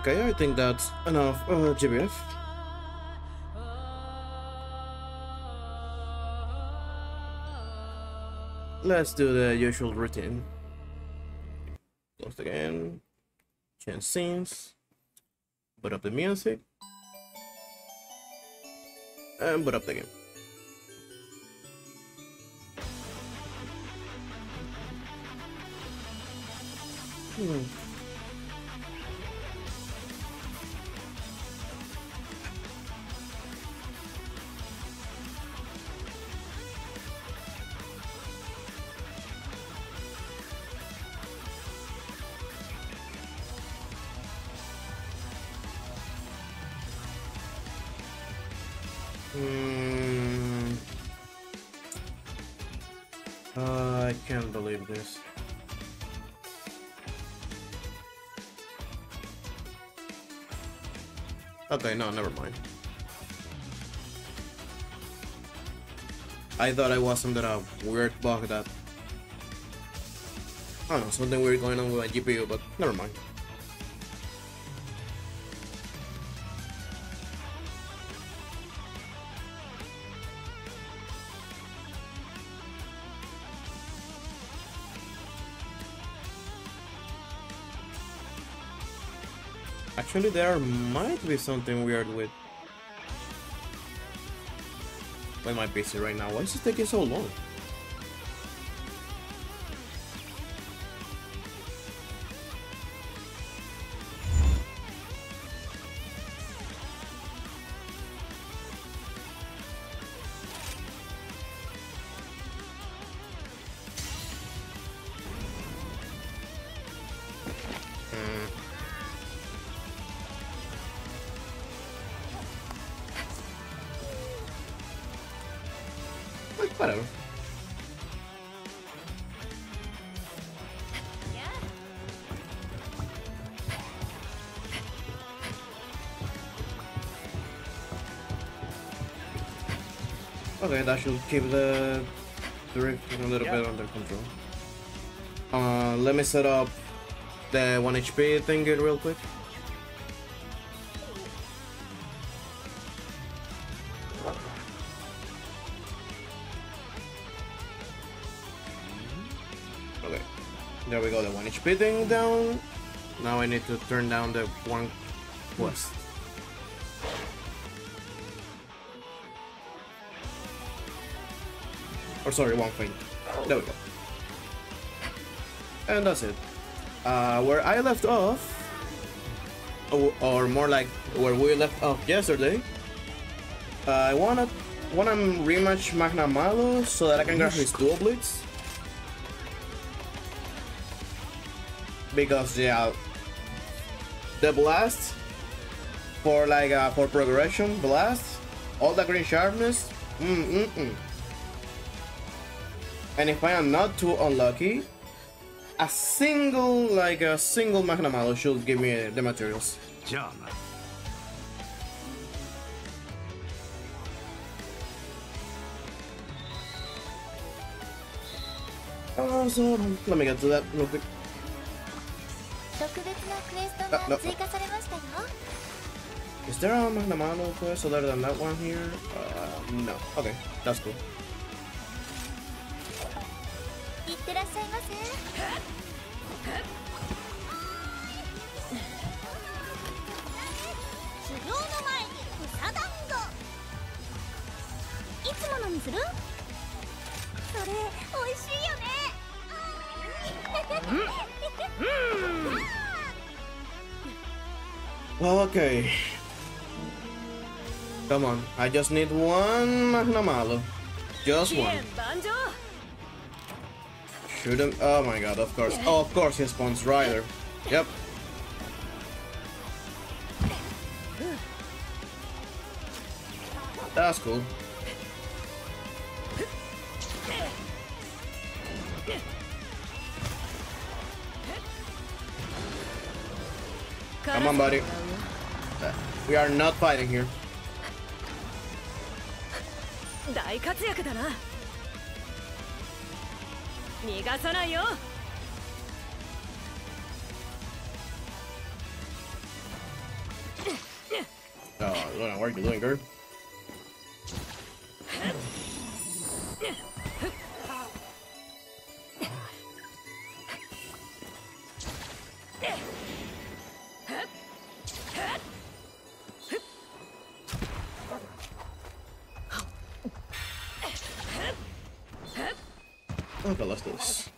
Okay, I think that's enough GBF. Let's do the usual routine. Once again, change scenes, put up the music, and put up the game. I can't believe this. Okay, no, never mind. I thought I was under a weird bug that... I don't know, something weird going on with my GPU, but never mind. Actually, there might be something weird with my PC right now. Why is it taking so long? Whatever. Okay, that should keep the drifting a little bit under control. Let me set up the 1 HP thingy real quick. There we go, the 1 HP thing down. Now I need to turn down the 1 quest. Or sorry, 1 thing. There we go. And that's it. Where I left off, or more like where we left off yesterday, I wanna rematch Magnamalo so that I can grab his dual blitz. Because yeah, the blast for progression blast, all the green sharpness. And if I am not too unlucky, a single Magnamalo should give me the materials. So let me get to that real quick. No. Is there a Magnamalo quest other than that one here? No. Okay, that's cool. Okay. Come on, I just need 1 Magnamalo. Just 1. Shouldn't... Oh my god, of course. Oh, of course he spawns Rider. Yep. That's cool. Come on, buddy. We are not fighting here. Oh, Luna, what are you doing, girl? feel like I lost this.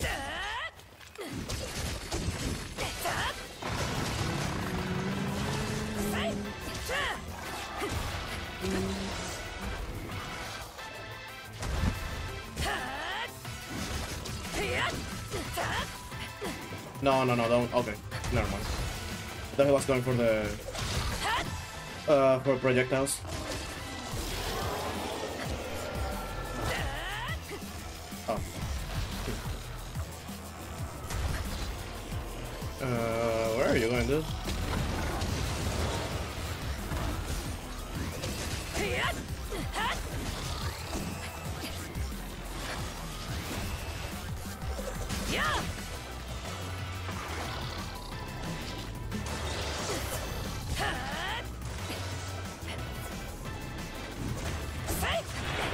No, no, no, don't. Okay, never mind. I thought he was going for the for projectiles. Oh. Where are you going, dude?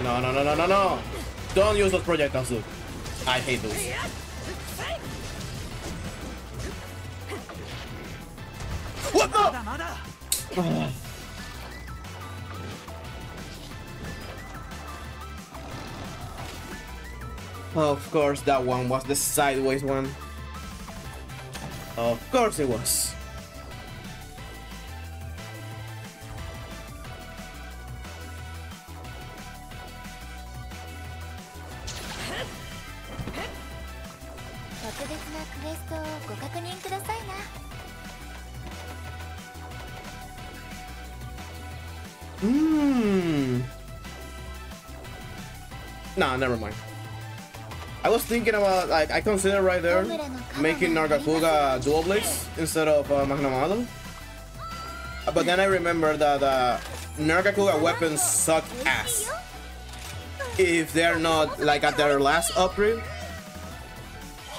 No, no, no, no, no, no! Don't use those projectiles, dude. I hate those. What the? Oh. Of course, that one was the sideways one. Of course it was. Nah, never mind. I was thinking about, like, I consider right there making Nargacuga dual blades instead of Magnamalo. But then I remember that Nargacuga weapons suck ass if they're not like at their last upgrade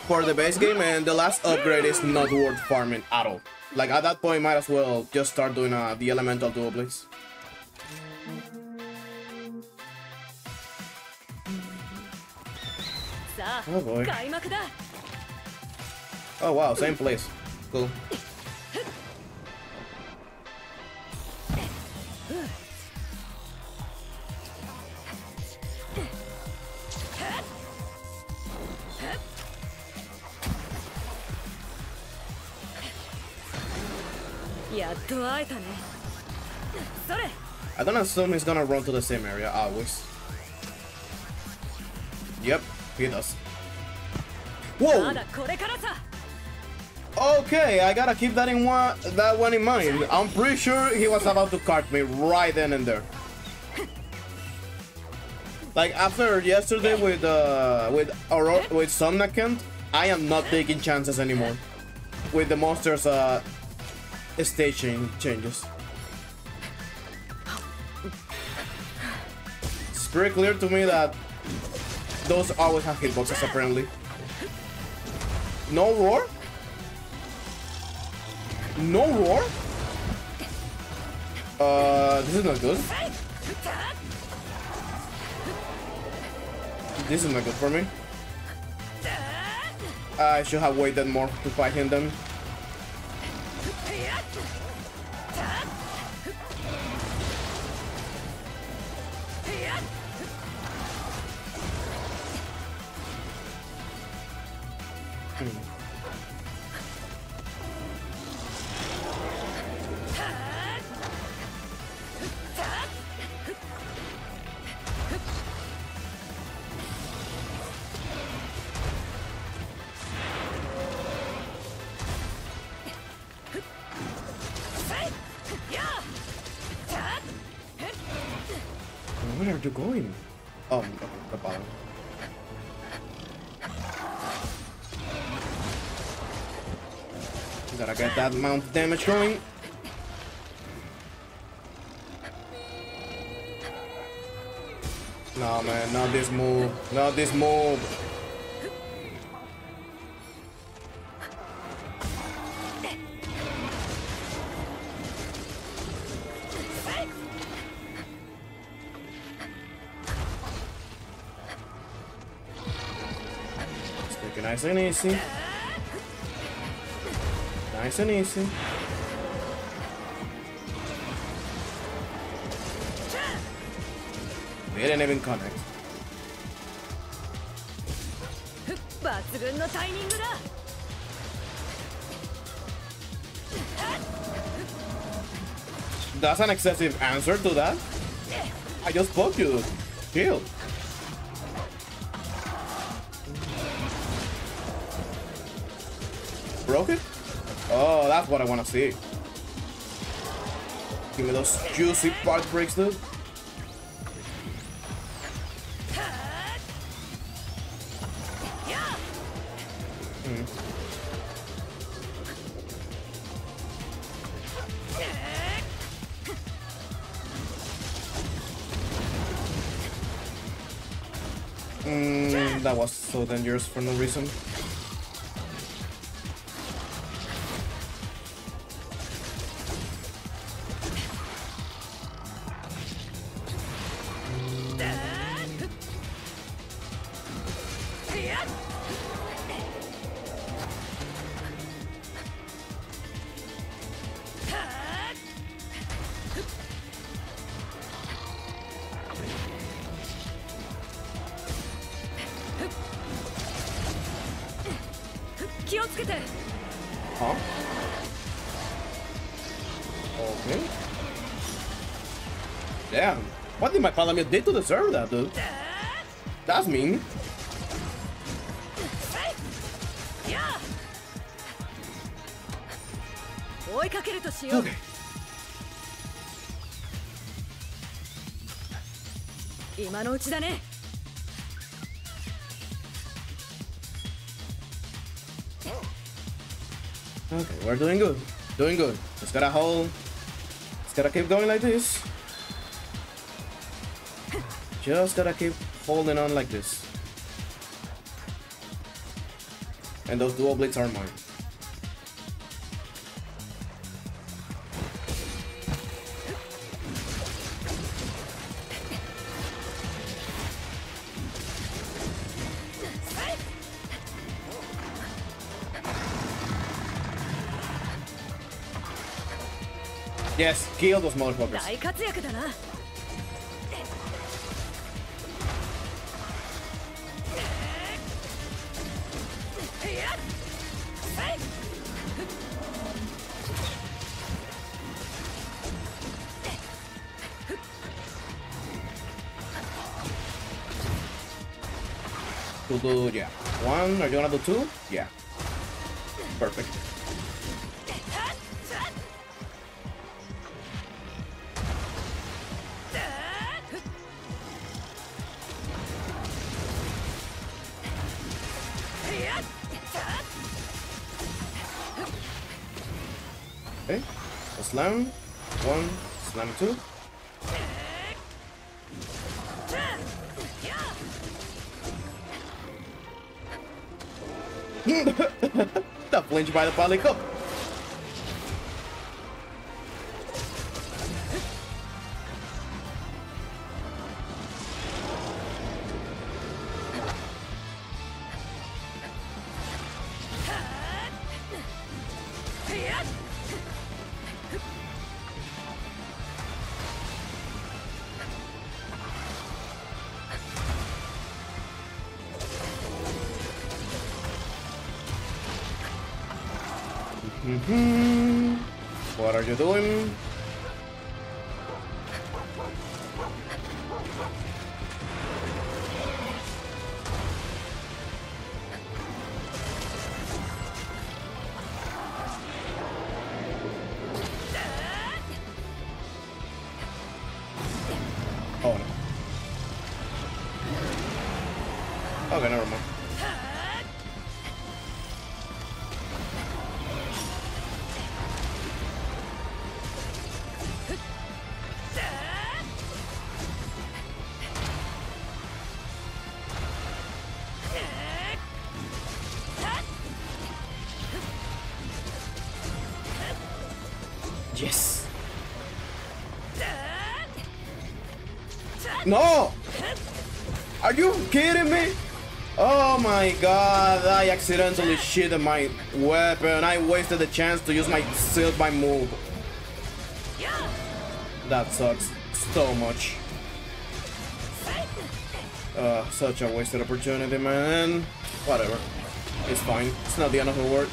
for the base game, and the last upgrade is not worth farming at all. Like at that point, might as well just start doing the elemental dual blades. Oh boy. Oh wow, same place. Cool. I don't assume he's gonna run to the same area always. Yep, he does. Whoa! Okay, I gotta keep that one in mind. I'm pretty sure he was about to cart me right then and there. Like after yesterday with Somnacanth, I am not taking chances anymore with the monsters' staging changes. It's pretty clear to me that those always have hitboxes apparently. No roar? No roar? This is not good. This is not good for me. I should have waited more to fight him then. Where are you going? Oh, the bottom. Gotta get that amount of damage going. No man, not this move. Not this move. Nice and easy. Nice and easy. We didn't even connect. That's an excessive answer to that. I just poked you, kill. Broke it? Oh, that's what I want to see. Give me those juicy part breaks, dude. That was so dangerous for no reason. Palamute did to deserve that, dude. That's mean. Okay. Okay, we're doing good. Doing good. Just gotta hold. Just gotta keep going like this. Just gotta keep holding on like this. And those dual blades are mine. Yes, kill those motherfuckers. Do yeah one? Are you gonna do two? Yeah, perfect. Okay, a slam one, slam two. That flinch by the palico. What are you doing? Oh no. Okay, never mind. Yes. No! Are you kidding me? Oh my god, I accidentally shielded my weapon. I wasted the chance to use my silkbind move. That sucks so much. Such a wasted opportunity, man. Whatever. It's fine. It's not the end of the world.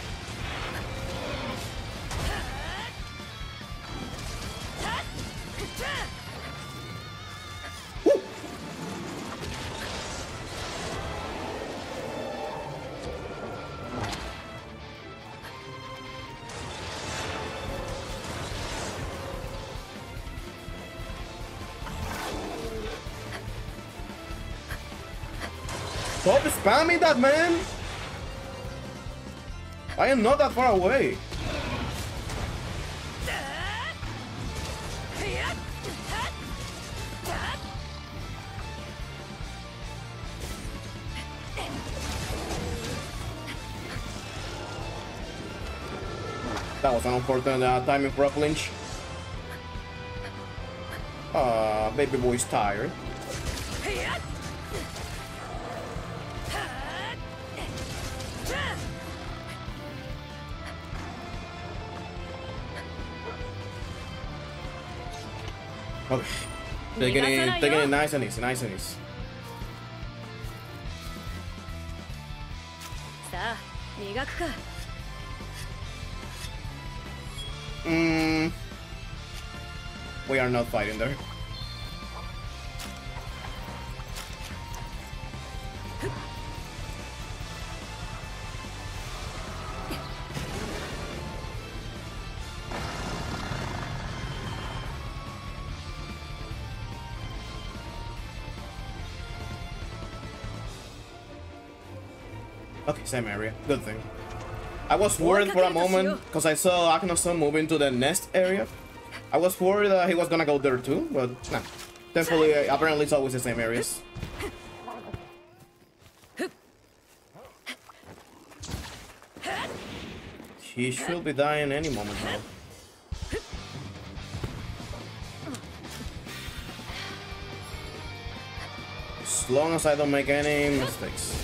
Stop spamming that, man! I am not that far away. That was an unfortunate timing for a flinch. Baby boy's tired. Okay. Taking it nice and easy, nice and easy. We are not fighting there. Same area, good thing. I was worried for a moment because I saw Aknosom moving to the nest area. I was worried that he was gonna go there too, but nah. Thankfully, apparently it's always the same areas. He should be dying any moment now. As long as I don't make any mistakes.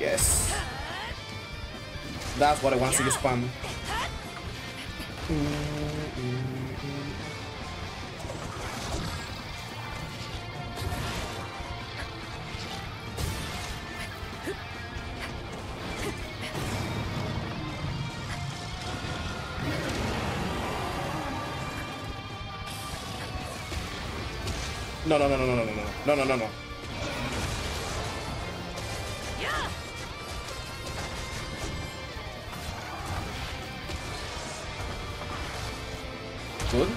Yes. That's what I want to spam. No. Good.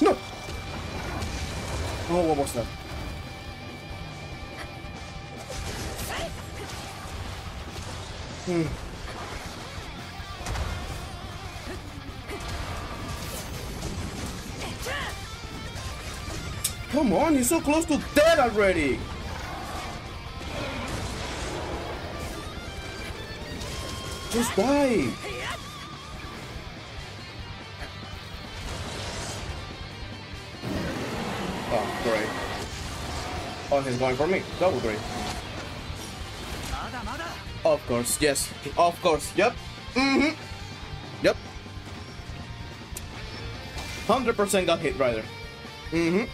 No. Oh, what was that? Come on, he's so close to death already! Just die! Oh, great. Oh, he's going for me. Double great. Of course, yes. Of course, yep. Mm-hmm. Yep. 100% got hit right there. Mm-hmm.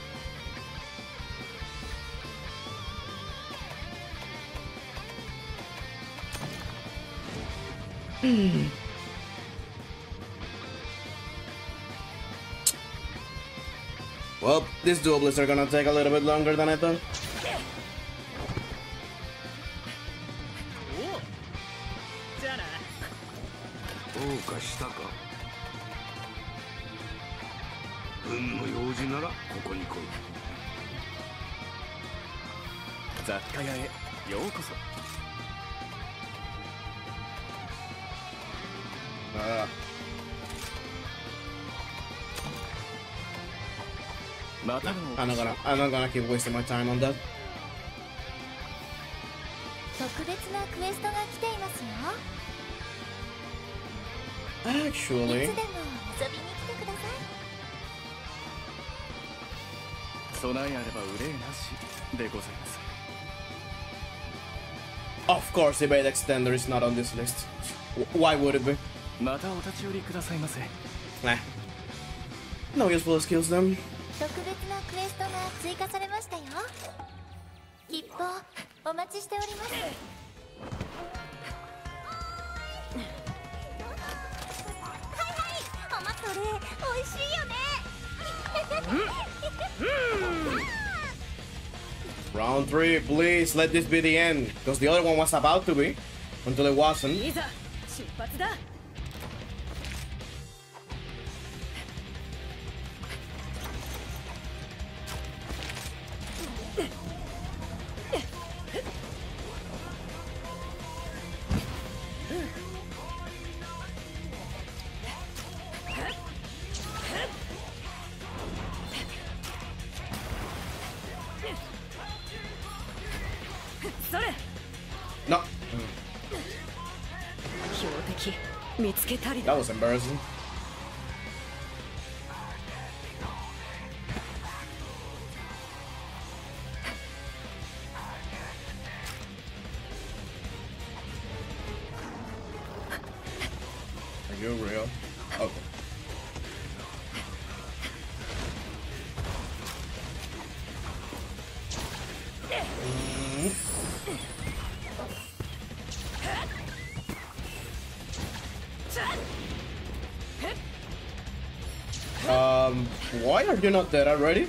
Well, these duelists are gonna take a little bit longer than I thought. Nah, I'm not gonna keep wasting my time on that. Actually, of course, the Evade Extender is not on this list. Why would it be? Nah. No useful skills then. Round 3, please let this be the end, because the other one was about to be, until it wasn't. That was embarrassing. Are you real? Okay. Why are you not dead already?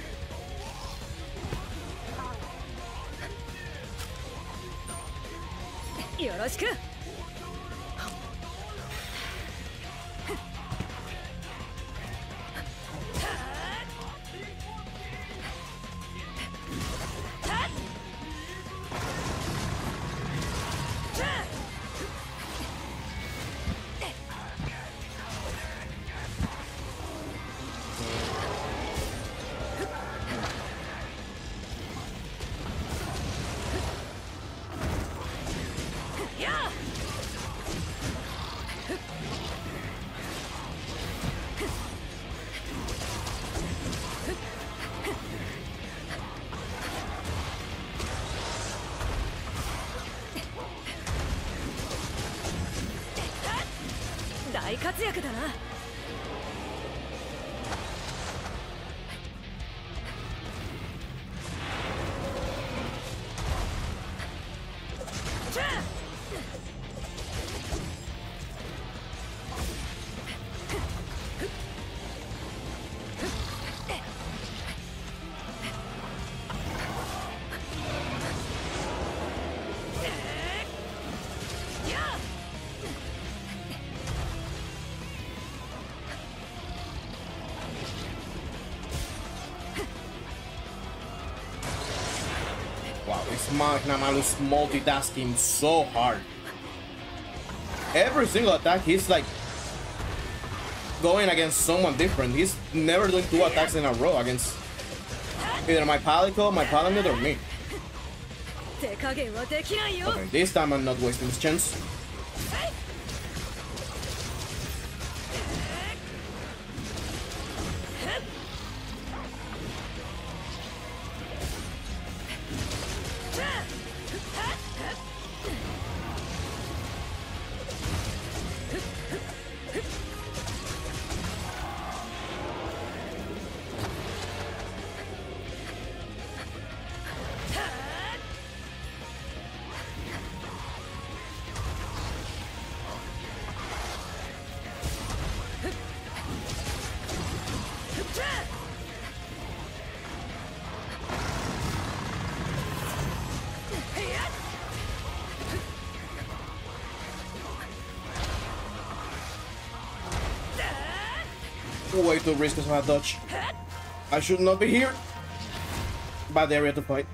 Magnamalo is multitasking so hard. Every single attack, he's like going against someone different. He's never doing 2 attacks in a row against either my palico, my palamute, or me. Okay, this time I'm not wasting his chance. Way too risky on that dodge. I should not be here. Bad area to fight.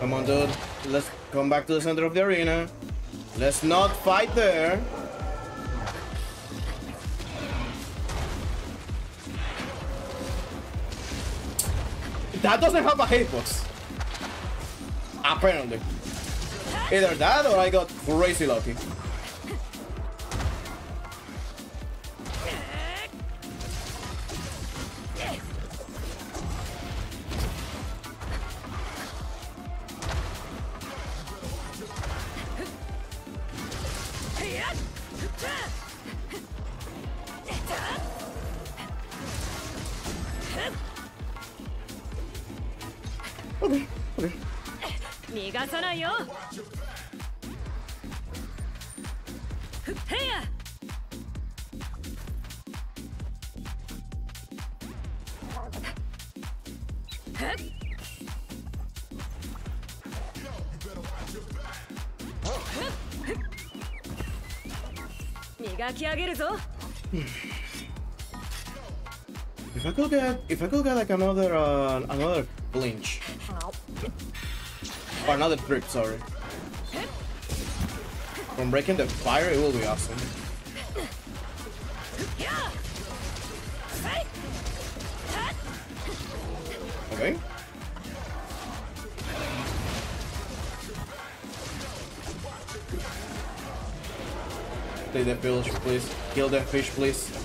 Come on, dude. Let's come back to the center of the arena. Let's not fight there. That doesn't have a hitbox. Apparently. Either that or I got crazy lucky. If I could get like another flinch or another trip, sorry, from breaking the fire, it will be awesome. Okay. Take the fish, please. Kill the fish, please.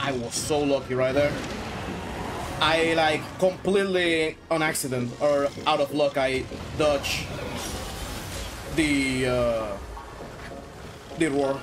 I was so lucky right there. I like completely on accident or out of luck. I dodge the roar.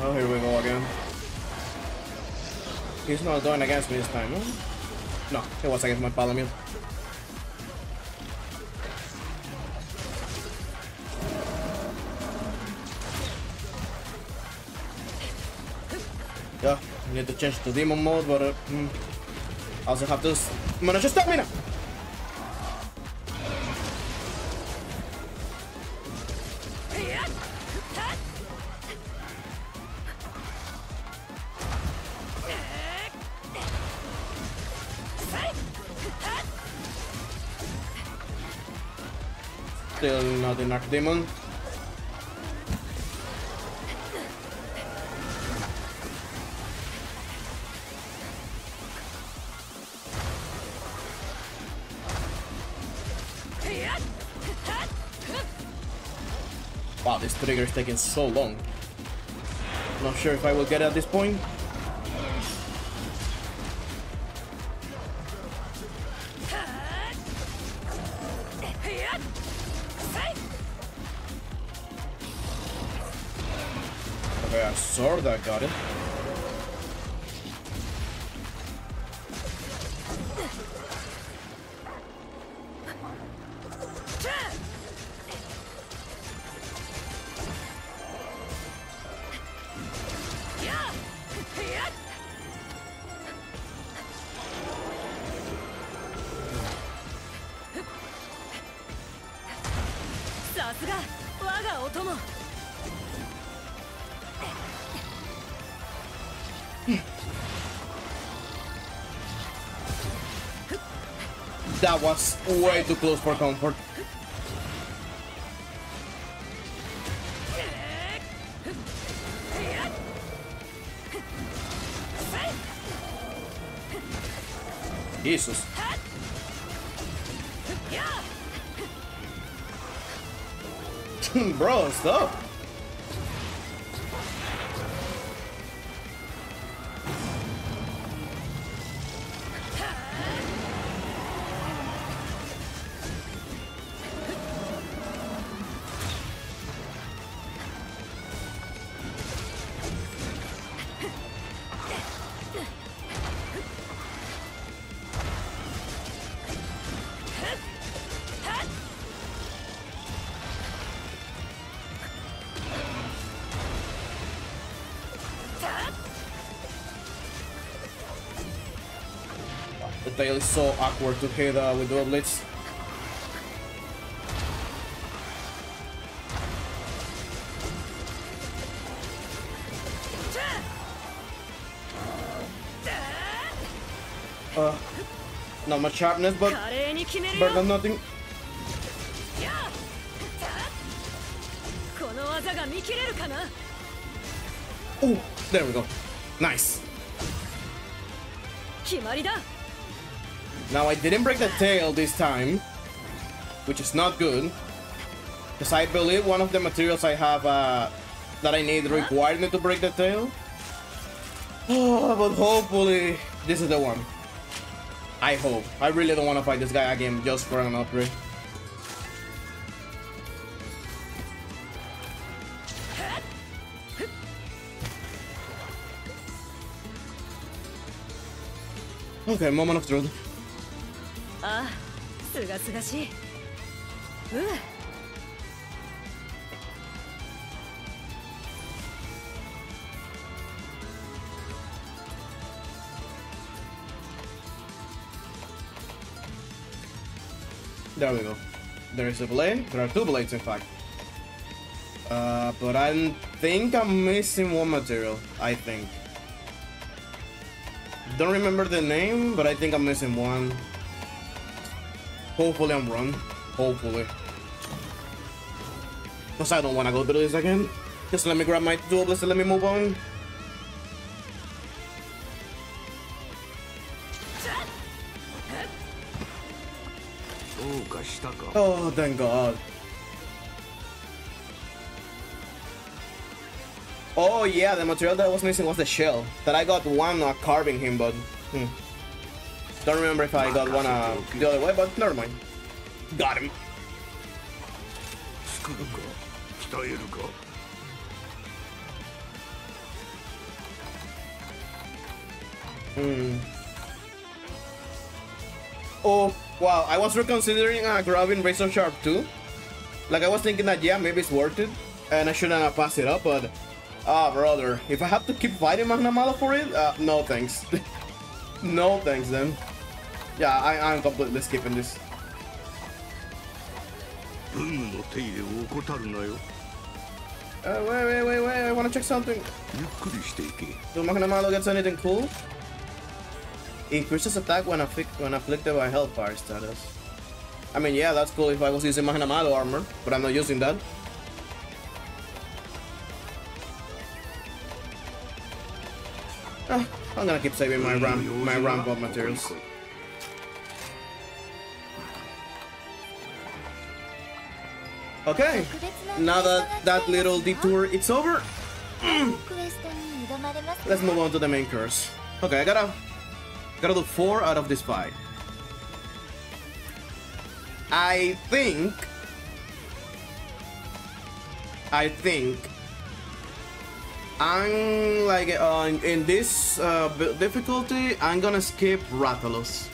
Oh, here we go again. He's not going against me this time, huh? No, it was against my palamute. Yeah, I need to change to demon mode, but I also have to manage to stamina. Still not an Archdemon. Wow, this trigger is taking so long. Not sure if I will get it at this point. That got it. That was way too close for comfort. Jesus. Bro, stop. tail is so awkward to hit with dual blitz. Not much sharpness, but burn on nothing. Oh, there we go. Nice. Now I didn't break the tail this time, which is not good, because I believe one of the materials I have that I need required me to break the tail. Oh, but hopefully this is the one. I hope. I really don't want to fight this guy again just for an upgrade. Okay, moment of truth. There we go. There is a blade. There are two blades, in fact. But I think I'm missing one material. I think. Don't remember the name, but I think I'm missing one. Hopefully I'm wrong. Hopefully. Because I don't want to go through this again. Just let me grab my dual blitz and let me move on. Oh, thank God. Oh yeah, the material that I was missing was the shell. That I got one carving him, but don't remember if I got one the other way, but never mind. Got him. Oh wow, I was reconsidering grabbing Razor Sharp too. Like I was thinking that yeah, maybe it's worth it, and I shouldn't pass it up, but. Ah, brother, if I have to keep fighting Magnamalo for it, no thanks. No thanks then. Yeah, I'm completely skipping this. Wait, I wanna check something. Do Magnamalo gets anything cool? Increases attack when afflicted by Hellfire status. I mean, yeah, that's cool if I was using Magnamalo armor, but I'm not using that. I'm gonna keep saving my ramp up materials. Okay, now that that little detour it's over, let's move on to the main curse. Okay, I gotta do 4 out of this 5. I think. I'm like in this difficulty, I'm gonna skip Rathalos,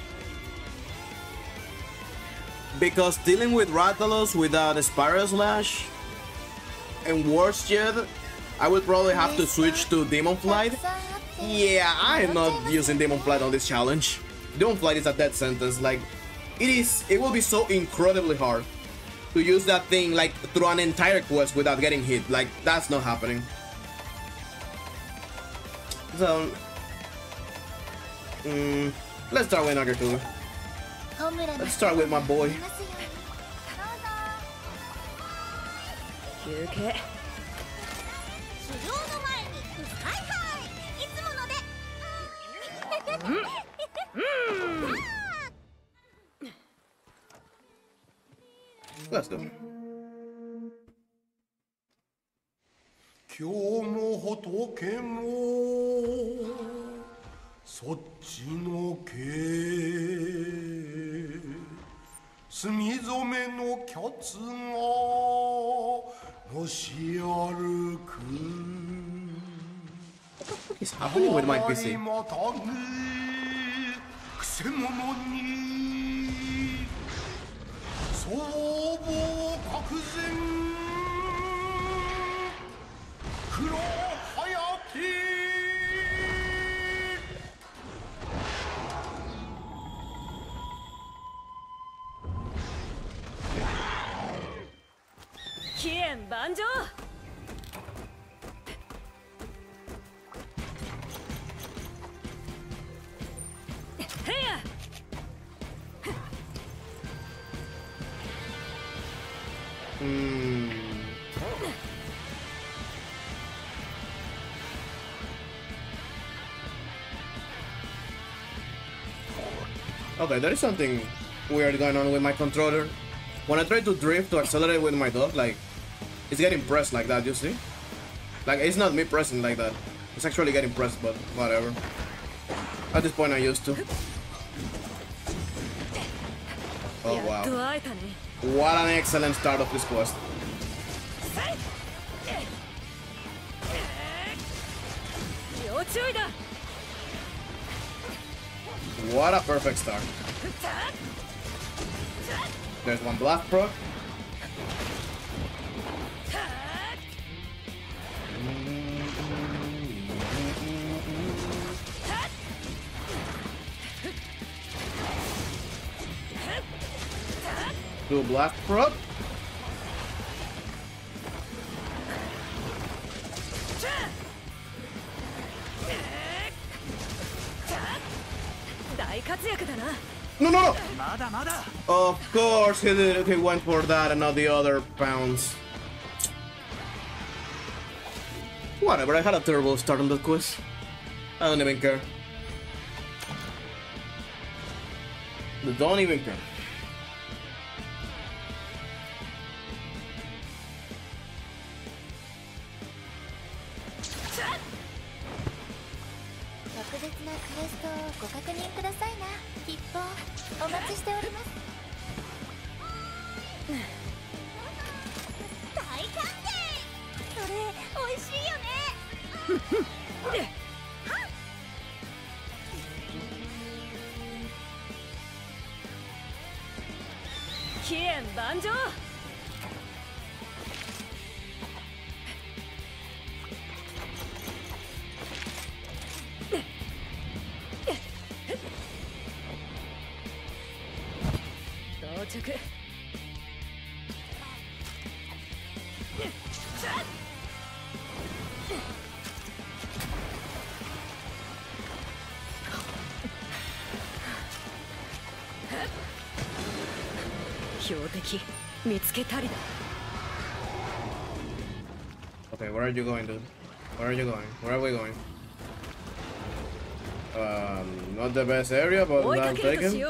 because dealing with Rathalos without a Spiral Slash, and worse yet, I would probably have to switch to Demon Flight. Yeah, I am not using Demon Flight on this challenge. Demon Flight is a death sentence. Like it will be so incredibly hard to use that thing like through an entire quest without getting hit. Like that's not happening. So, let's start with Nargacuga. Let's start with my boy. Let's go. What is happening with my PC? Okay, there is something weird going on with my controller. When I try to drift to accelerate with my dog, like, it's getting pressed like that, you see? Like, it's not me pressing like that. It's actually getting pressed, but whatever. At this point, I'm used to. Oh, wow. What an excellent start of this quest. What a perfect start. There's one black proc. Two black proc. No, no, no! Of course he did. He went for that and not the other pounds. Whatever, I had a terrible start on that quiz. I don't even care. They don't even care. Okay, where are you going, dude? Where are you going? Where are we going? Not the best area, but I'm taken.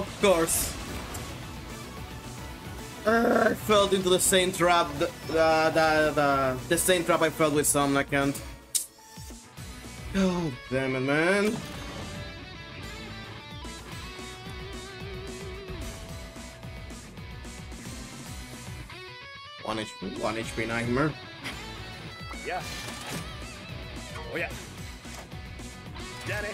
Of course. I fell into the same trap, the same trap I fell with Somnacanth. God damn it, man. One HP nightmare. Yeah. Oh yeah. Danny.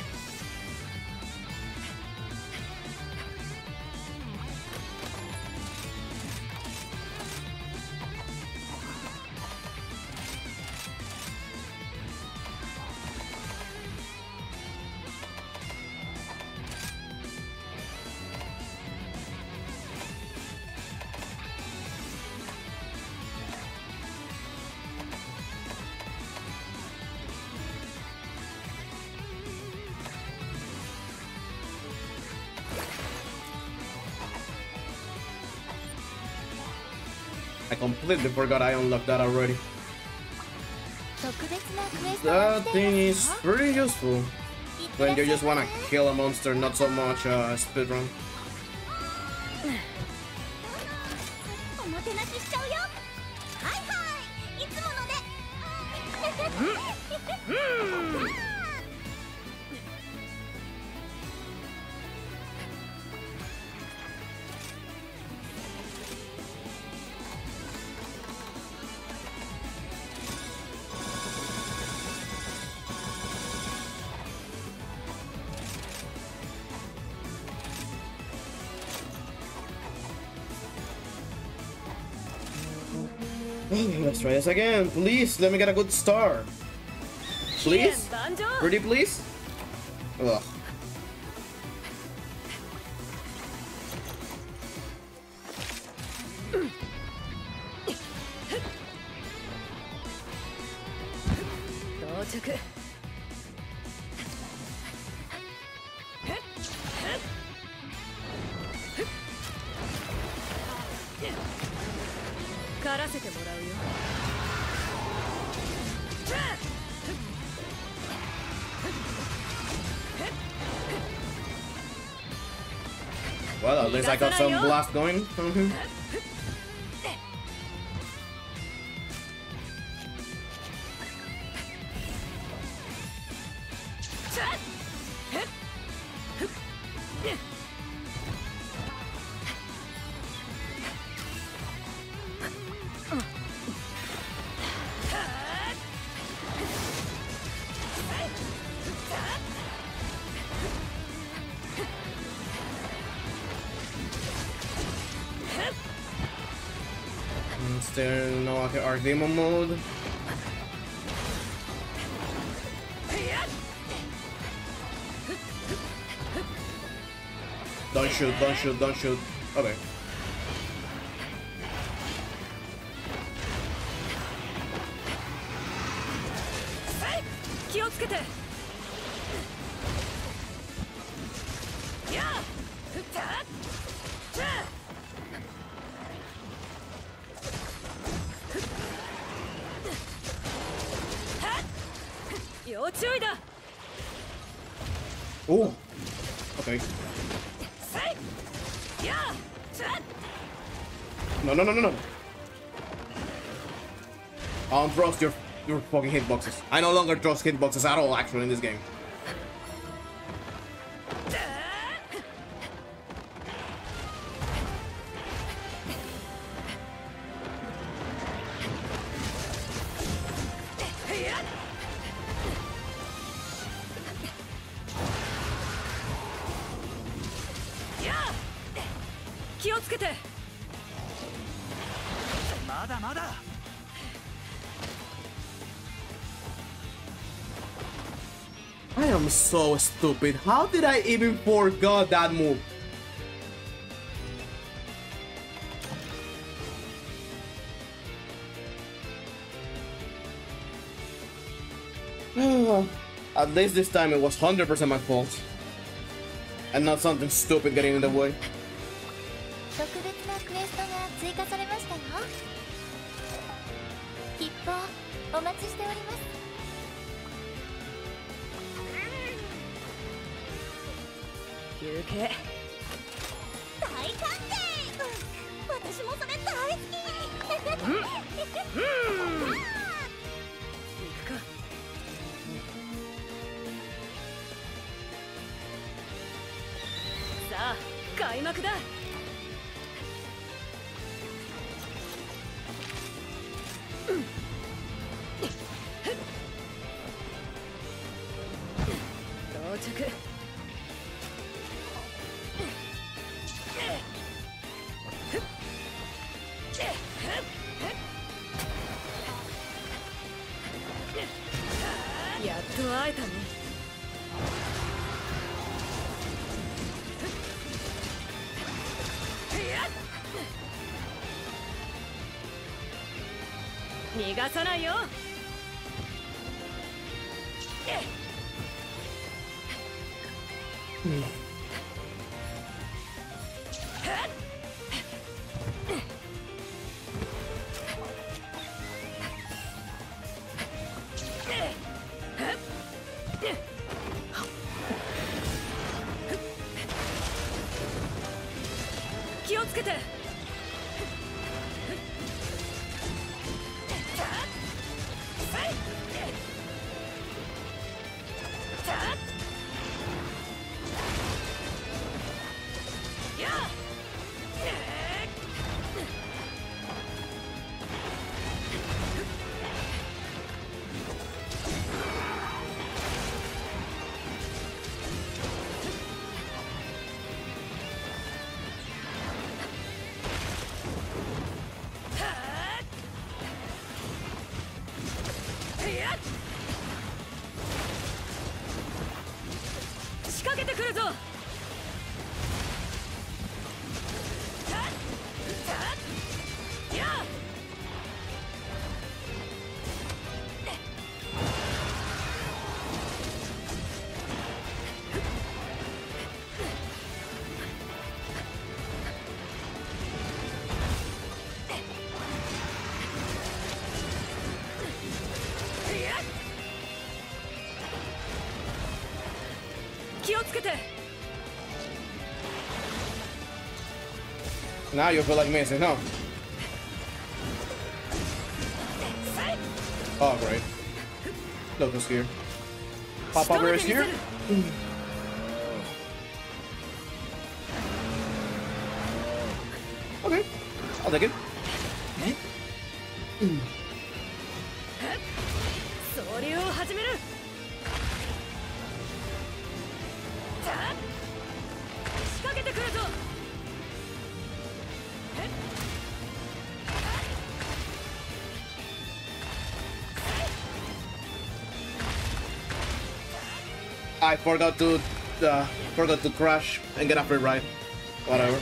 I completely forgot I unlocked that already. That thing is pretty useful when you just want to kill a monster, not so much speedrun. Let's try this again. Please, let me get a good star. Please? Pretty please? Ugh. Well, at least I got some blast going from him. Demon mode. Don't shoot, don't shoot, don't shoot. Okay. Trust your fucking hitboxes. I no longer trust hitboxes at all, actually, in this game. So stupid. How did I even forgot that move? At least this time it was 100% my fault. And not something stupid getting in the way. Now you'll feel like missing, huh? Oh, great. Local skier. Pop over a skier? Okay. I'll take it. I forgot to crash and get a free ride. Whatever.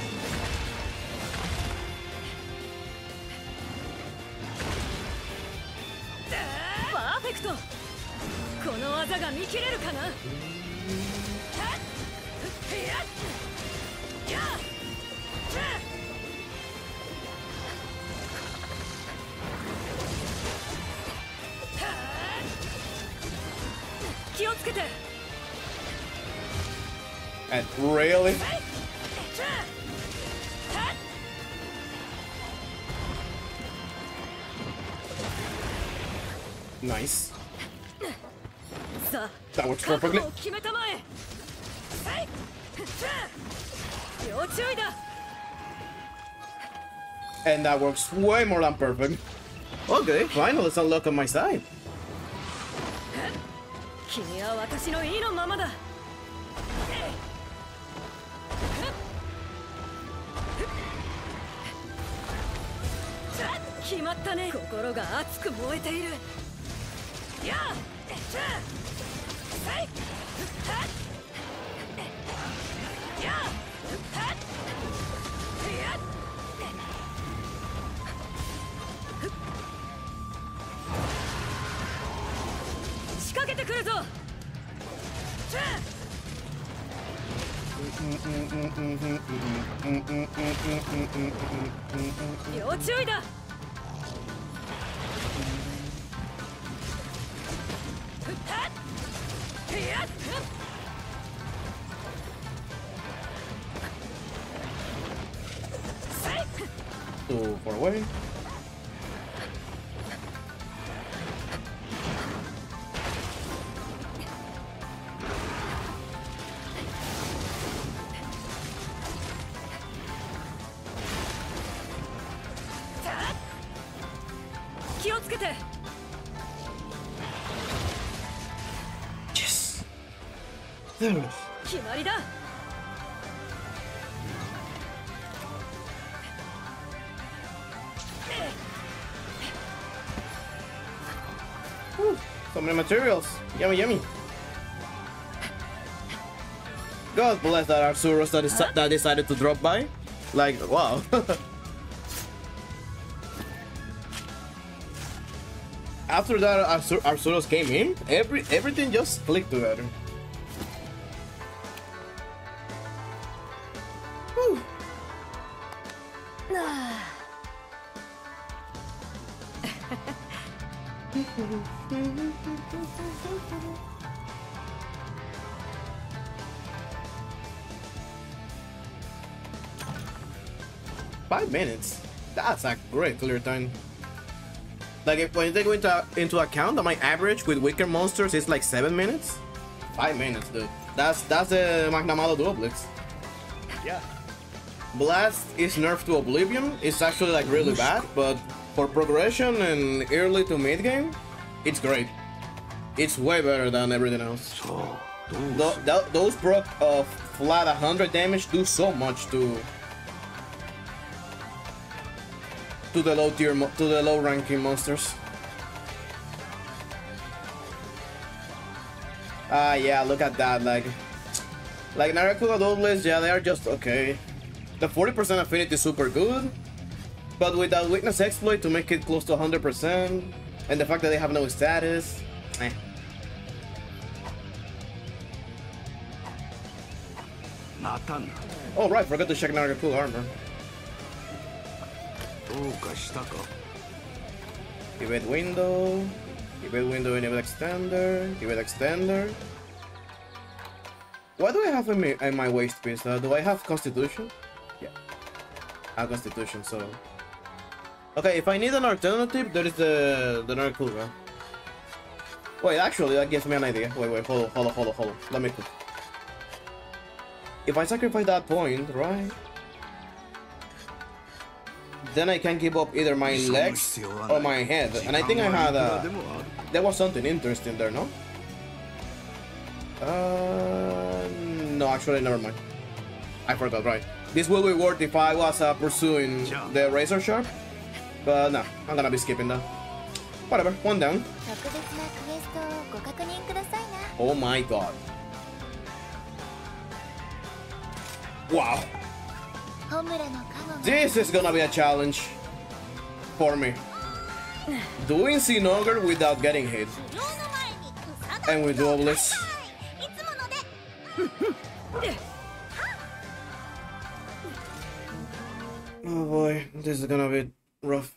Really? Nice. That works perfectly. And that works way more than perfect. Okay, finally, it's unlocked on my side. Too far away. Yes. There it is. So many materials. Yummy, yummy. God bless that Arzuros that decided to drop by. Like, wow. After that Arzuros came in, everything just clicked together. Minutes. That's a great clear time. Like if when you take into account that my average with weaker monsters is like 7 minutes, 5 minutes, dude. That's a Magnamalo Duoblix. Yeah. Blast is nerfed to oblivion. It's actually like really bad, but for progression and early to mid game, it's great. It's way better than everything else. So those proc of flat 100 damage do so much to the low ranking monsters. Ah yeah, look at that, like Like Nargacuga Doubles, yeah, they are just okay. The 40% affinity is super good, but with that weakness exploit to make it close to 100%, and the fact that they have no status, eh. Oh right, forgot to check Nargacuga armor. Evade window. Evade window and evade extender. Evade extender. What do I have in my waist piece? Do I have constitution? Yeah. I have constitution, so... Okay, if I need an alternative, there is the Nargacuga. Wait, actually, that gives me an idea. Wait, wait, hold on. Let me cook. If I sacrifice that point, right? Then I can give up either my legs or my head. And I think I had there was something interesting there, no? No, actually, never mind. I forgot, right. This will be worth if I was pursuing the Razor Sharp. But no, I'm gonna be skipping that. Whatever, one down. Oh my god. Wow. This is gonna be a challenge for me. Doing Sinogre without getting hit. And with Doubles. Oh boy, this is gonna be rough.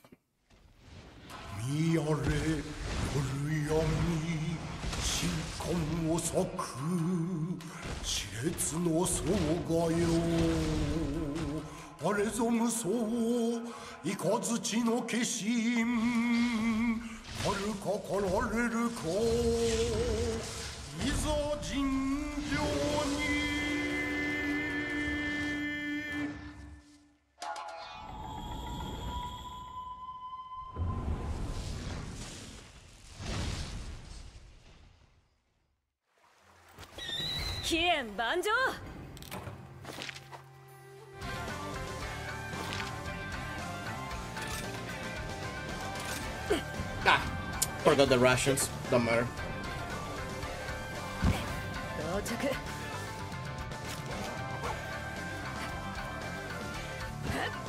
Forgot the rations, don't matter.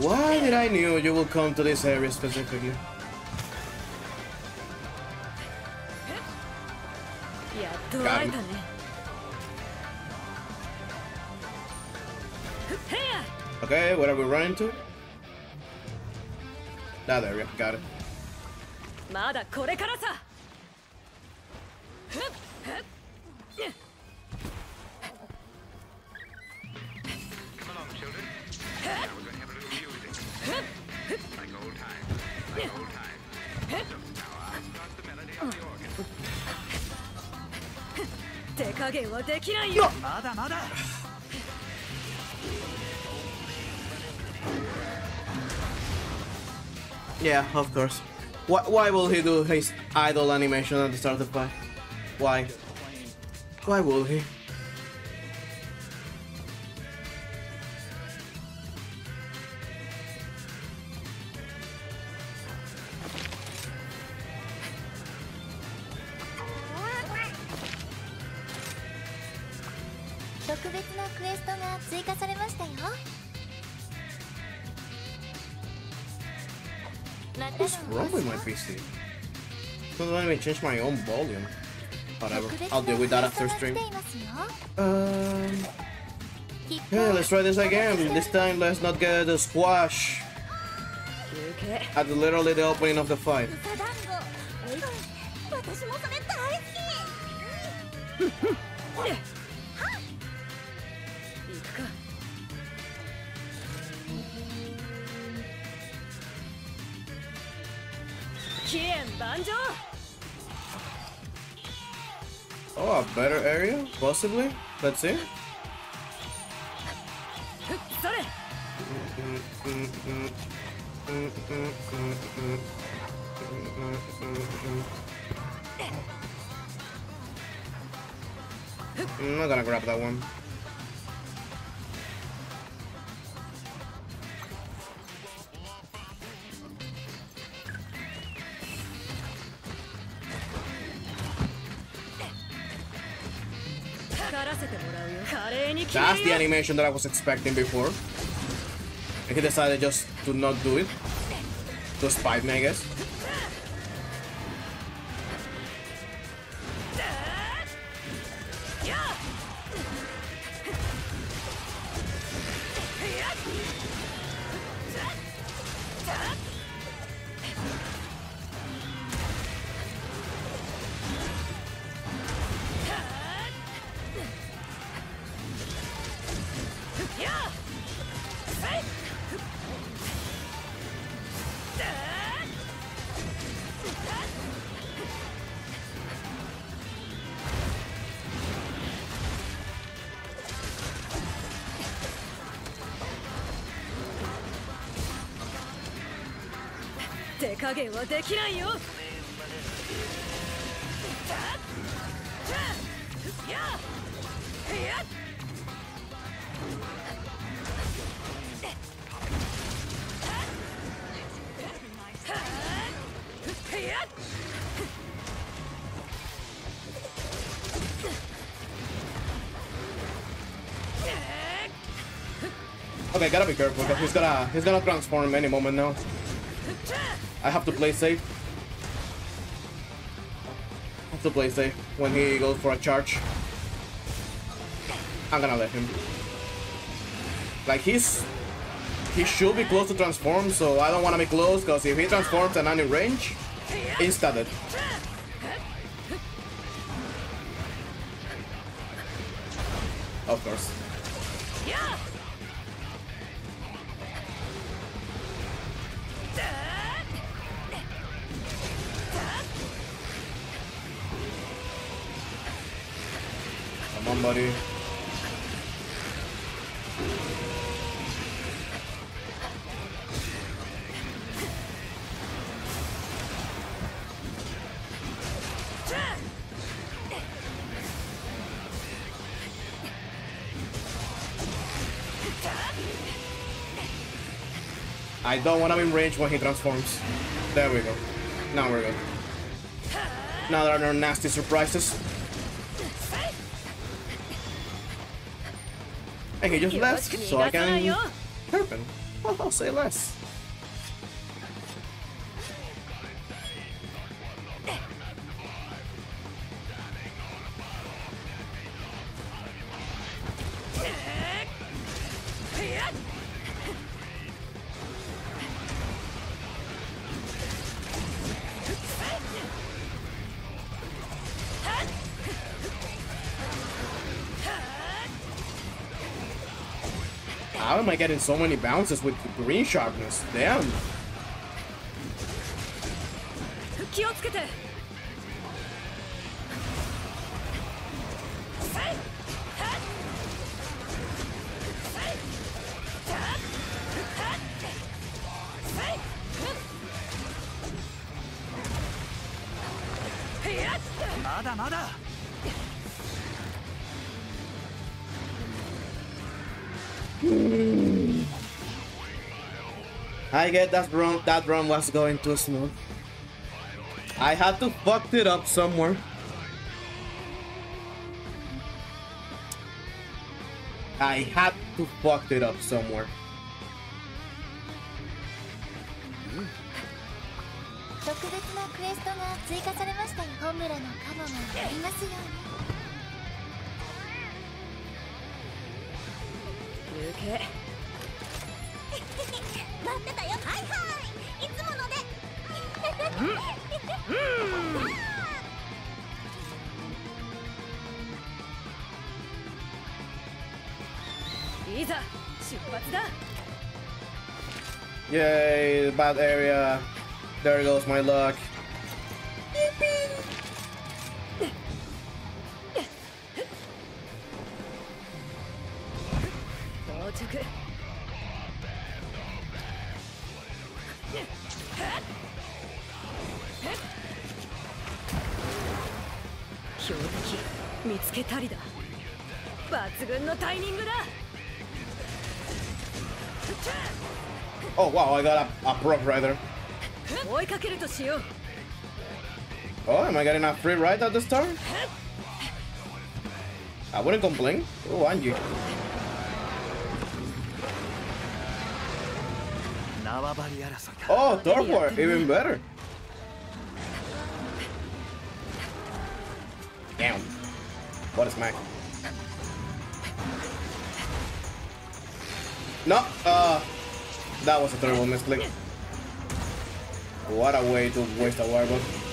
Why did I knew you would come to this area specifically? Got him. Okay, what are we running to? That area, got it. No. Yeah, of course. Why will he do his idle animation at the start of the fight? Why? Why will he? What's wrong with my PC? Don't let me change my own volume. Whatever, I'll deal with that after stream. Yeah, let's try this again. This time, let's not get a squash at literally the opening of the fight. Oh, a better area? Possibly? Let's see. I'm not gonna grab that one. That's the animation that I was expecting before. And he decided just to not do it. To spite me, I guess. Okay, gotta be careful because he's gonna transform any moment now. I have to play safe. I have to play safe when he goes for a charge. I'm gonna let him. Like he should be close to transform, so I don't wanna be close because if he transforms and I'm in range, insta dead. Of course. Come on, buddy. I don't want him in range when he transforms. There we go. Now we're good. Now there are no nasty surprises. And he just left, so I can hurt him. Well, I'll say less. How am I getting so many bounces with green sharpness? Damn! I get that run was going too smooth. I had to fuck it up somewhere. I had to fuck it up somewhere. Okay. Yay, bad area. There goes my luck. Oh wow, I got a prop rider. Oh, am I getting a free ride at this turn? I would have gone bling. Oh, aren't you? Oh, Dark War, even better. Damn. What is my... No, that was a terrible misclick. What a way to waste a wirebug.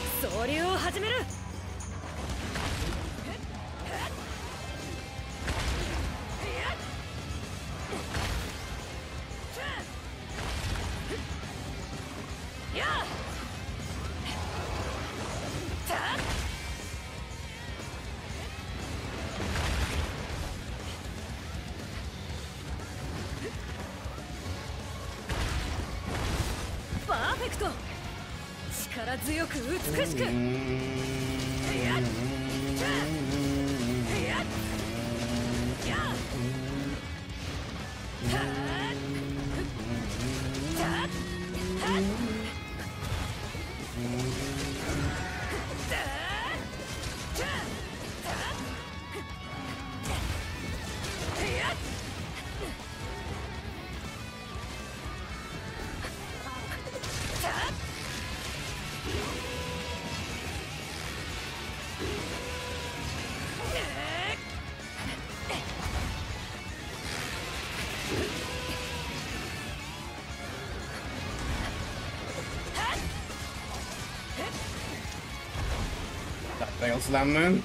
Tail slam moon.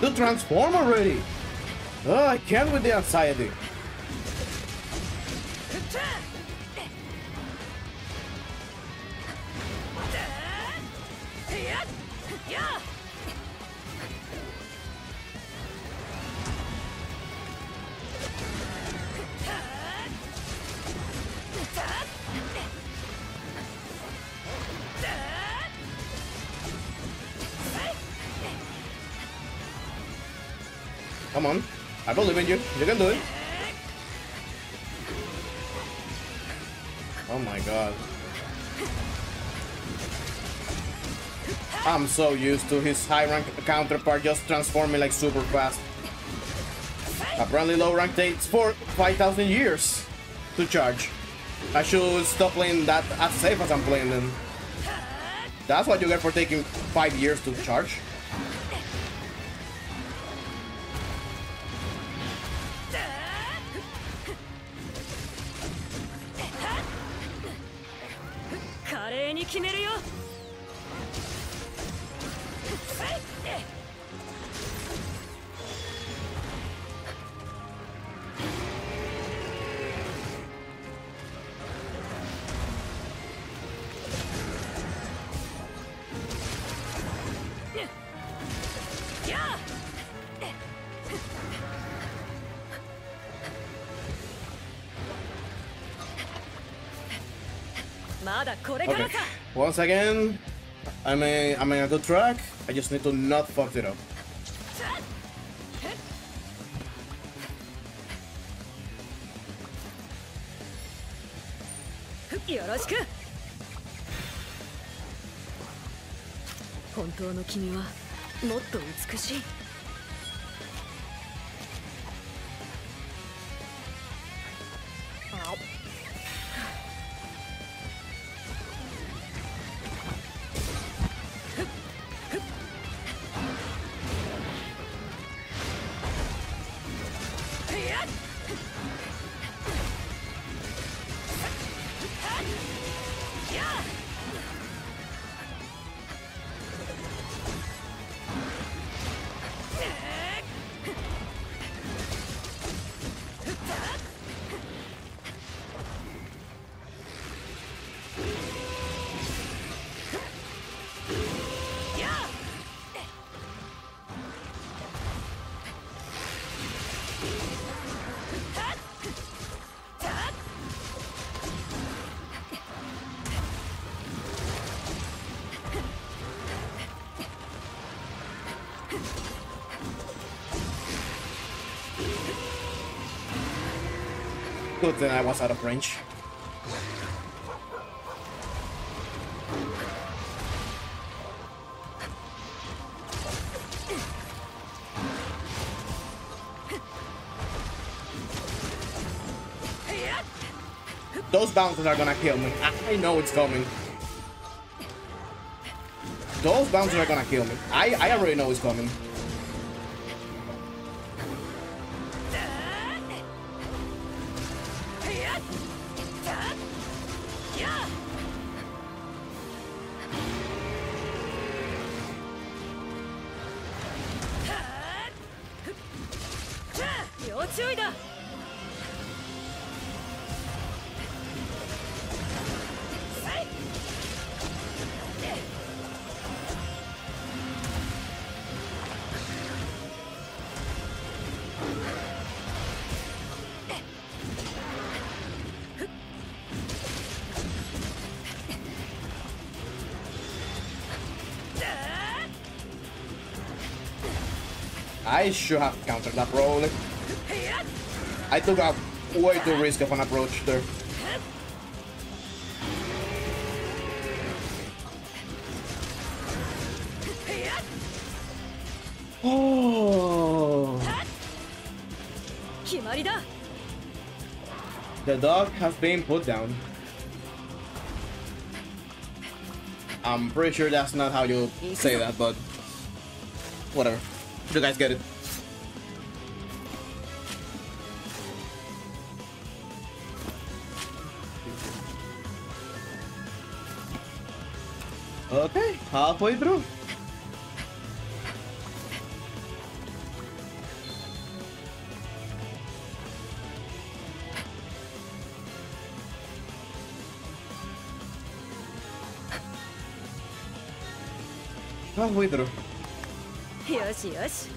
The transform already. Oh, I can't with the anxiety. Come on. I believe in you. You can do it. Oh my god. I'm so used to his high rank counterpart just transforming like super fast. Apparently low rank takes 5,000 years to charge. I should stop playing that as safe as I'm playing them. That's what you get for taking 5 years to charge. Okay, once again, I'm in a good track. I just need to not fuck it up. palico, then I was out of range. Those bouncers are gonna kill me. I know it's coming. Those bouncers are gonna kill me. I already know it's coming. I should have countered that roll. I took a way too risk of an approach there. Oh. The dog has been put down. I'm pretty sure that's not how you say that, but whatever. You guys get it. Okay, halfway through. Halfway through. Yoshi, yoshi.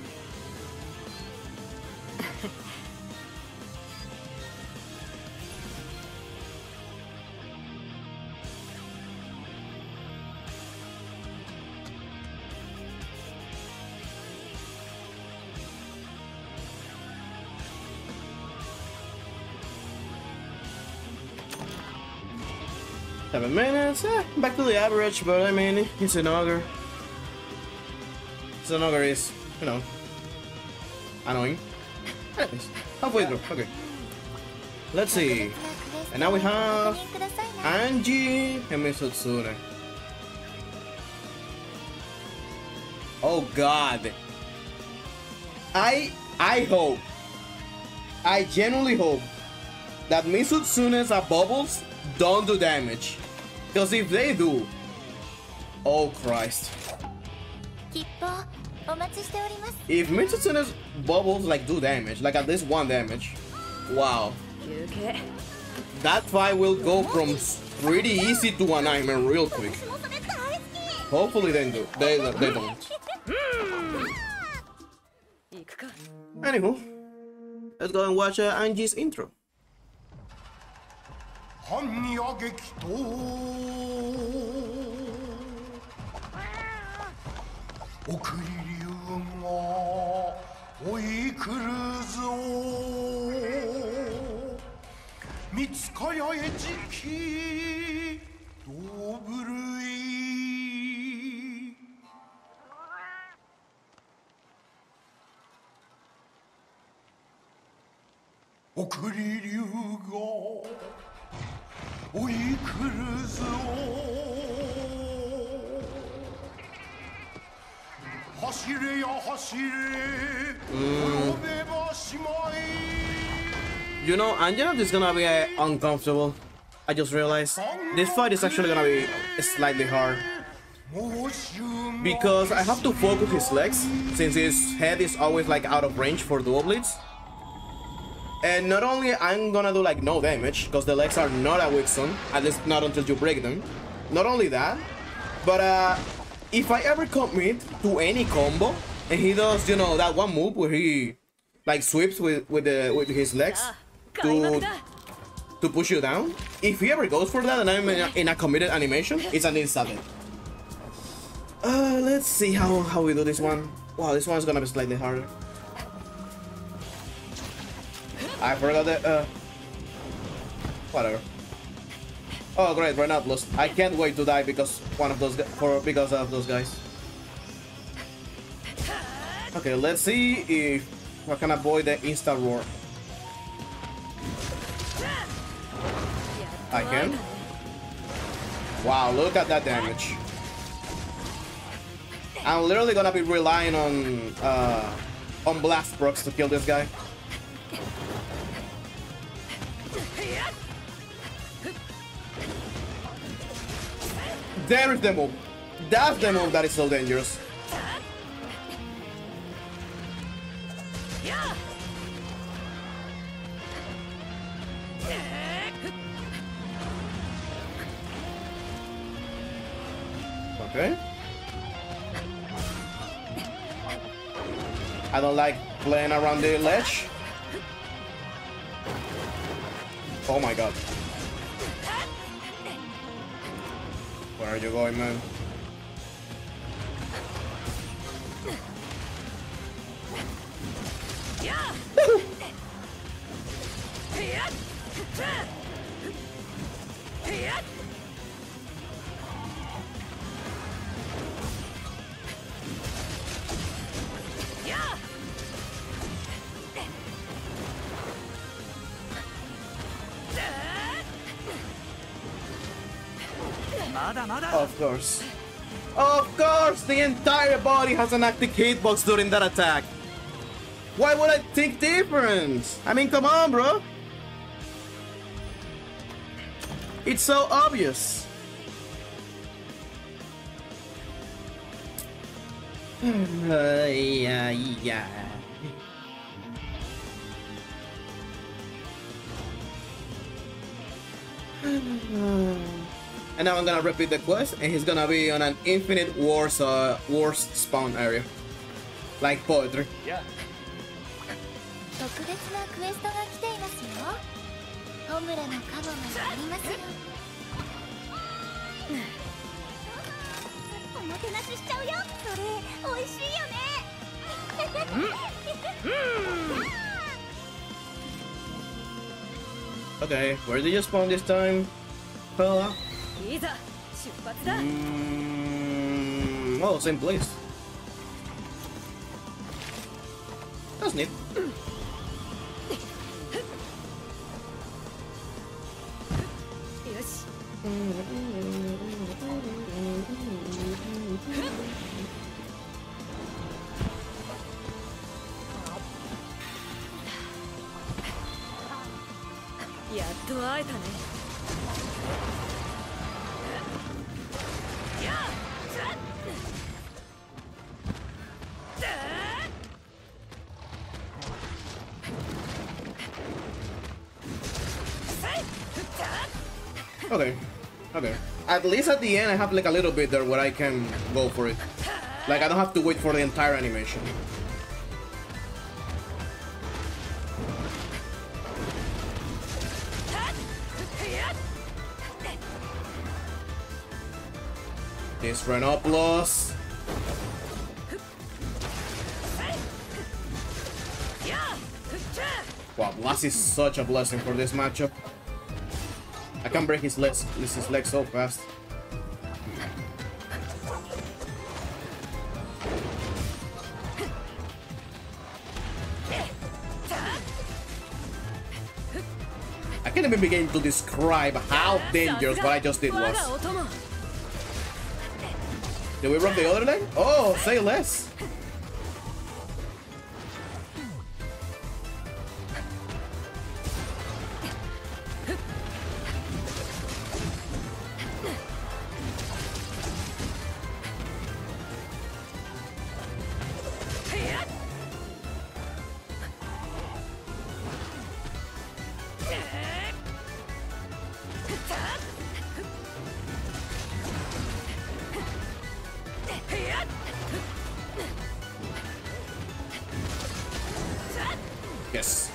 Minutes, back to the average, but I mean, it's an auger. Sinogre is, you know, annoying. Anyways, halfway through, okay. Let's see. And now we have Anji and Mizutsune. Oh god. I hope, I genuinely hope that Mizutsune's bubbles don't do damage. Because if they do, oh Christ. If Mizutsune's bubbles like do damage, like at least one damage, wow. That fight will go from pretty easy to a nightmare real quick. Hopefully they do. They don't. Anywho, let's go and watch Anji's intro. You know, Anjanath is gonna be uncomfortable. I just realized this fight is actually gonna be slightly hard because I have to focus his legs since his head is always like out of range for dual blitz. And not only I'm gonna do like no damage because the legs are not a weak zone, at least not until you break them. Not only that, but if I ever commit to any combo and he does, you know, that one move where he like sweeps with his legs to push you down, if he ever goes for that and I'm in a committed animation, it's an instant. Let's see how we do this one. Wow, this one's gonna be slightly harder. I forgot that whatever. Oh great, Renatlos. I can't wait to die because one of those guys. Okay, let's see if I can avoid the insta roar. I can. Wow, look at that damage. I'm literally gonna be relying on blast procs to kill this guy. There is the move. That's the move that is so dangerous. Okay. I don't like playing around the ledge. Oh my god. Where are you going, man? Of course. Of course! The entire body has an active hitbox during that attack. Why would I think different? I mean, come on, bro. It's so obvious. Yeah. And now I'm gonna repeat the quest, and he's gonna be on an infinite wars spawn area, like poetry. Yeah. Okay, where did you spawn this time, fella? Oh, same place. That's neat. Okay. At least at the end, I have like a little bit there where I can go for it. Like I don't have to wait for the entire animation. This Renoplos. Wow, Blast is such a blessing for this matchup. I can't break his legs. This is legs so fast. I can't even begin to describe how dangerous what I just did was. Did we rob the other leg? Oh, say less. Yes.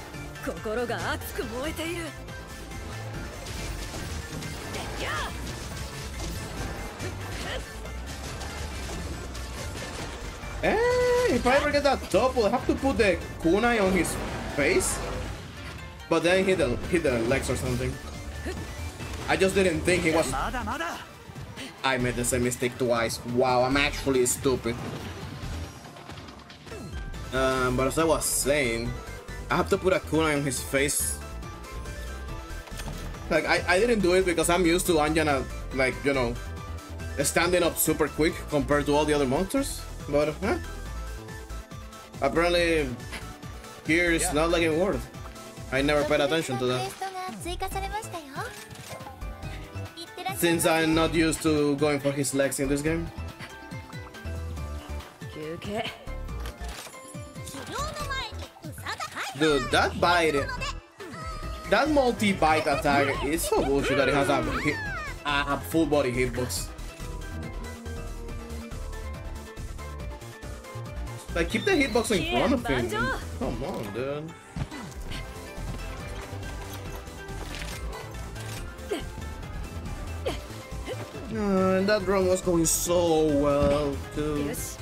Hey, if I ever get that double, I have to put the kunai on his face, but then hit the legs or something. I just didn't think it was... I made the same mistake twice. Wow, I'm actually stupid. But as I was saying, I have to put a kunai on his face. Like, I didn't do it because I'm used to Anjanath, like, you know, standing up super quick compared to all the other monsters. But, huh? Apparently, here it's not like in World. I never paid attention to that. Since I'm not used to going for his legs in this game. Dude, that bite, that multi-bite attack is so bullshit that it has a full body hitbox. Like, keep the hitbox in front of him. Come on, dude. And that run was going so well, too. Yes.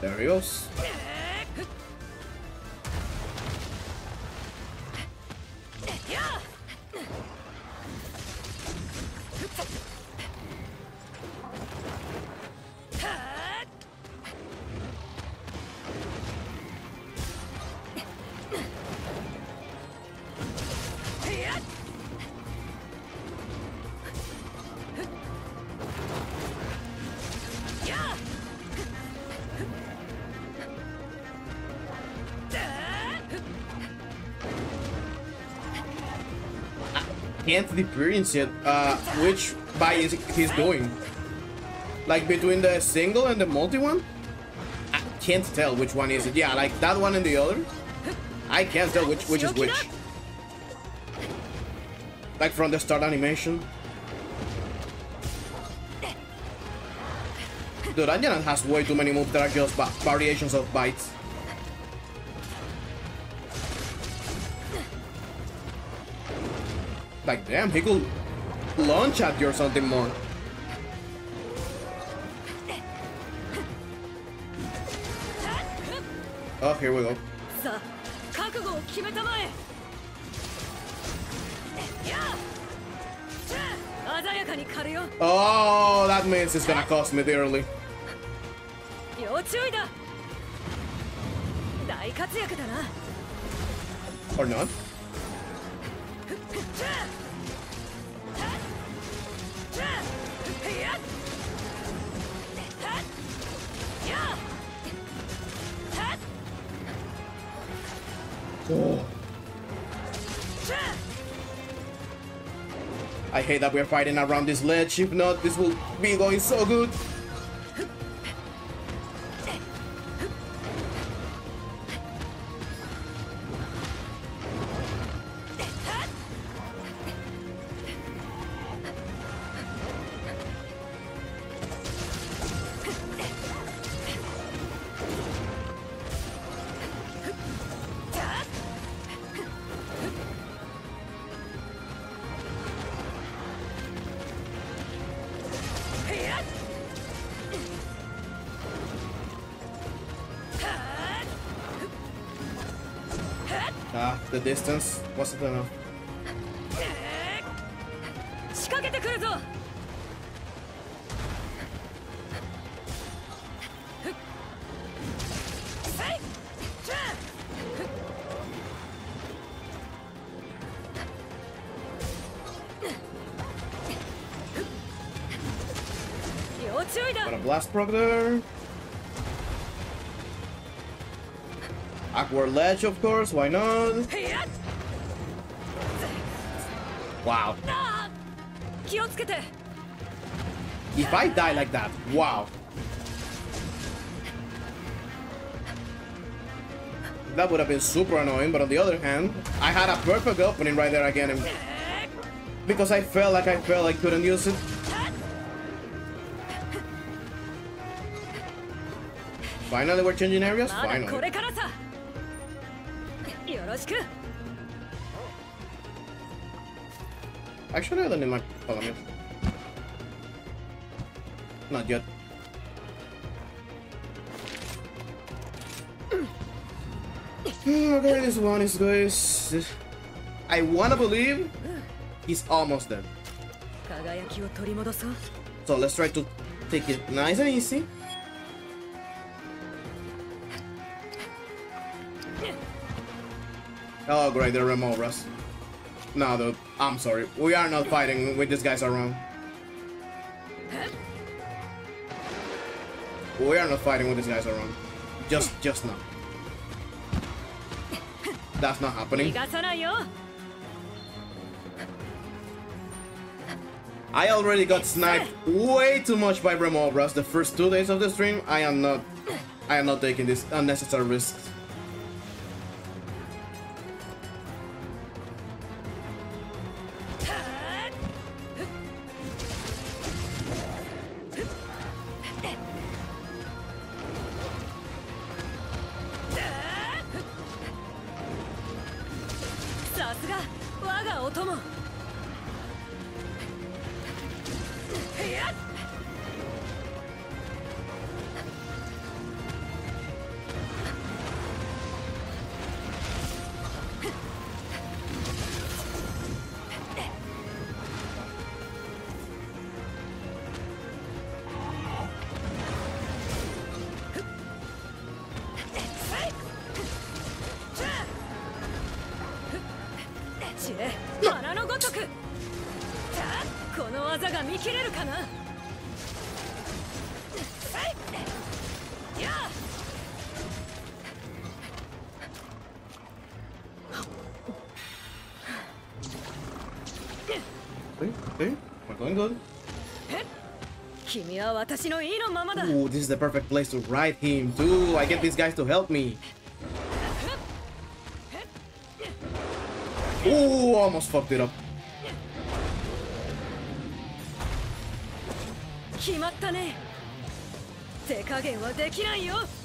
There he goes. Can't differentiate which bite he's doing, like between the single and the multi one. I can't tell which one is it. Yeah, like that one and the other, I can't tell which is which, like from the start animation. Dude, Anjanath has way too many moves that are just variations of bites. Like, damn, he could launch at you or something more. Oh, here we go. Oh, that means it's gonna cost me dearly. Or not? Oh. I hate that we're fighting around this ledge. If not, this will be going so good. The distance wasn't enough. Got a blast proc there. Awkward ledge, of course, why not? Wow. If I die like that, wow. That would have been super annoying, but on the other hand, I had a perfect opening right there again. And because I felt like I couldn't use it. Finally, we're changing areas? Finally. Actually, I don't need my palamute. Not yet. Okay, this one is good. I wanna believe he's almost dead. So let's try to take it nice and easy. Oh great, they're remote us. No dude, I'm sorry. We are not fighting with these guys around. We are not fighting with these guys around. Just now. That's not happening. I already got sniped way too much by Remobras the first 2 days of the stream. I am not taking this unnecessary risks. Ooh, this is the perfect place to ride him too. I get these guys to help me. Ooh, almost fucked it up.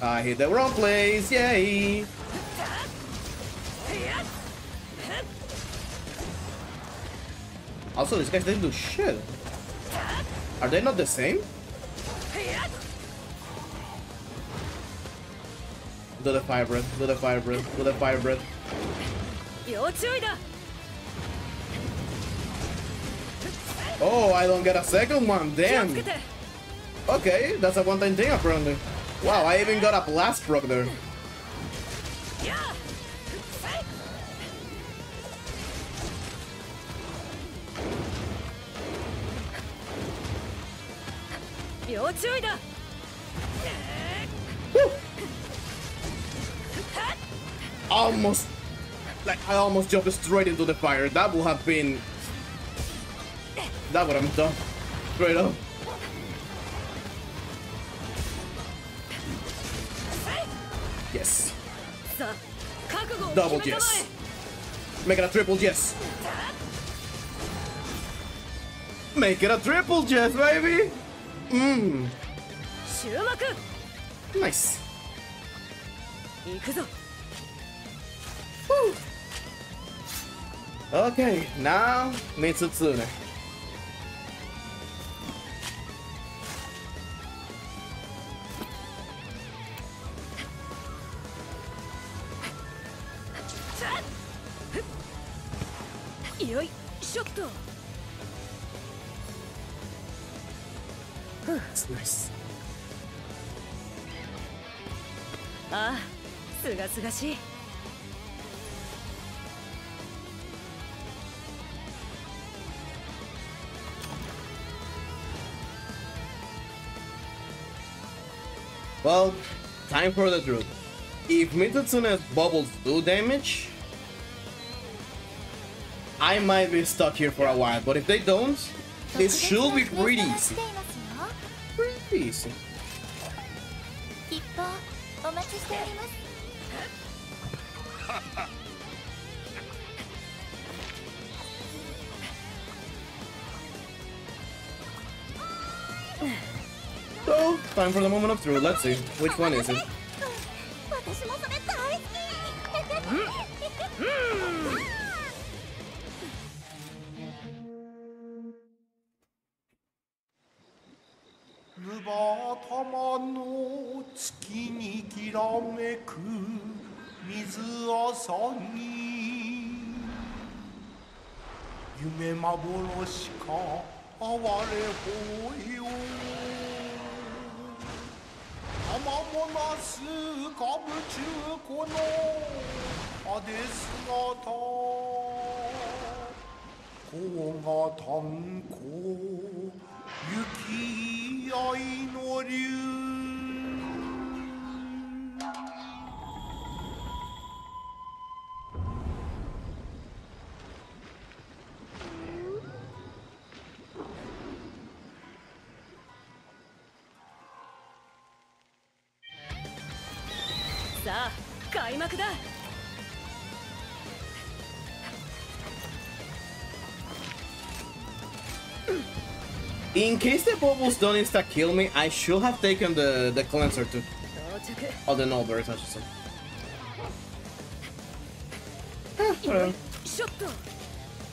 I hit the wrong place, yay! Also, these guys didn't do shit. Are they not the same? Do the fire breath, do the fire breath, do the fire breath. Oh, I don't get a second one, damn. Okay, that's a one-time thing apparently. Wow, I even got a blast proc there. Woo! Almost, like I almost jumped straight into the fire. That would have done straight up. Yes. Double yes. Make it a triple yes. Make it a triple yes, baby. Mmm. Nice. Woo. Okay, now Mizutsune. That's nice. Ah, sugashi. Well, time for the truth. if Mitsutsune's bubbles do damage, I might be stuck here for a while, but if they don't, it should be pretty easy. Pretty easy. So, time for the moment of truth. Let's see, which one is it? In case the bubbles don't insta-kill me, I should have taken the cleanser too. Oh, the Nullberries, I should say.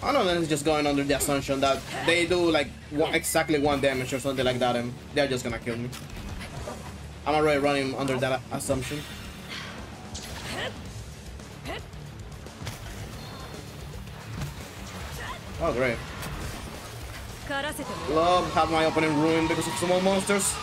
I don't know, it's just going under the assumption that they do like exactly one damage or something like that, and they're just gonna kill me. I'm already running under that assumption. Oh, great. Love have my opponent ruined because of small monsters.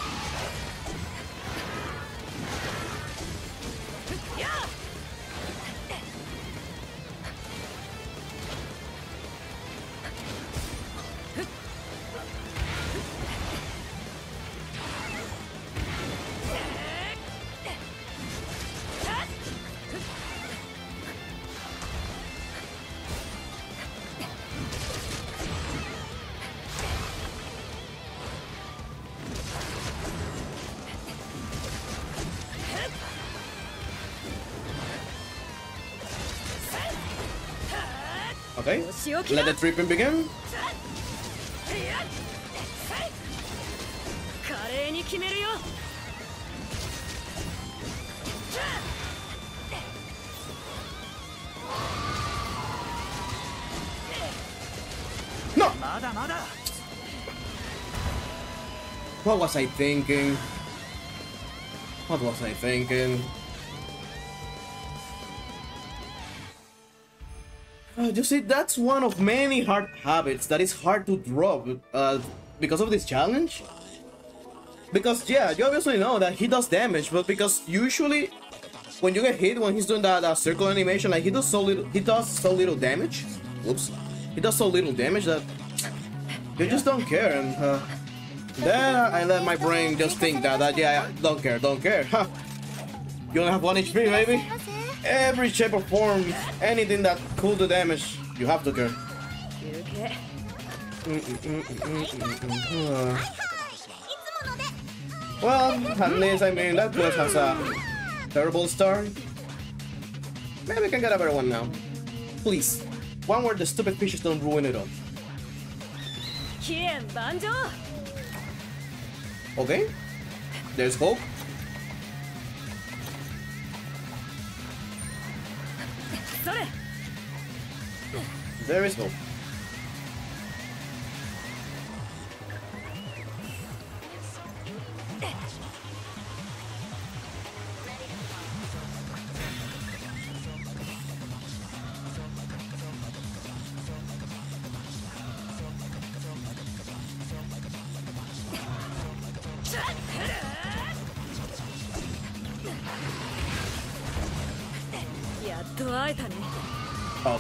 Let the tripping begin. No! What was I thinking? What was I thinking? You see, that's one of many hard habits that is hard to drop because of this challenge. Because, yeah, you obviously know that he does damage, but because usually when you get hit, when he's doing that circle animation, like he does so little damage. Oops, he does so little damage that you just don't care. And then I let my brain just think that yeah, don't care. Huh. You only have 1 HP, maybe. Every shape or form, anything that could do damage, you have to care. Well, at least, I mean, that quest has a terrible start. Maybe we can get a better one now. Please, one where the stupid fishes don't ruin it all. Okay, there's hope. There is hope.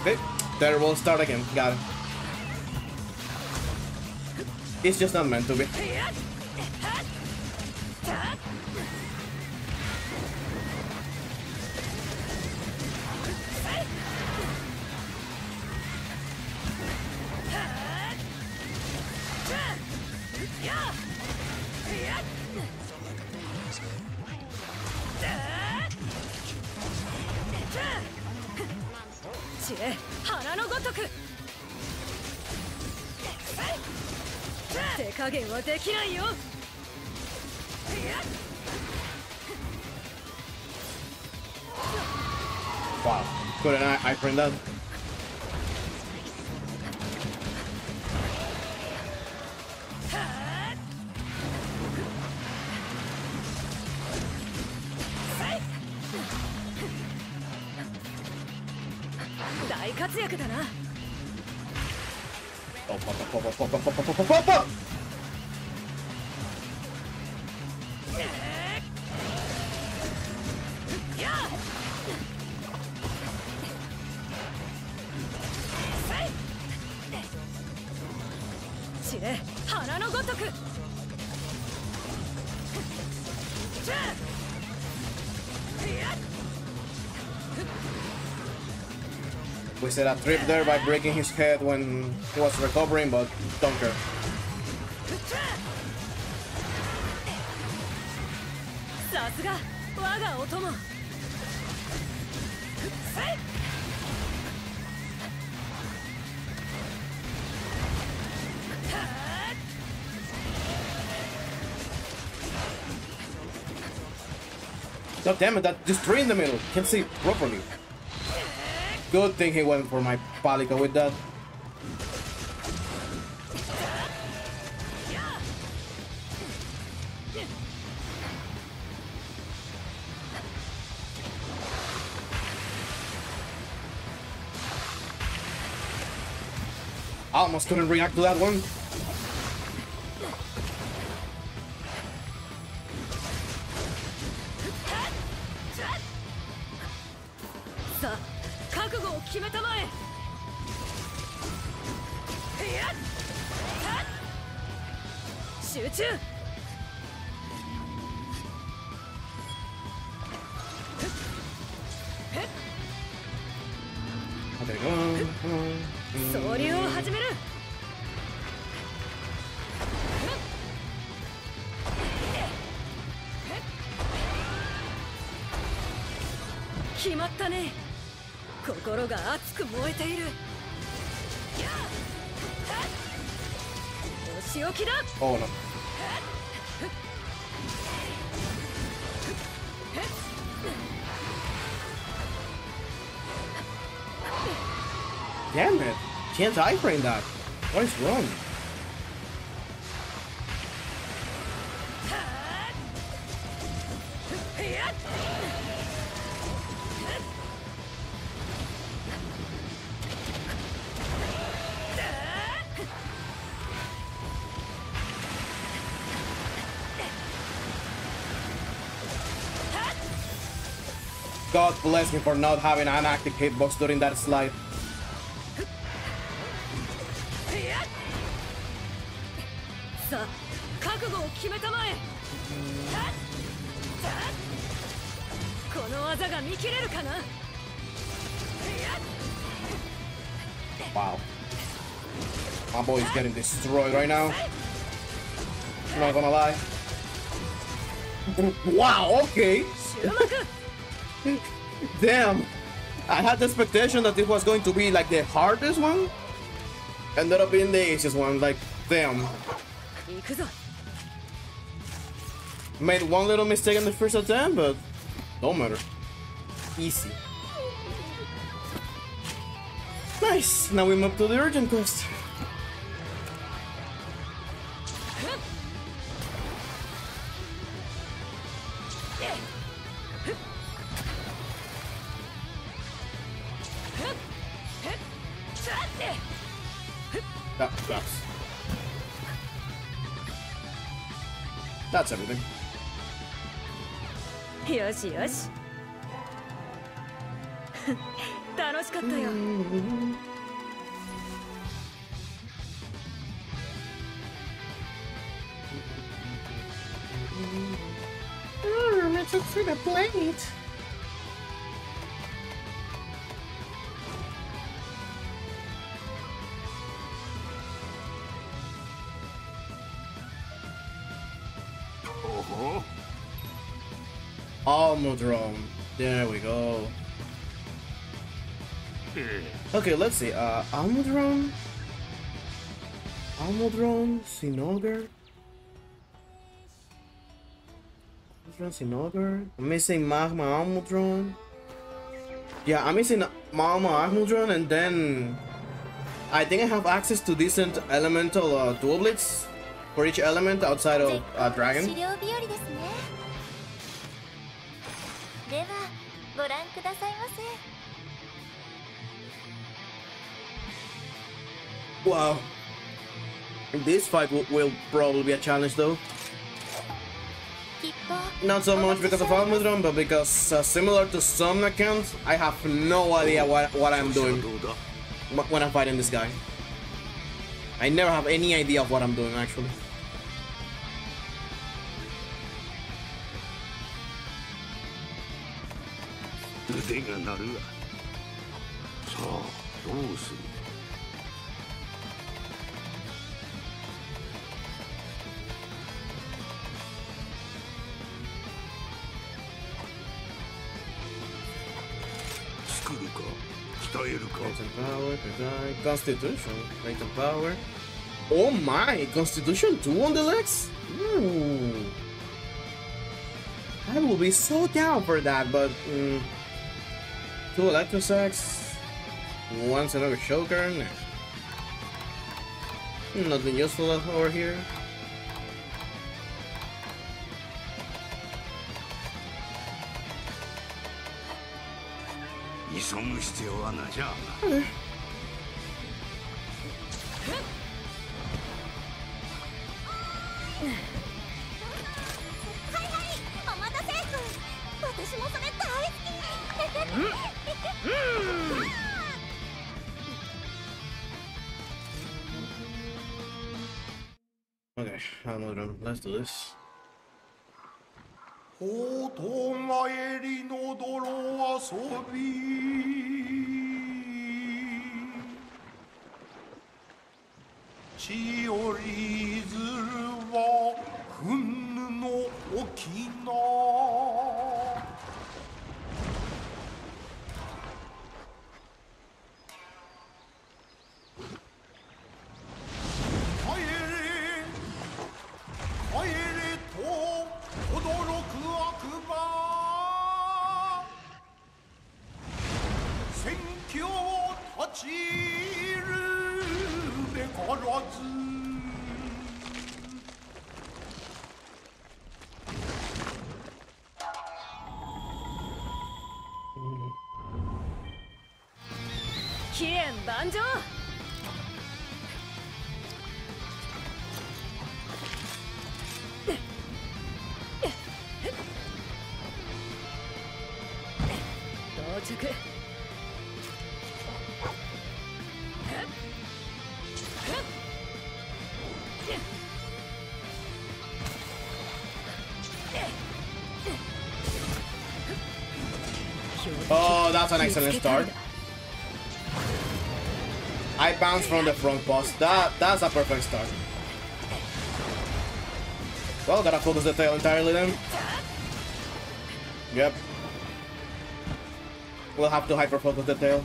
Okay, there we'll start again. Got it. It's just not meant to be. Wow, couldn't I print that? We set a trip there by breaking his head when he was recovering, but don't care. God damn it, that just tree in the middle. Can't see properly. Good thing he went for my palico with that. I almost couldn't react to that one. Oh no. Damn it. Can't iframe that. What is wrong? God bless me for not having an active hitbox during that slide. Wow. My boy is getting destroyed right now. I'm not gonna lie. Wow, okay. Damn, I had the expectation that it was going to be like the hardest one. Ended up being the easiest one, like damn. Made one little mistake in the first attempt, but don't matter. Easy. Nice, now we move to the urgent quest. That's everything. Yes, yes. Let's look for the plate. Almudron. There we go. Okay, let's see. Almudron, Sinogre. I'm missing Magma Almudron. Yeah, I'm missing Magma Almudron, and then I think I have access to decent elemental dual blitz for each element outside of dragon. Wow. This fight will probably be a challenge though. Not so much because of Almudron, but because similar to Somnacanth, I have no idea what I'm doing when I'm fighting this guy. I never have any idea of what I'm doing actually. Constitution, Mental Power. Oh my, Constitution 2 on the legs? Ooh. I will be so down for that, but... 2 Electrosacs, 1 Sinogre Shulker. Nothing useful over here. Okay. Okay, let's do this. Oh, that's an excellent start. I bounce from the front boss. That's a perfect start. Well, gotta focus the tail entirely then. Yep. We'll have to hyper focus the tail.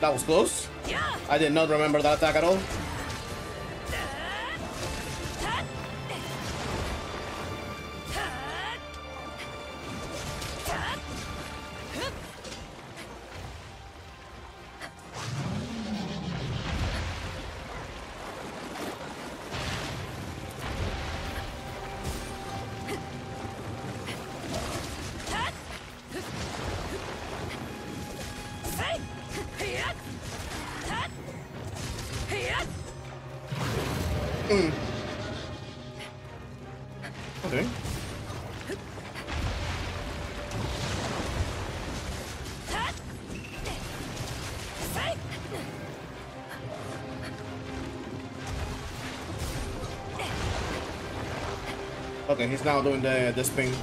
That was close. I did not remember that attack at all. Okay, he's now doing the spin.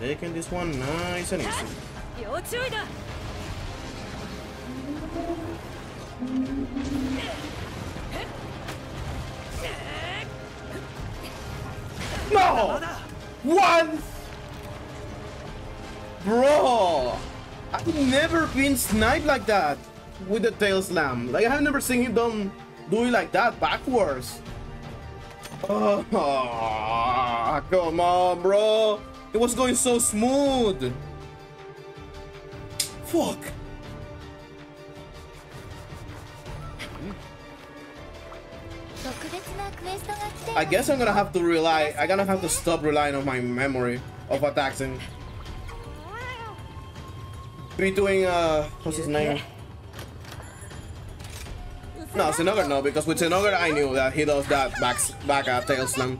Taking this one nice and easy. No! One! Bro! I've never been sniped like that with the tail slam. Like, I have never seen him do it like that backwards. Oh, come on, bro. It was going so smooth. Fuck. I guess I'm gonna have to rely. I'm gonna have to stop relying on my memory of attacking. Between what's his name? No, Sinogre no, because with Sinogre I knew that he does that back tail slam.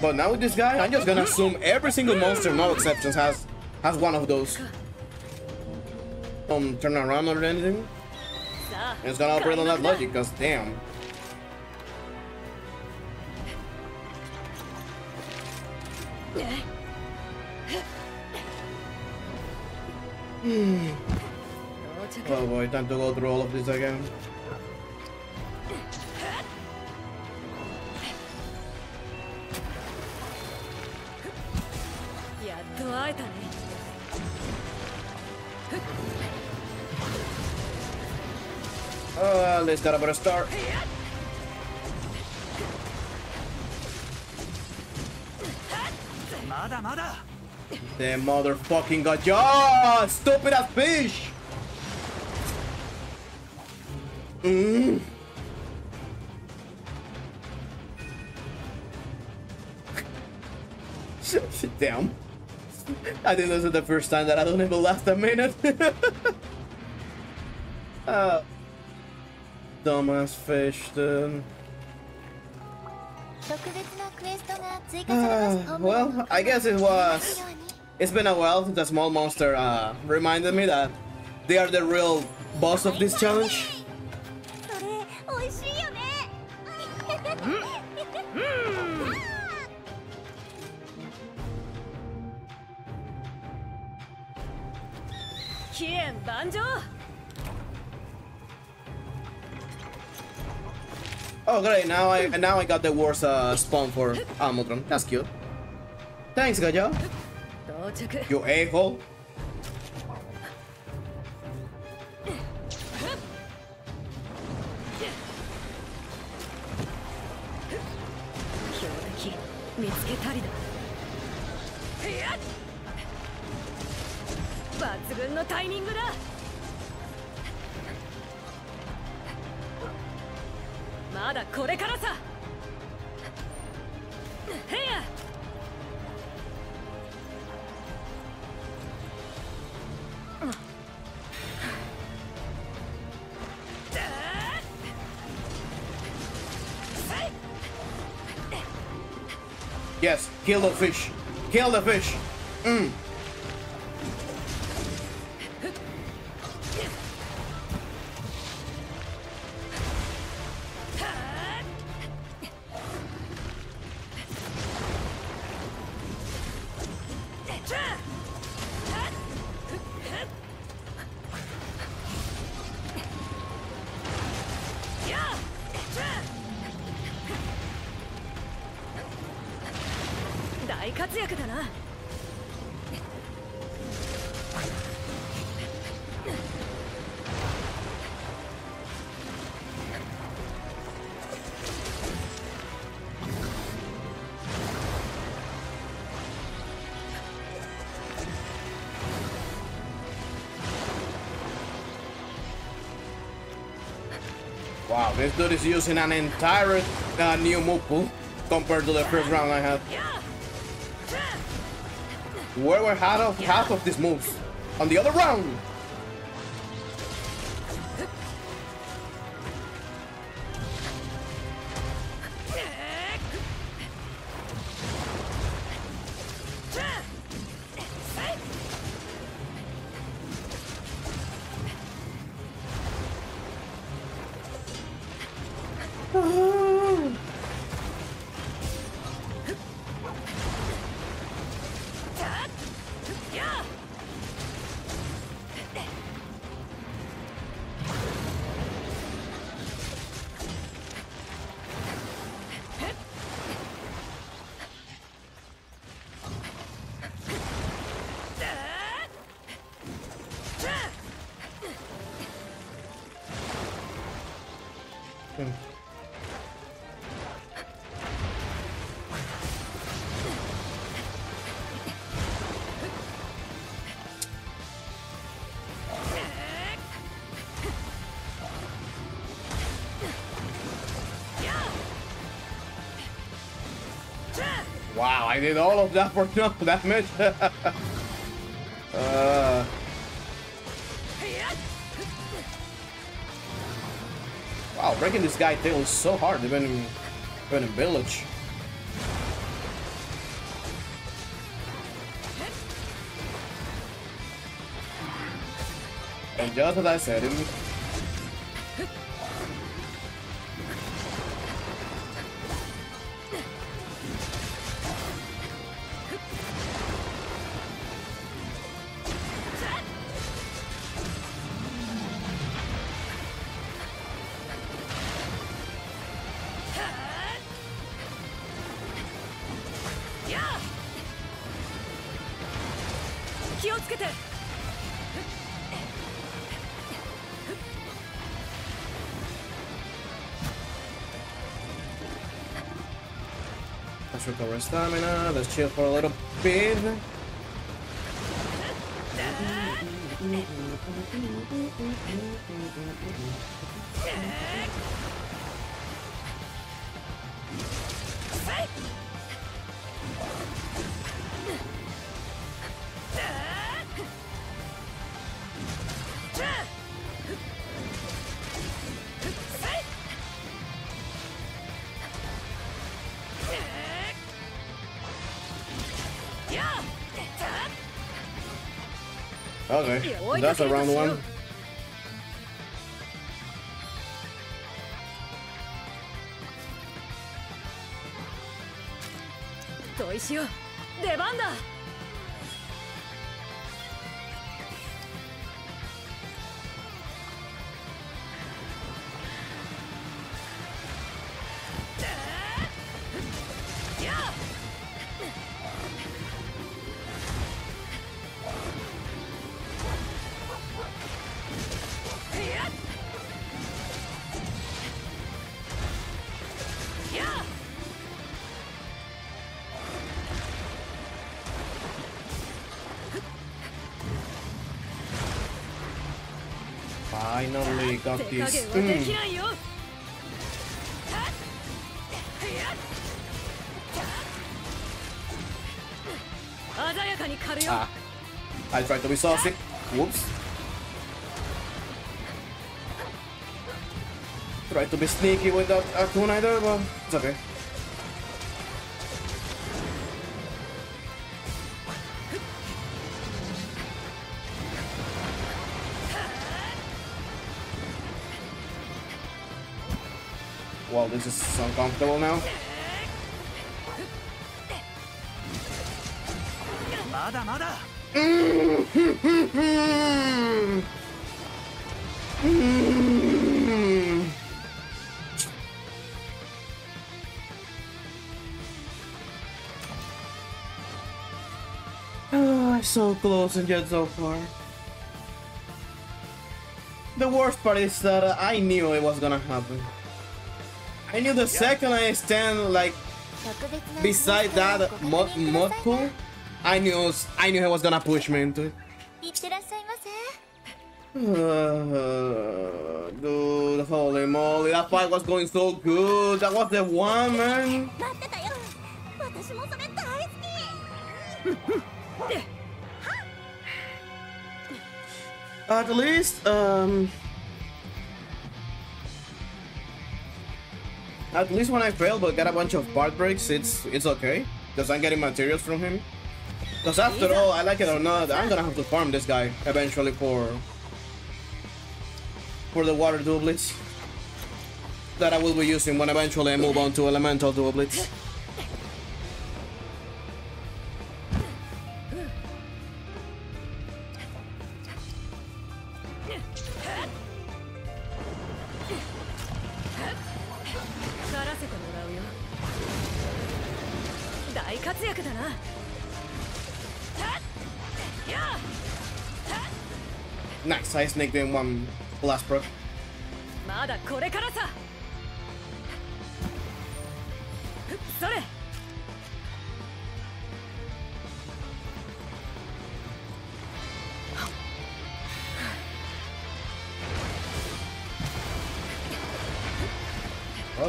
But now with this guy, I'm just gonna assume every single monster, no exceptions, has one of those. Turn around or anything. It's gonna operate on that logic, cause damn. Oh boy, time to go through all of this again. At least got about a start. The motherfucking Gajah! Stupid ass fish! Damn. I think this is the first time that I don't even last a minute. Dumbass fish, then. Well, I guess it was. It's been a while since the small monster reminded me that they are the real boss of this challenge. Oh great, now I got the worst spawn for Almudron. That's cute. Thanks, Gajah. You a-hole. Yes, kill the fish. Kill the fish. Wow, this dude is using an entire new move pool compared to the first round I had. Where were half of these moves on the other round? Wow, I did all of that for no damage. Wow, breaking this guy's tail is so hard, even in village. And just as I said, let's recover stamina, let's chill for a little bit. Okay, that's a round one. Finally got this. Ah, I tried to be saucy. Whoops. Tried to be sneaky with that Aknosom either, but it's okay. Well, this is uncomfortable now. So close and yet so far. The worst part is that I knew it was gonna happen. I knew the second I stand like beside that mud pool, I knew he was gonna push me into it. Dude, holy moly, that fight was going so good. That was the one, man. At least, when I fail but get a bunch of part breaks, it's okay. Because I'm getting materials from him. Because after all, I like it or not, I'm gonna have to farm this guy eventually for the water doublets that I will be using when eventually I move on to elemental doublets. Nice, I sneaked in one last proc. What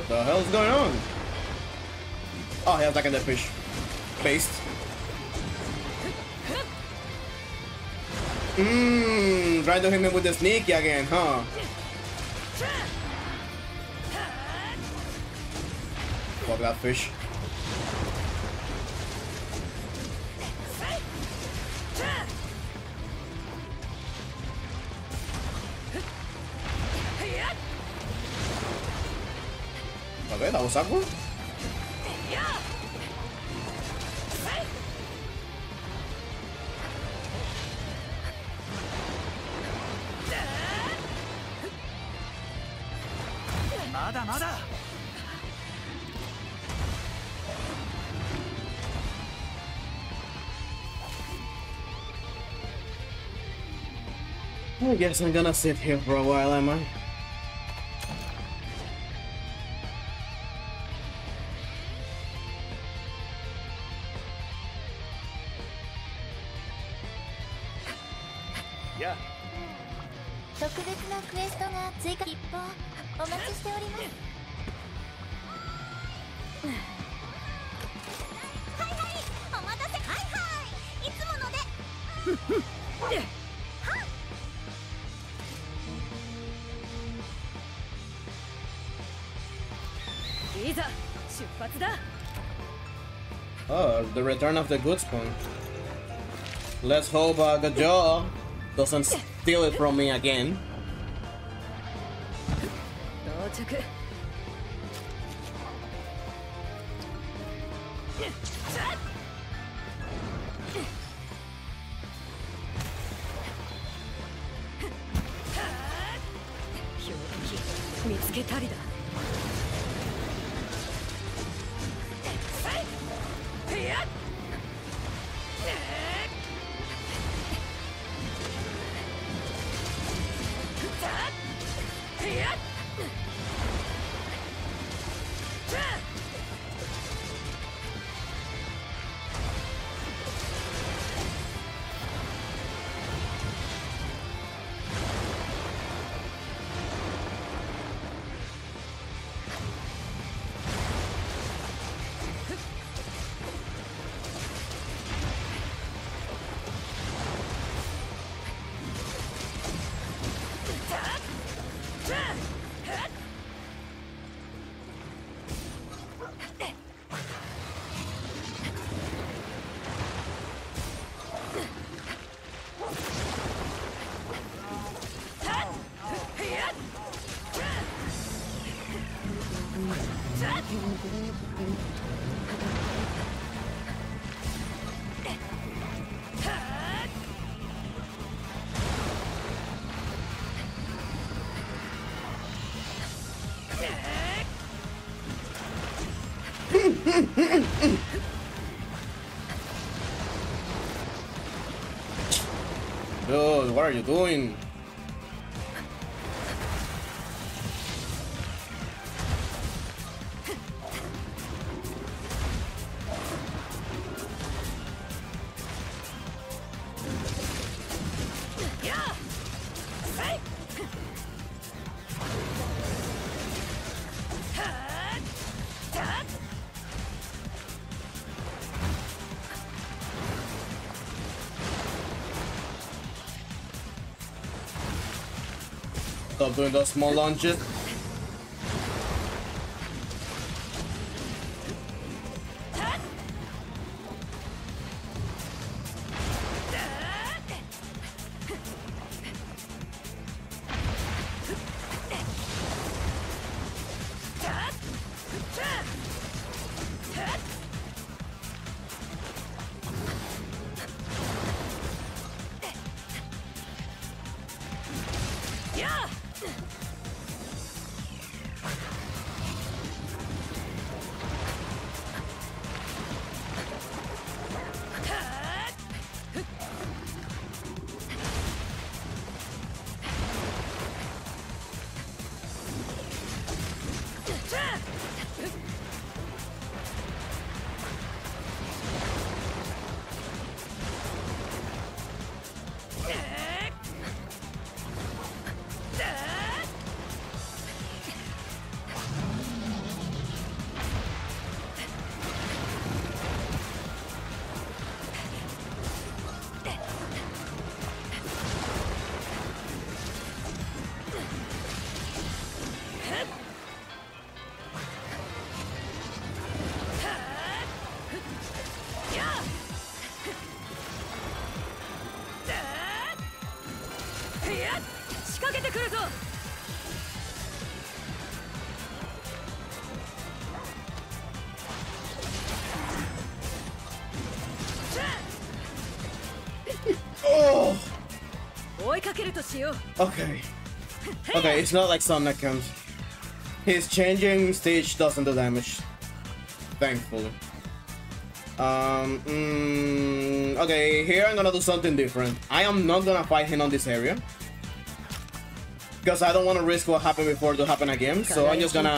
the hell's going on? Oh, he attacking the fish. Paste. Try to hit me with the sneaky again, huh? Fuck that fish. Okay, that was awkward. I guess I'm gonna sit here for a while, am I? The return of the good spawn. Let's hope Gajah doesn't steal it from me again. are you doing? Stop doing those small launches. Okay. Okay, it's not like Somnacanth. His changing stage doesn't do damage. Thankfully. Okay, here I'm gonna do something different. I am not gonna fight him on this area, because I don't want to risk what happened before to happen again. So I'm just gonna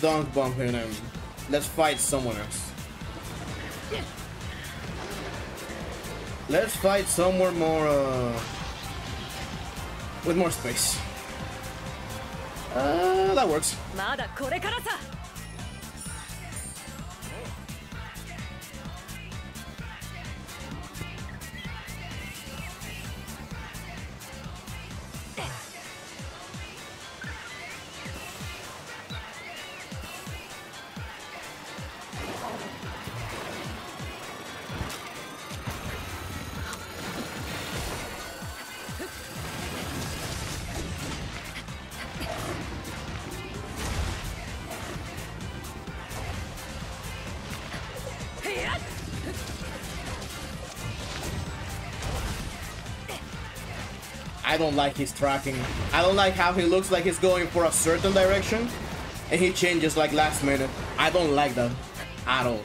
don't bump him. Let's fight someone else. Let's fight somewhere more, with more space. That works. I don't like his tracking. I don't like how he looks like he's going for a certain direction and he changes like last minute. I don't like that at all.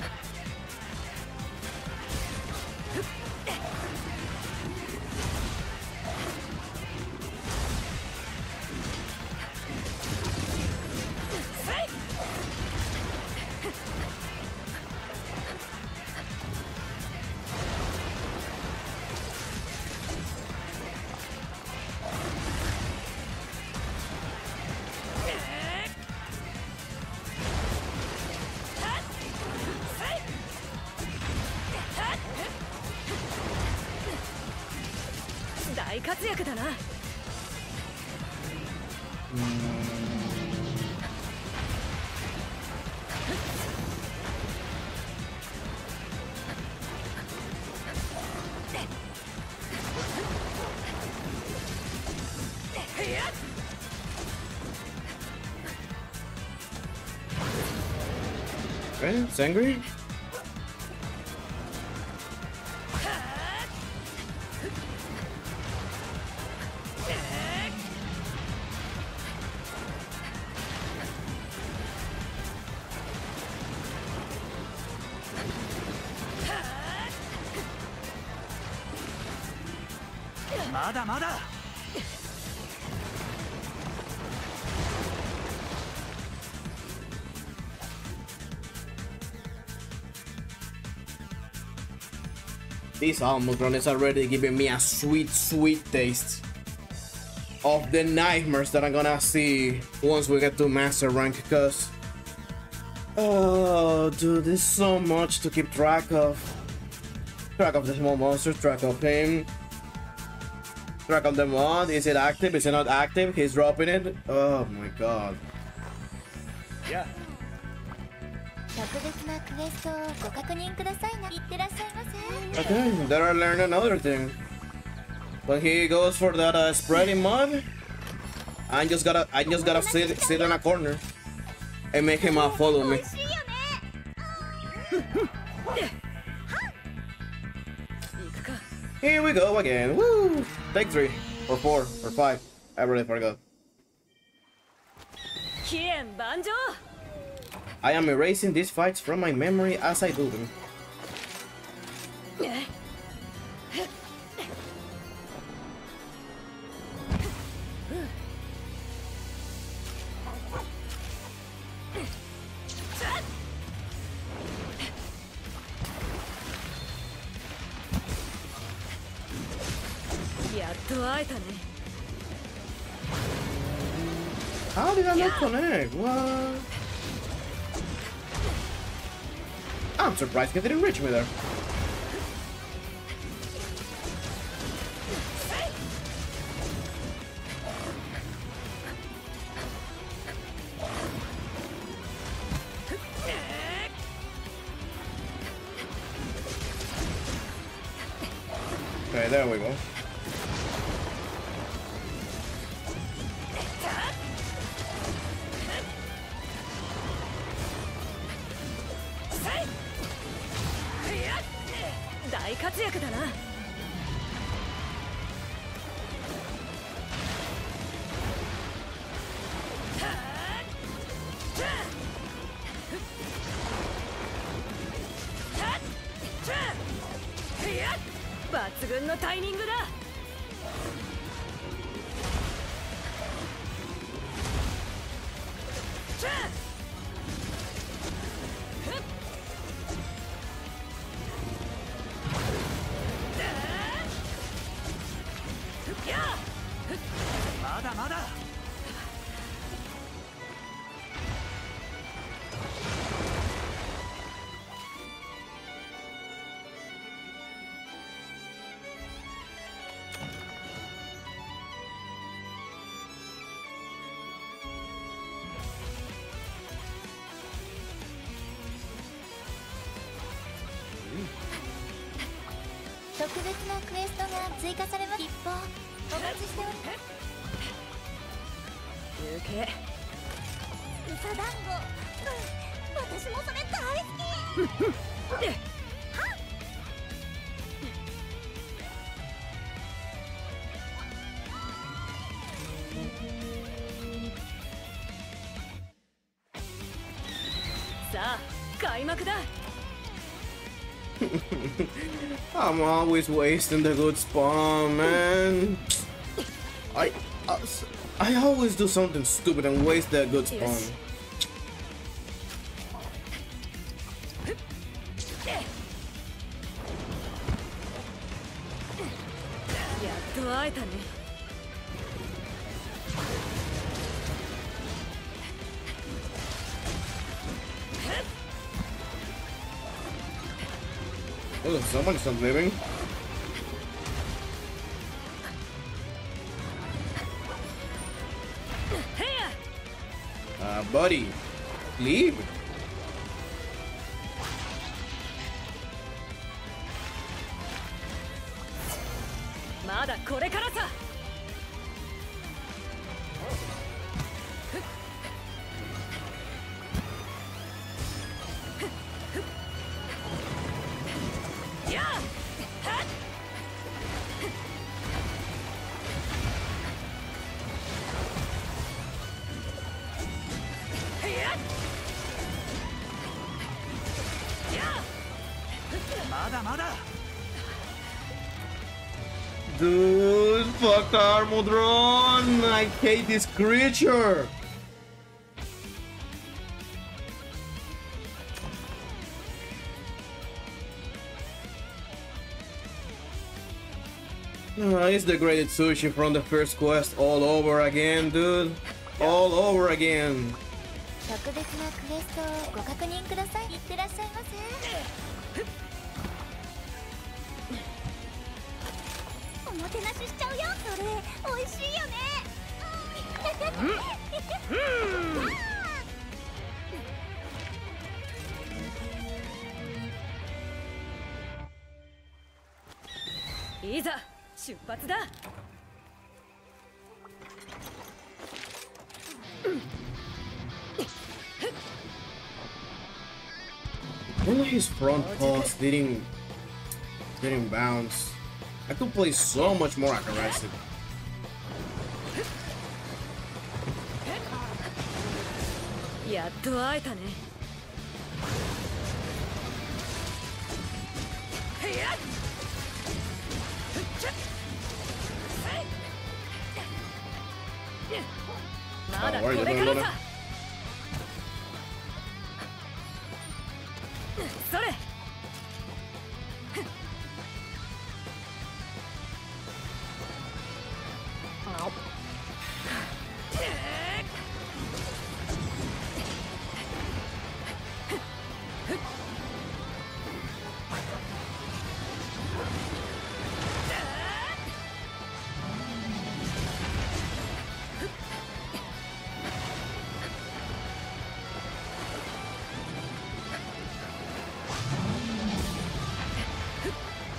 It's angry. This Almudron is already giving me a sweet, sweet taste of the nightmares that I'm gonna see once we get to master rank, because oh dude, there's so much to keep track of. Track of the small monster, track of him, track of the mod. Is it active? Is it not active? He's dropping it. Oh my god. Yeah. Okay, then I learned another thing. When he goes for that spreading mod, I just gotta sit in a corner and make him follow me. Here we go again. Woo! Take 3 or 4 or 5. I really forgot. I am erasing these fights from my memory as I do them. How did I not connect? What? I'm surprised he didn't reach me there. Okay, there we go. I'm always wasting the good spawn, man. I always do something stupid and waste that good spawn. Oh, someone's not living. Buddy, leave. Dude, fuck, Almudron! I hate this creature! It's the graded sushi from the first quest all over again, dude. All over again. Only his front paws didn't bounce. I could play so much more aggressive. Don't worry, don't.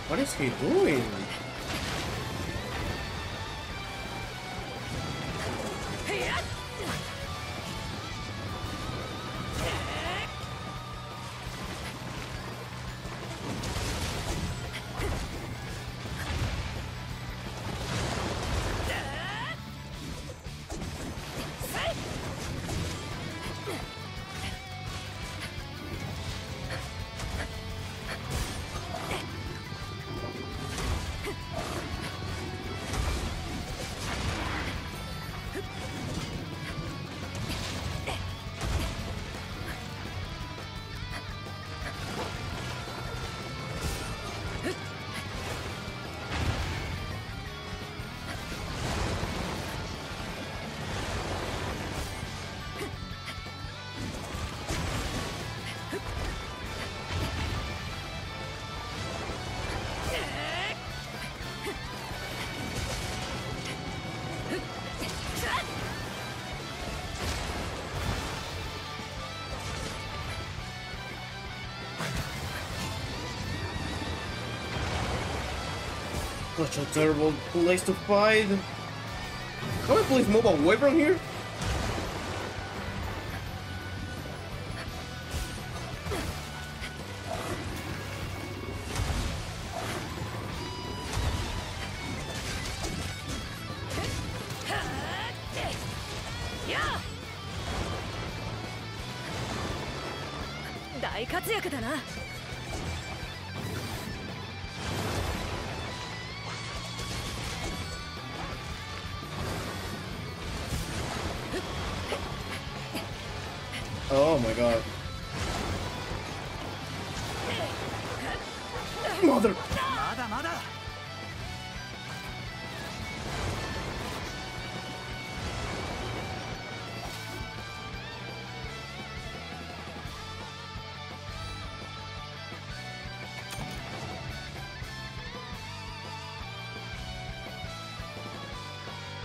What is he doing? Such a terrible place to fight. Can I please move away from here? Oh my god. Mother!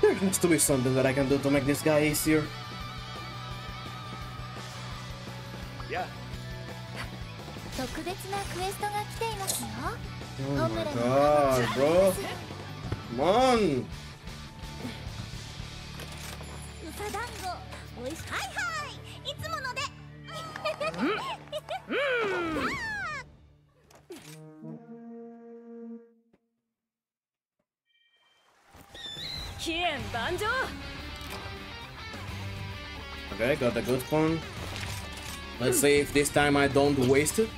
There needs to be something that I can do to make this guy easier. Oh my god, bro. Come on. Okay, got the good one. Let's see if this time I don't waste it.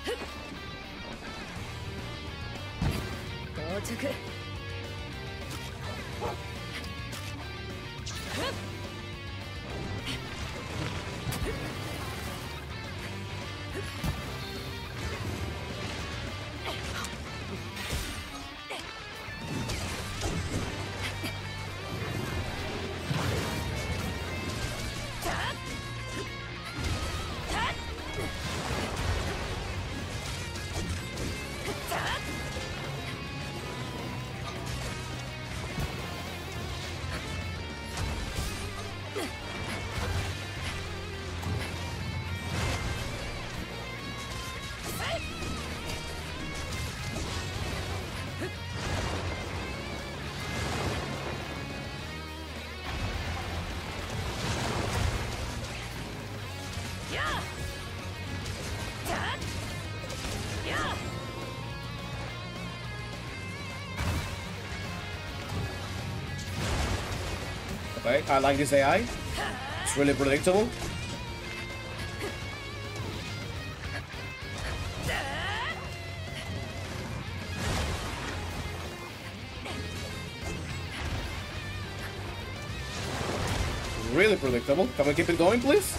Okay, I like this AI. It's really predictable. Really predictable. Can we keep it going, please?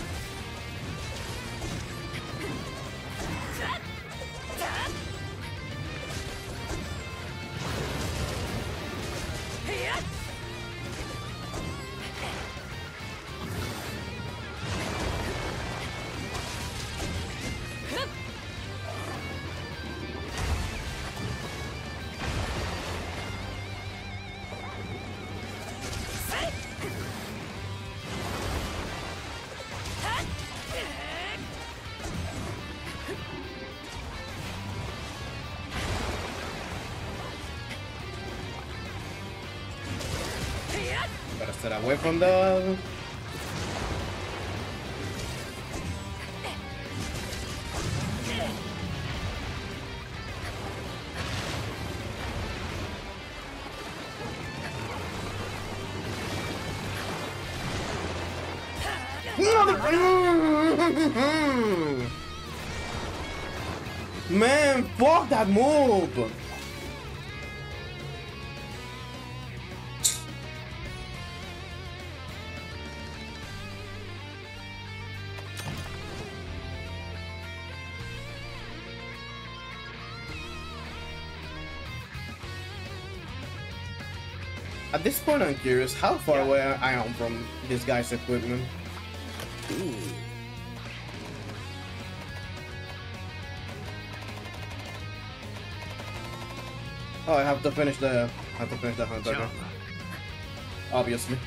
Away from the... Man, fuck that move! At this point, I'm curious how far away I am from this guy's equipment. Ooh. Oh, I have to finish the hunt. Okay. Obviously.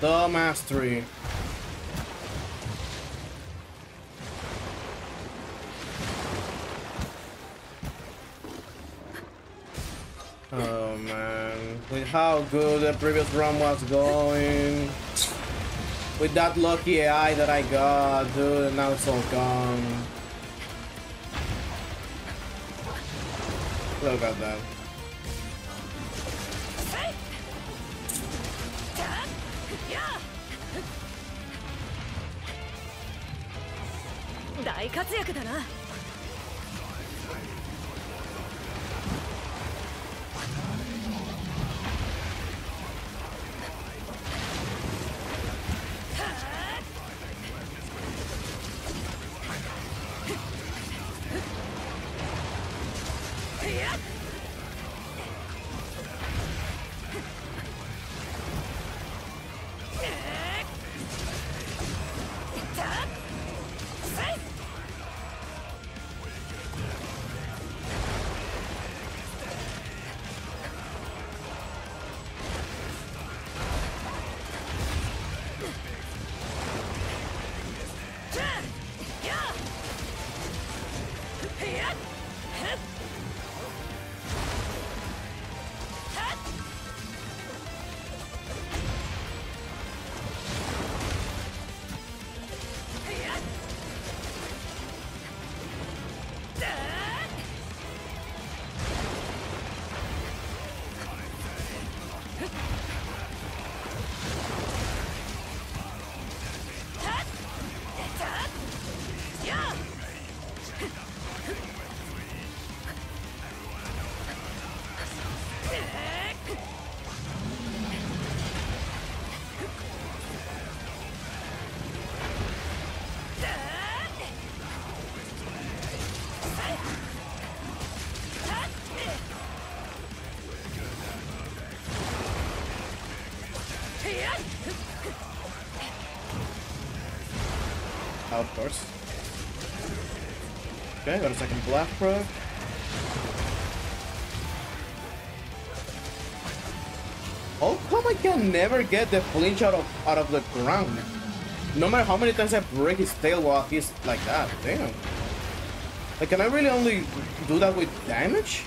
The mastery. Oh man, with how good the previous run was going, with that lucky AI that I got, dude, and now it's all gone. Look at that. Out of course. Okay, got a second black proc. How come I can never get the flinch out of the ground? No matter how many times I break his tail while he's like that, damn. Like, can I really only do that with damage?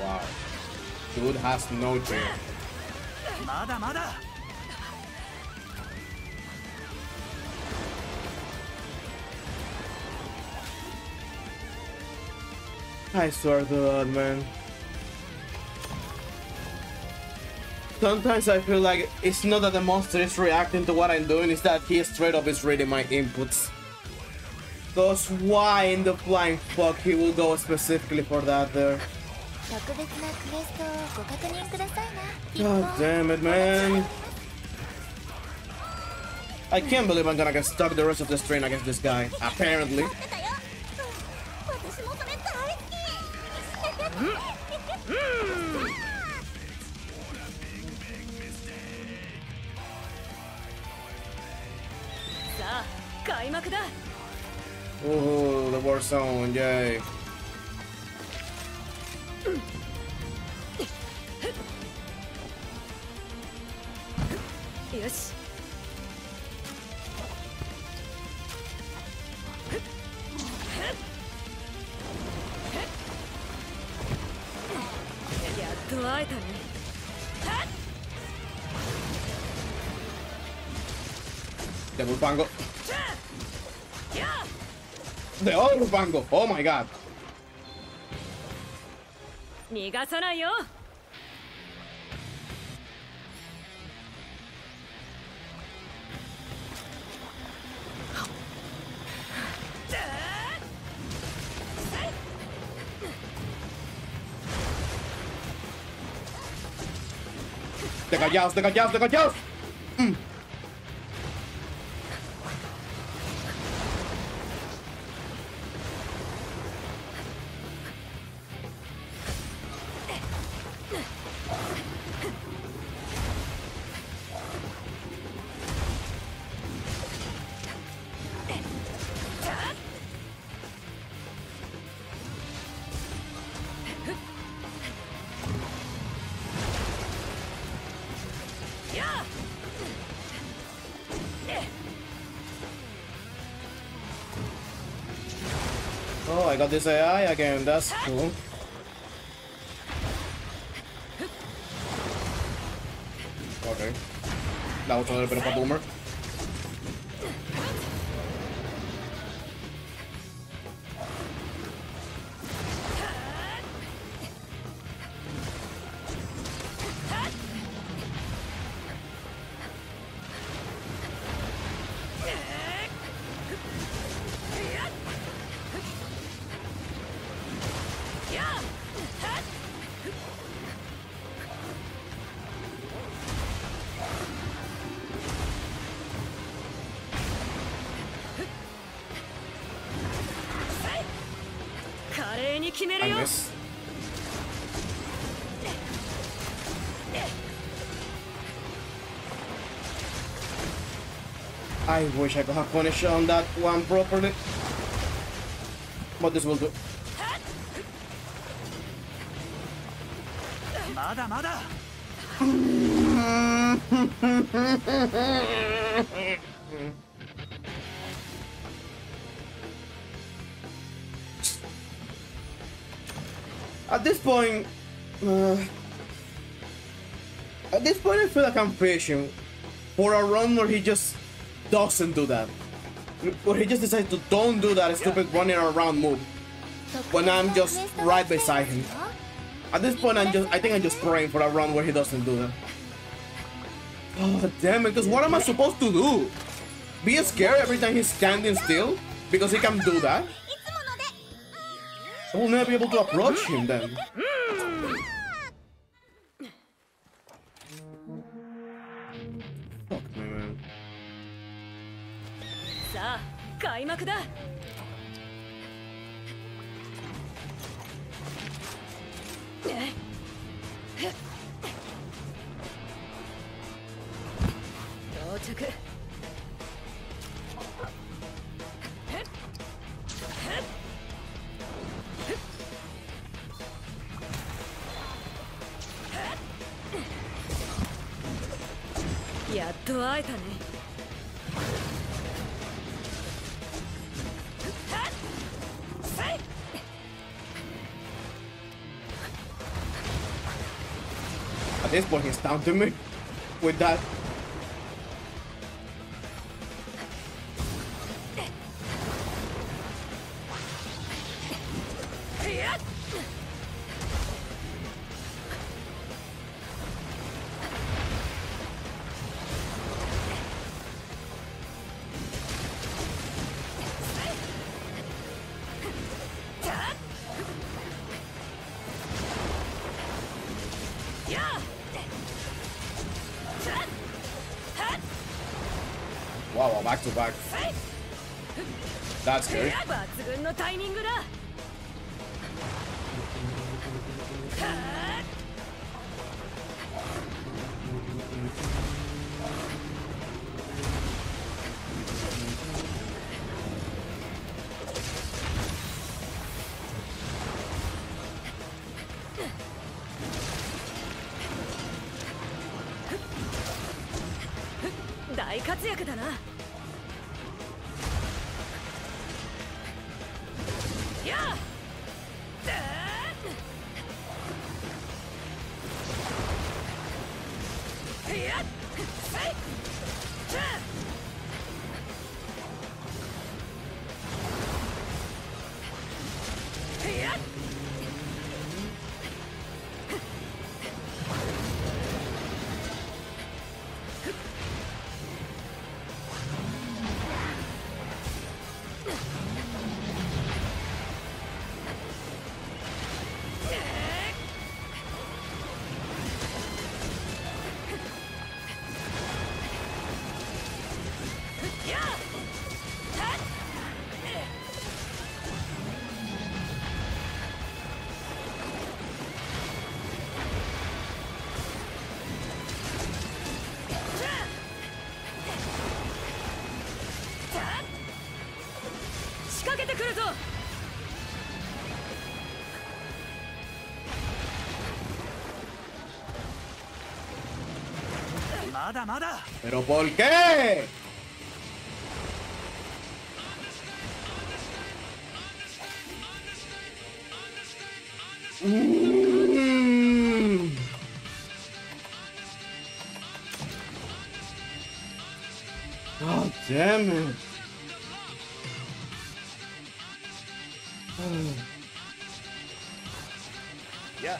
Wow. Dude has no chance. I swear to God, man. Sometimes I feel like it's not that the monster is reacting to what I'm doing, it's that he straight up is reading my inputs. Because why in the flying fuck he will go specifically for that there? God damn it, man. I can't believe I'm gonna get stuck the rest of the stream against this guy, apparently. Ooh, the war zone, yay. Yes. Double bango. The other bango. Oh my god. The Gajahs, the Gajahs, the Gajahs! Mm. I got this AI again, that's cool. Okay. That was a little bit of a boomer. I wish I could have punished on that one properly, but this will do. At this point I feel like I'm fishing for a run where he just doesn't do that, but he just decides to don't do that stupid running around move when I'm just right beside him. At this point I think I'm just praying for a round where he doesn't do that. Oh damn it, because what am I supposed to do? Be scared every time he's standing still because he can do that? I will never be able to approach him then. At this point, he's taunting me with that. Back to back. That's good. ¿Pero por qué? Oh, damn it. Yeah.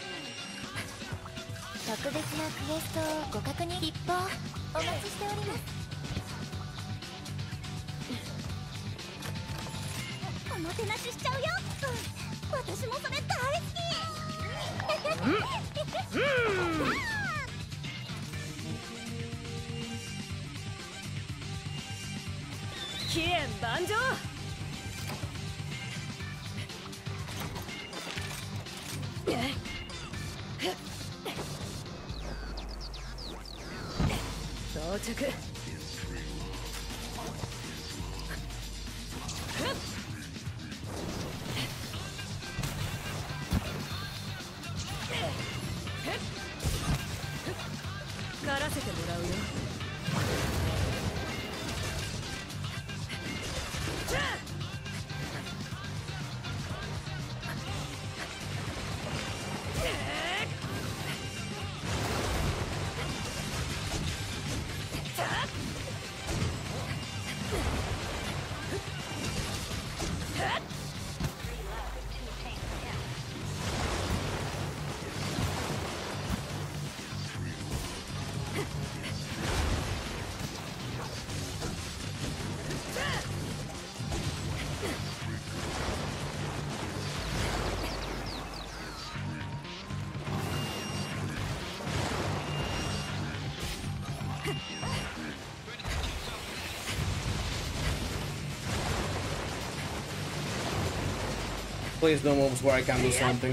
Please do moves where I can do something.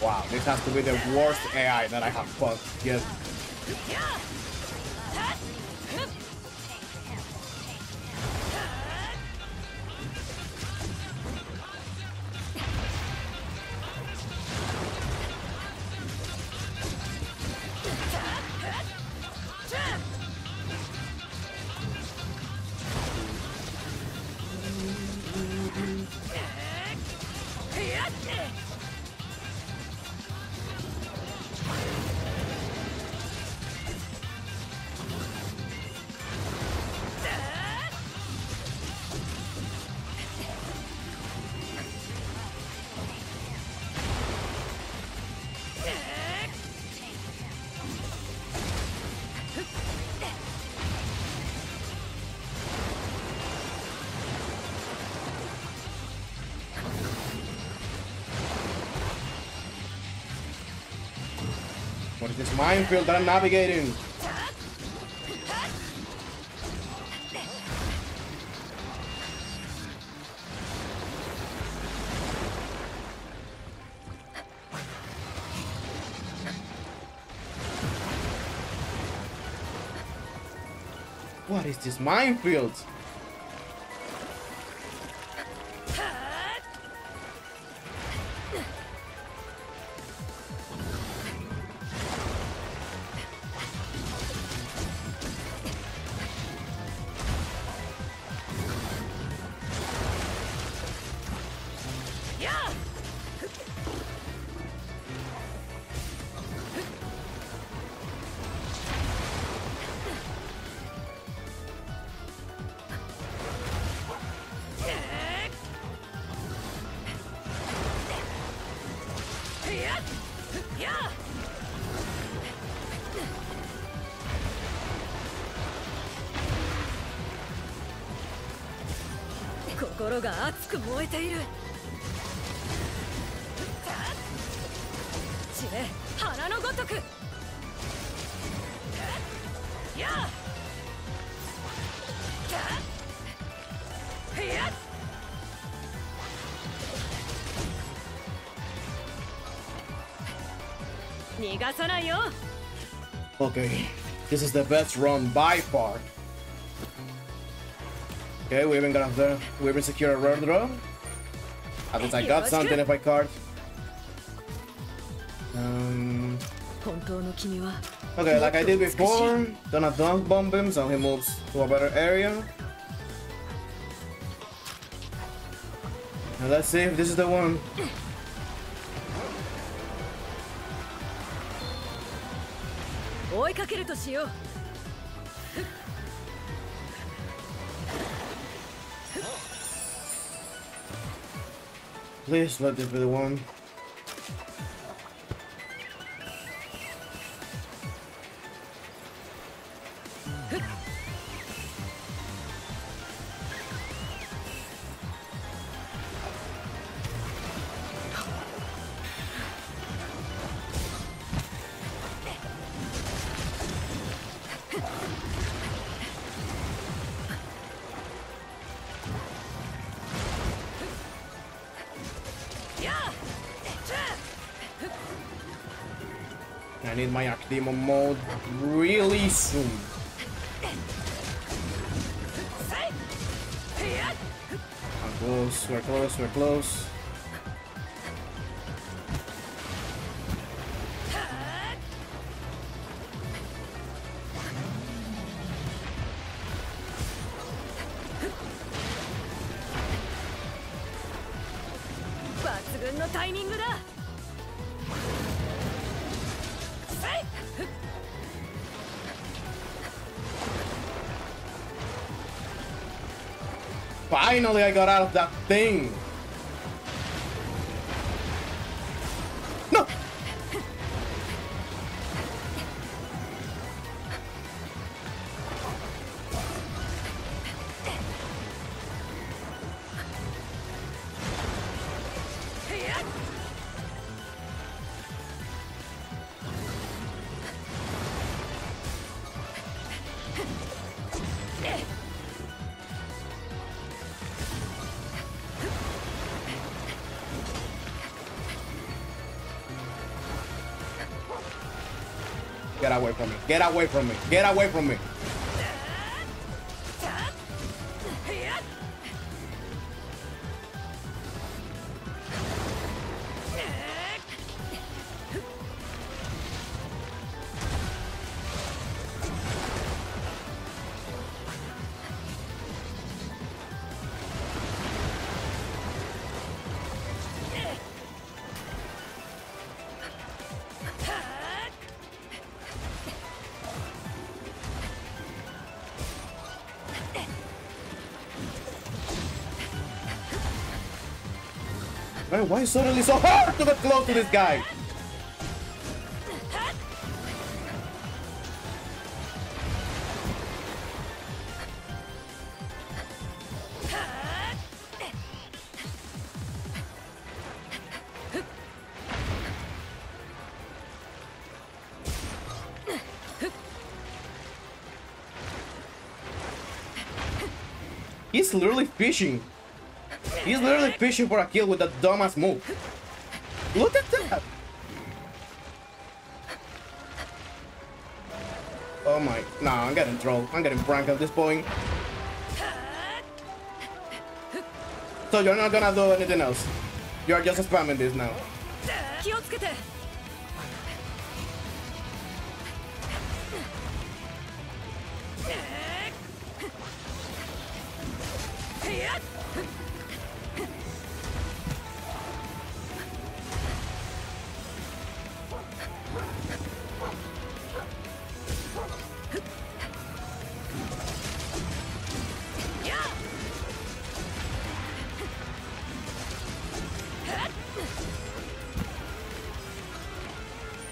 Wow, this has to be the worst AI that I have fucked yet. This minefield that I'm navigating. What is this minefield? Okay, this is the best run by far. Okay, we even got up there. We even secured a rare draw. At least I got something if I card. Okay, like I did before, gonna dunk bomb him so he moves to a better area. And let's see if this is the one. Please let this be the one. Need my Aknosom mode really soon. I'm close, we're close, we're close. Finally, I got out of that thing. No. Get away from me. Get away from me. Get away from me. Why is it suddenly so hard to get close to this guy? He's literally fishing. He's literally fishing for a kill with that dumbass move. Look at that! Oh my... Nah, I'm getting trolled. I'm getting pranked at this point. So you're not gonna do anything else. You're just spamming this now.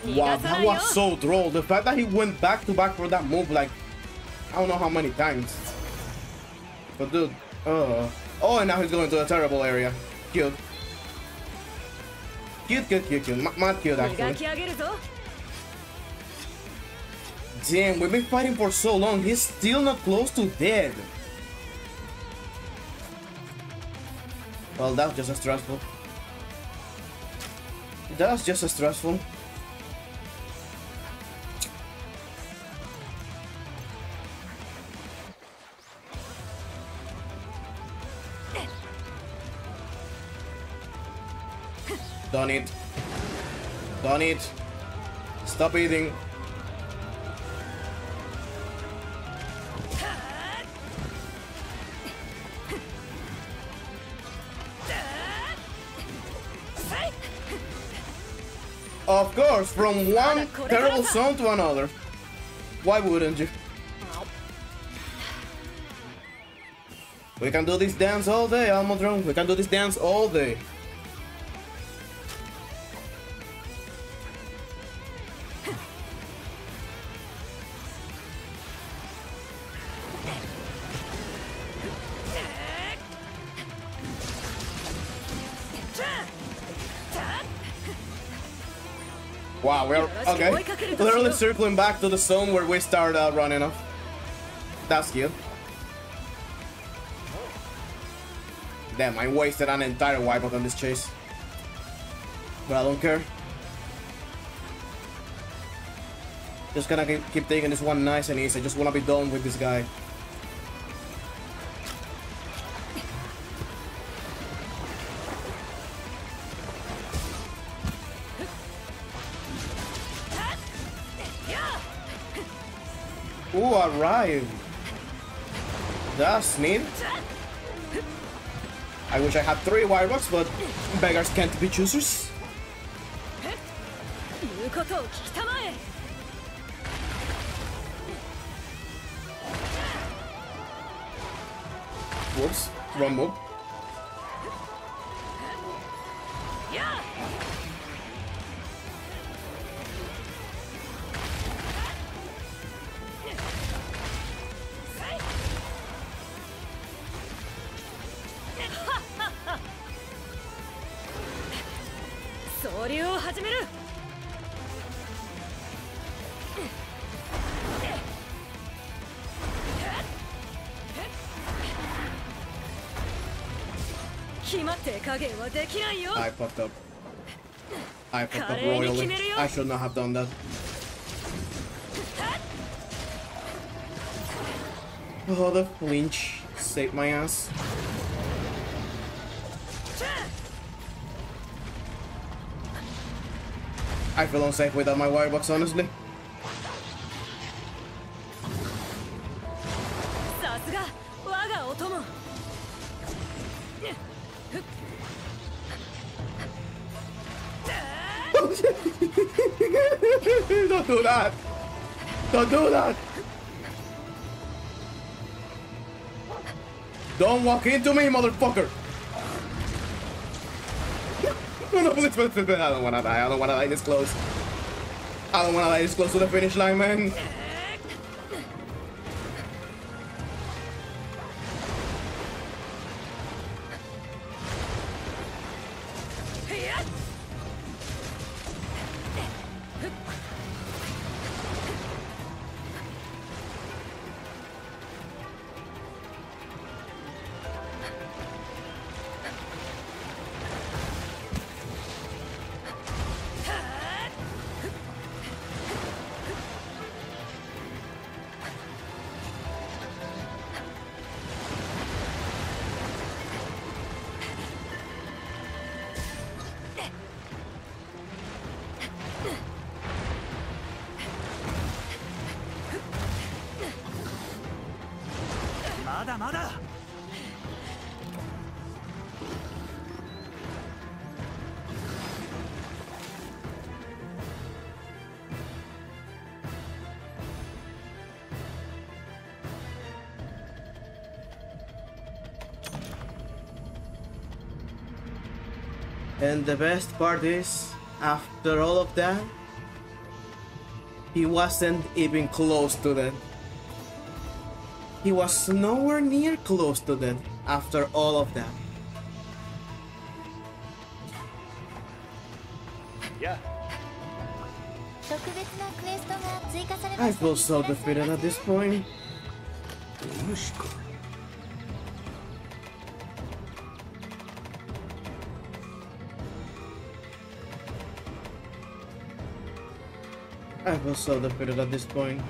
Wow, that was so droll. The fact that he went back to back for that move, like, I don't know how many times. But dude, oh, and now he's going to a terrible area. Cute. Cute, cute, cute, cute. Mad cute, actually. Damn, we've been fighting for so long. He's still not close to dead. Well, that was just as stressful. That was just as stressful. Done it. Done it. Stop eating. Of course, from one terrible song to another. Why wouldn't you? We can do this dance all day, Almudron. We can do this dance all day. Wow, we're okay. Literally circling back to the zone where we start running off. That's cute. Damn, I wasted an entire wipeout on this chase. But I don't care. Just gonna keep taking this one nice and easy. I just wanna be done with this guy. Ooh, arrive. That's neat. I wish I had 3 wirebugs, but beggars can't be choosers. Whoops, wrong move. I fucked up. I fucked up royally. I should not have done that. Oh, the flinch saved my ass. I feel unsafe without my wirebugs, honestly. Don't do that! Don't do that! Don't walk into me, motherfucker! No, no, please, please, please, I don't wanna die. I don't wanna die this close. I don't wanna die this close to the finish line, man. And the best part is, after all of that, he wasn't even close to that. He was nowhere near close to that after all of that. Yeah. I feel so defeated at this point. I feel so defeated at this point.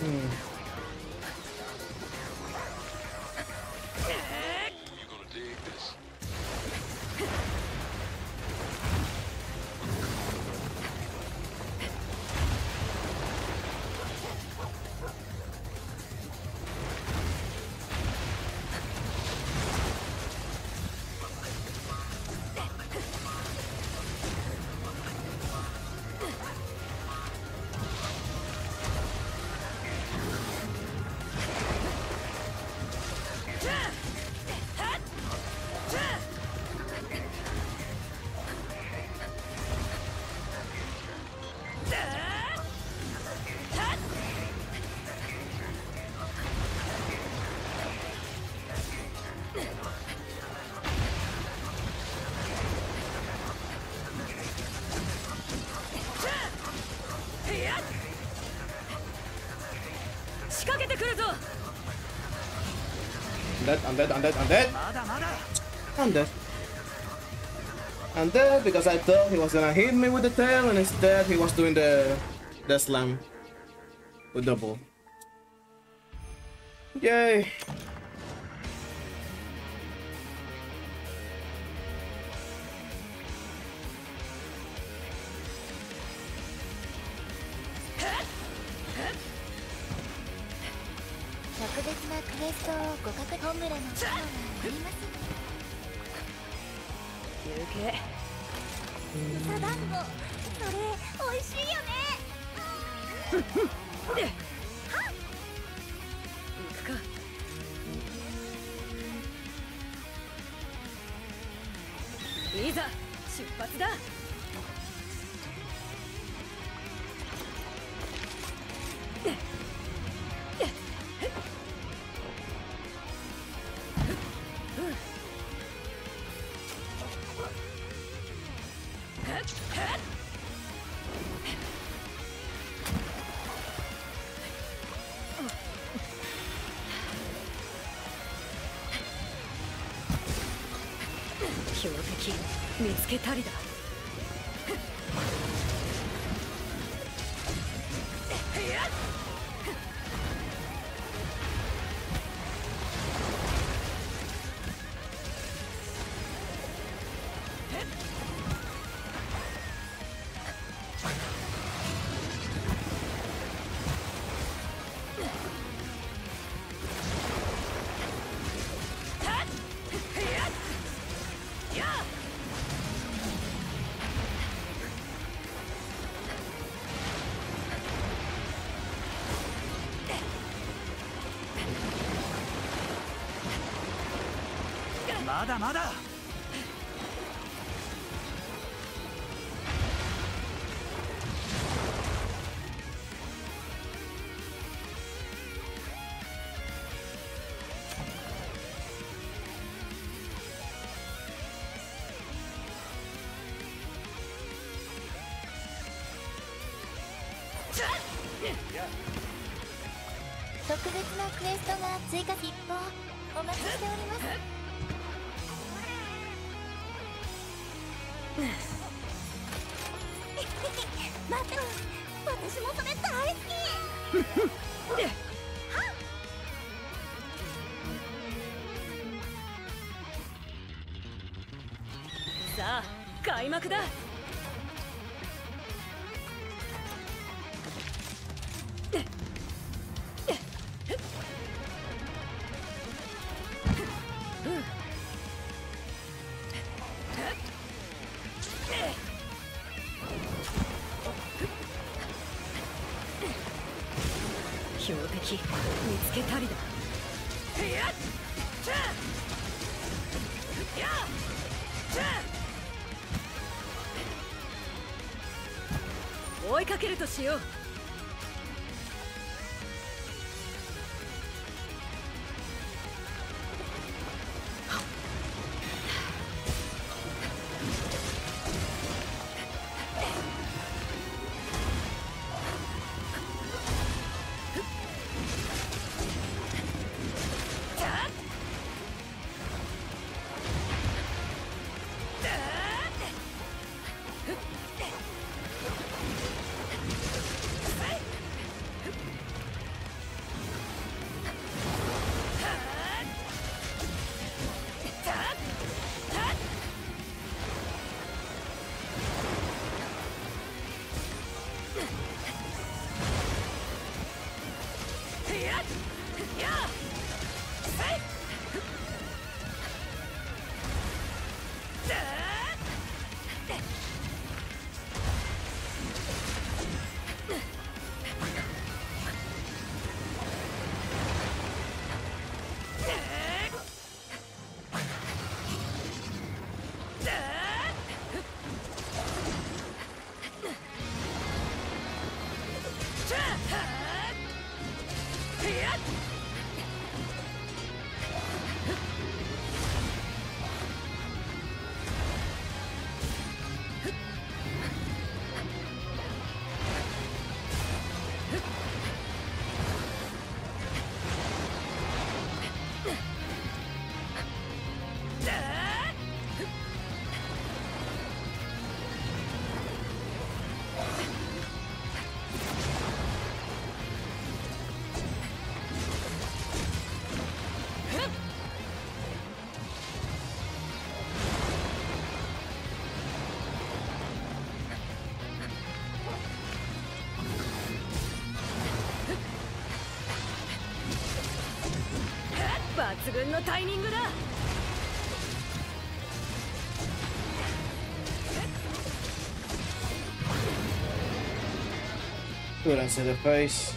You're gonna dig this. I'm dead because I thought he was gonna hit me with the tail, and instead he was doing the slam with double. Yay! 抜群のタイミングだ。 Good answer the face.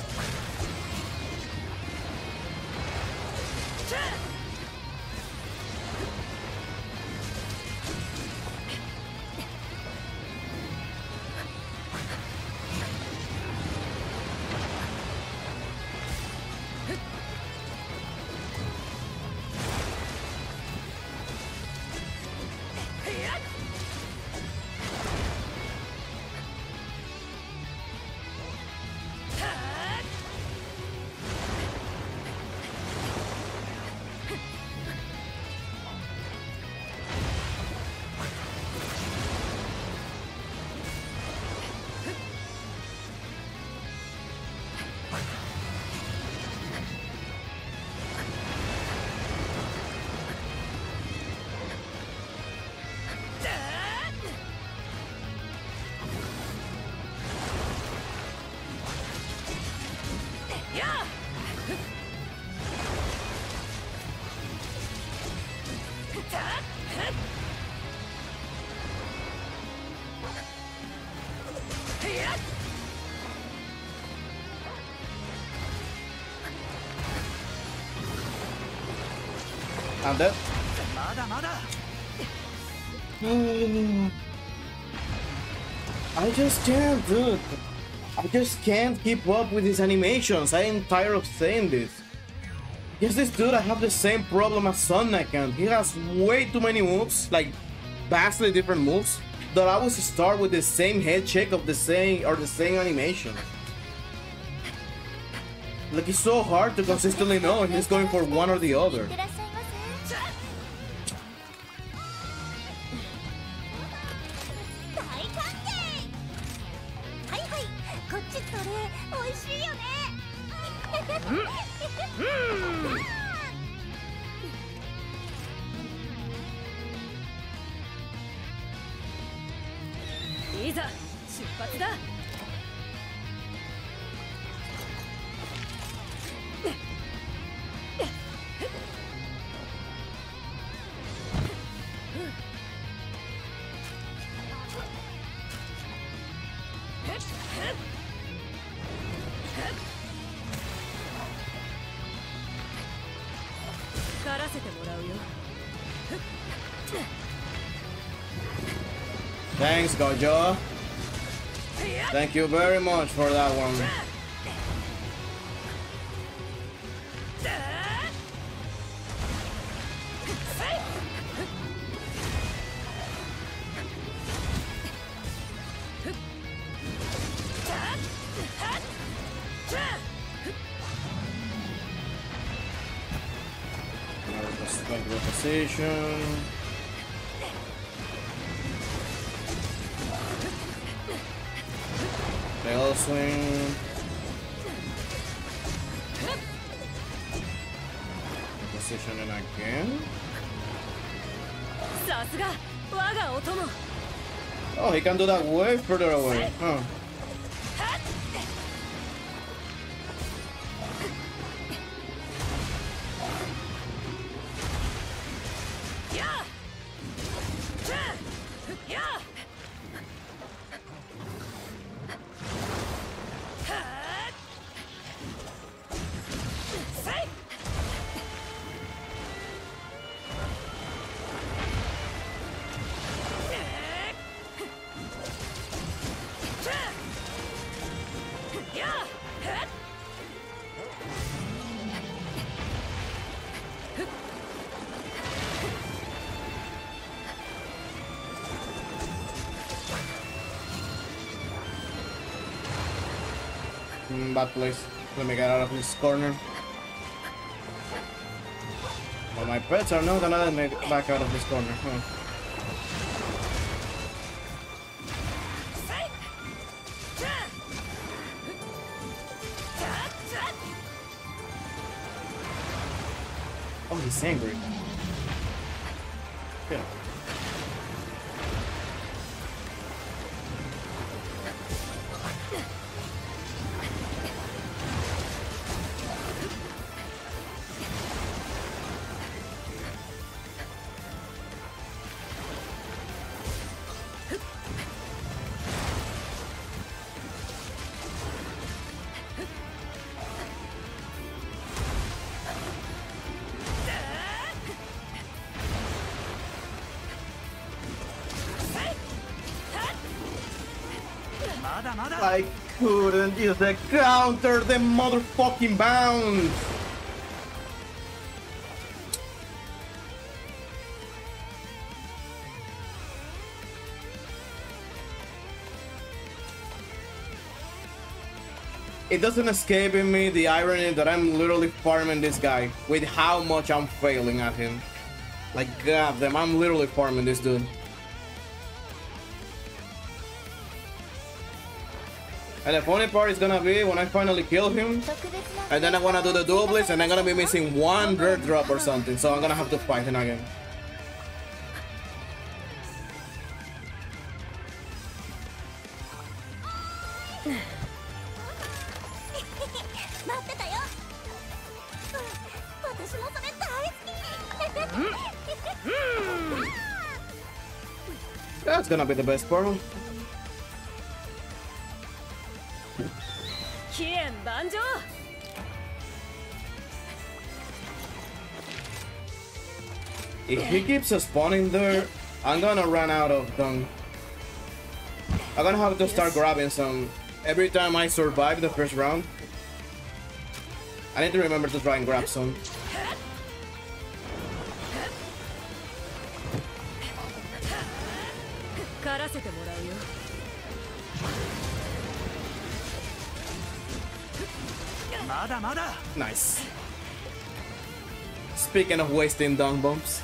I'm dead. I just can't, dude. I just can't keep up with these animations. I am tired of saying this. Yes, this dude, I have the same problem as Somnacanth. He has way too many moves, like vastly different moves, that I always start with the same head shake of the same animation. Like, it's so hard to consistently know if he's going for one or the other. Thanks, Gajah. Thank you very much for that one. Oh, he can do that way further away, huh? in bad place. Let me get out of this corner. But my pets are not gonna let me back out of this corner. Huh. Oh, he's angry. Yeah. I couldn't use the counter, the motherfucking bounce! It doesn't escape in me the irony that I'm literally farming this guy with how much I'm failing at him. Like, goddamn, I'm literally farming this dude. And the funny part is gonna be when I finally kill him, and then I'm gonna do the dual blitz, and I'm gonna be missing one rare drop or something, so I'm gonna have to fight him again. That's gonna be the best part. If he keeps spawning there, I'm gonna run out of dung. I'm gonna have to start grabbing some every time I survive the first round. I need to remember to try and grab some. Nice. Speaking of wasting dung bombs.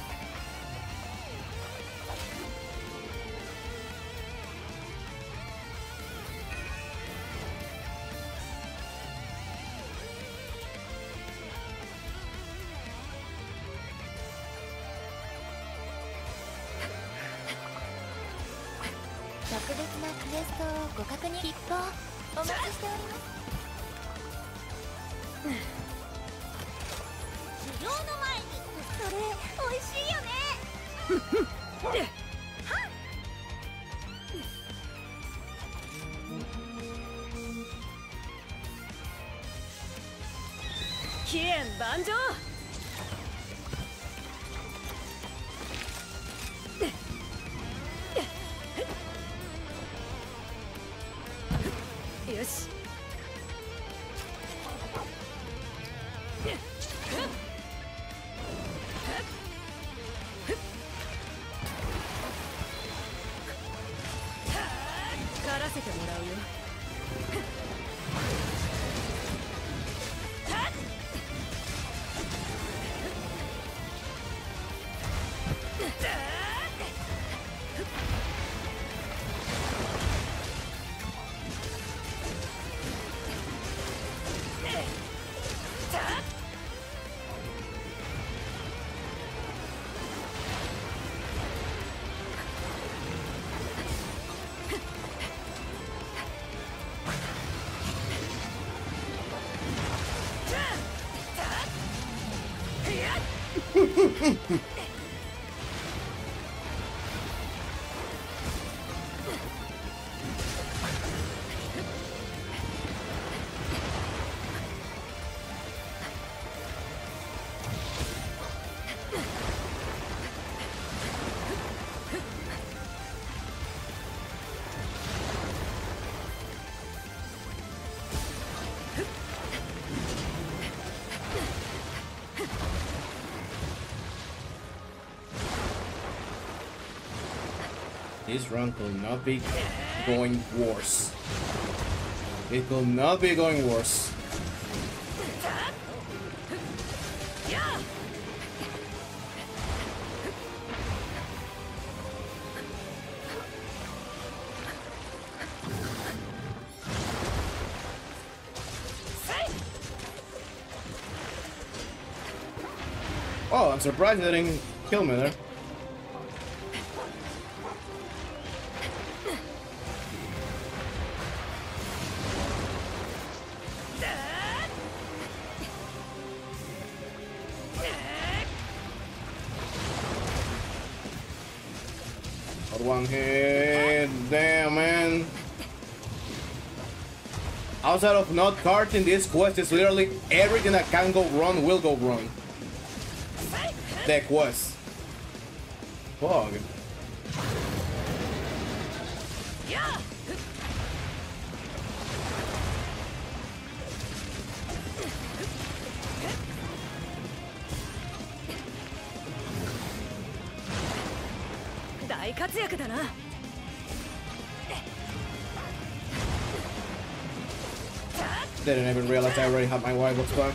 This run will not be going worse. It will not be going worse. Oh, I'm surprised they didn't kill me there. One hit, damn man. Outside of not carting this quest is literally everything that can go wrong will go wrong. That quest. Fuck. Didn't even realize I already had my wirebugs back.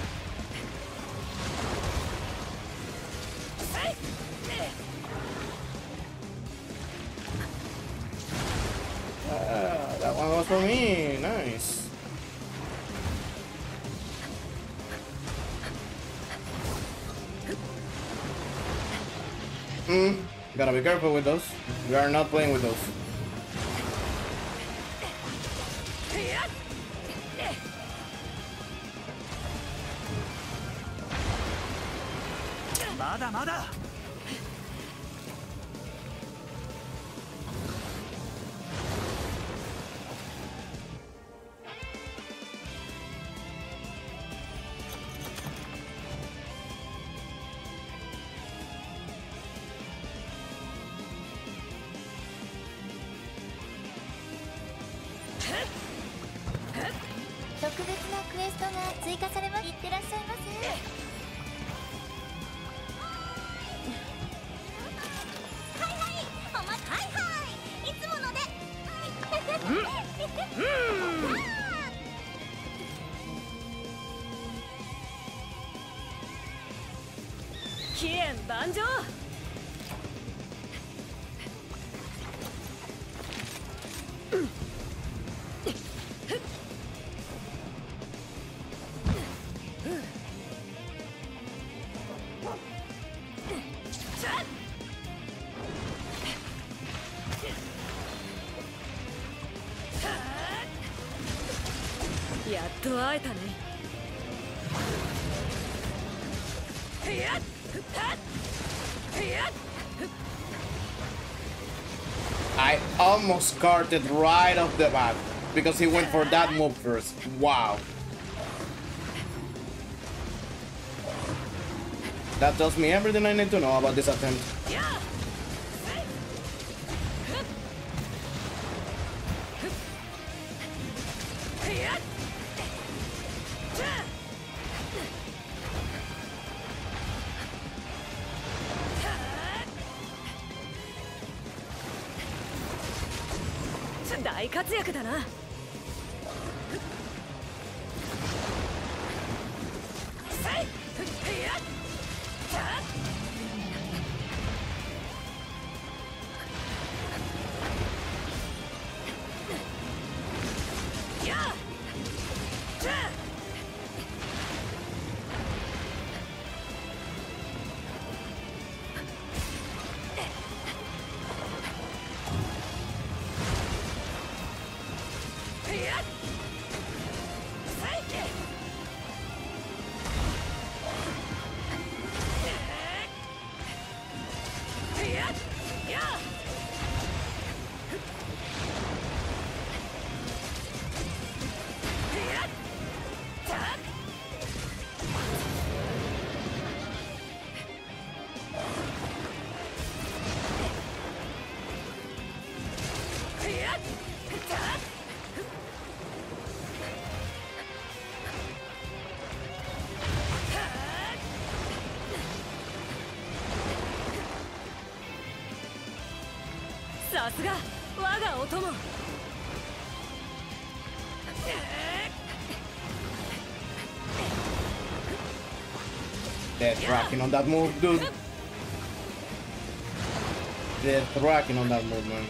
That one was for me. Nice. Gotta be careful with those. We are not playing with those. I almost carted right off the bat because he went for that move first. Wow. That tells me everything I need to know about this attempt. Death rocking on that move, dude. Death rocking on that move, man.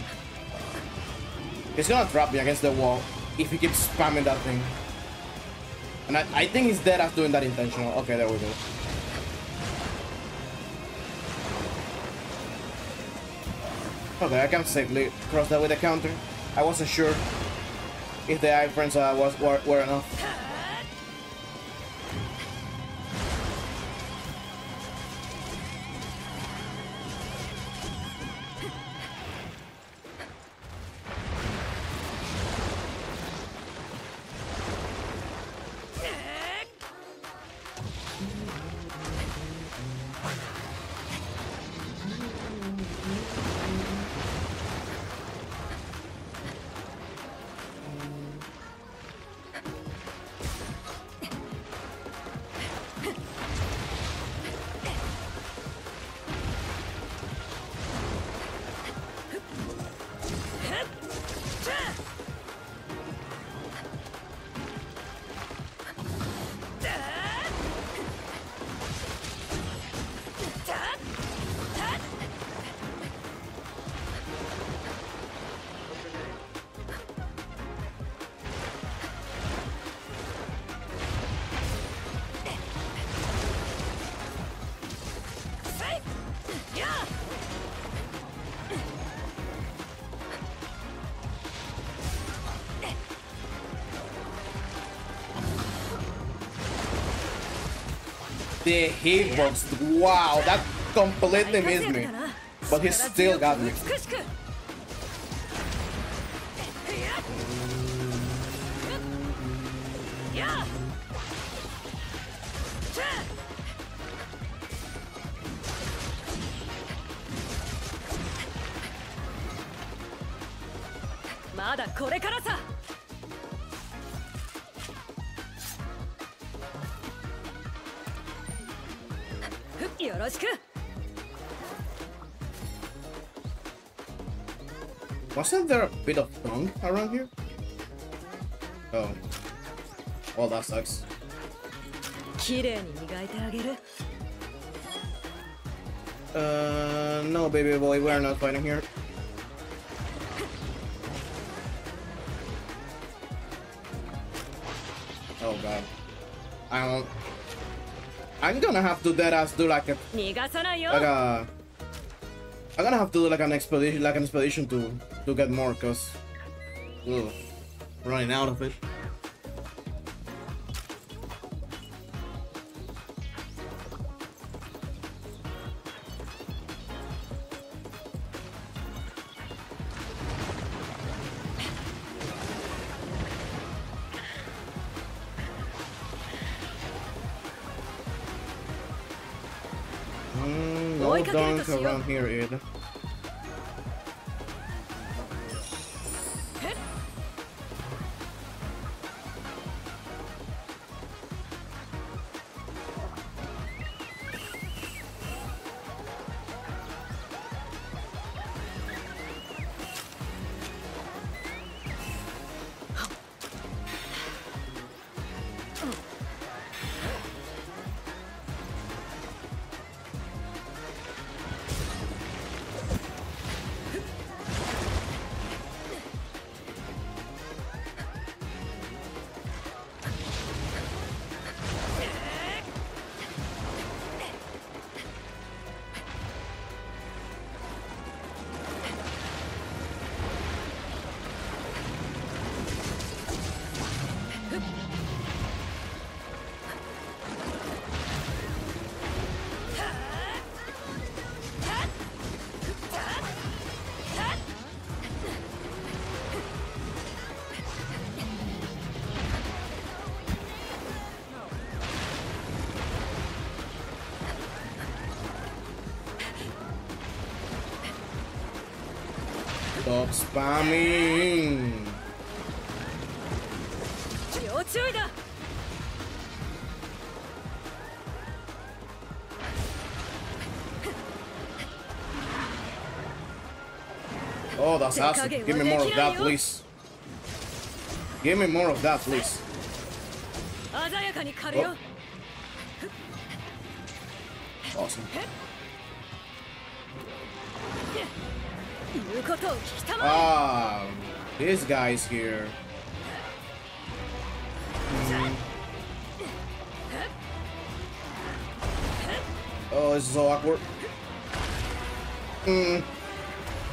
He's gonna trap me against the wall if he keeps spamming that thing. And I think he's dead after doing that intentional. Okay, there we go. Okay, I can safely cross that with a counter. I wasn't sure if the iframes were enough. The hitbox, wow, that completely missed me, but he still got me. Wasn't there a bit of tongue around here? Oh. Well, that sucks. No, baby boy, we are not fighting here. Oh god. I'm gonna have to deadass do like a I'm gonna have to do like an expedition to get more, cause running out of it. Around here either. Stop spamming! Oh, that's awesome. Give me more of that, please. Give me more of that, please. Oh. Awesome. Ah, this guy's here. Oh, this is so awkward.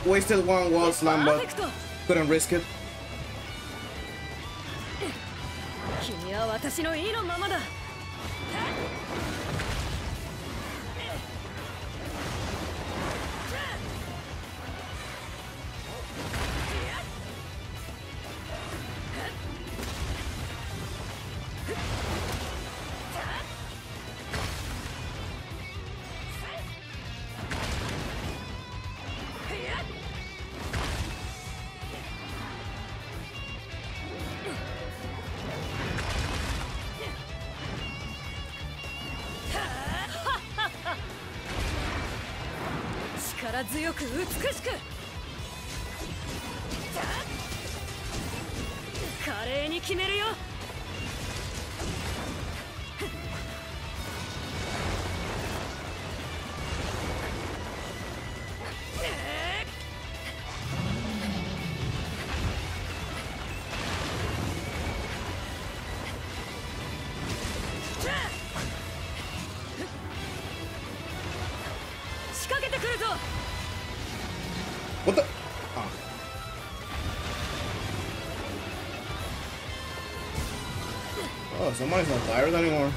Wasted one wall slam, but couldn't risk it. Somebody's not tired anymore.